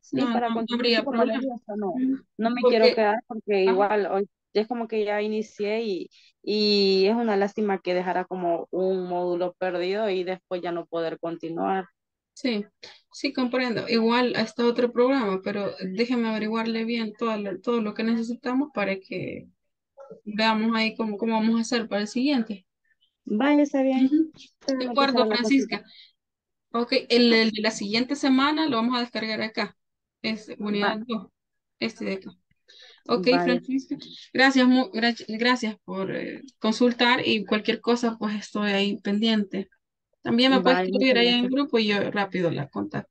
Sí, no, para no, no habría problema. No, no me porque, quiero quedar porque igual hoy es como que ya inicié y, y es una lástima que dejara como un módulo perdido y después ya no poder continuar. Sí, sí, comprendo. Igual está otro programa, pero déjeme averiguarle bien todo lo, todo lo que necesitamos para que veamos ahí cómo, cómo vamos a hacer para el siguiente. Vaya, está bien. Uh-huh. De acuerdo, Francisca. Ok, el, el de la siguiente semana lo vamos a descargar acá. Es unidad vale. dos, este de acá. Ok, vale. Francisca, gracias, gracias por eh, consultar y cualquier cosa, pues estoy ahí pendiente. También me vale. puedes escribir ahí en el grupo y yo rápido la contacto.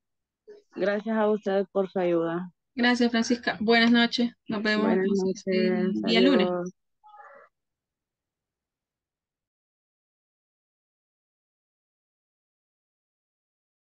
Gracias a ustedes por su ayuda. Gracias, Francisca. Buenas noches. Nos vemos. Buenas noches. Y el lunes.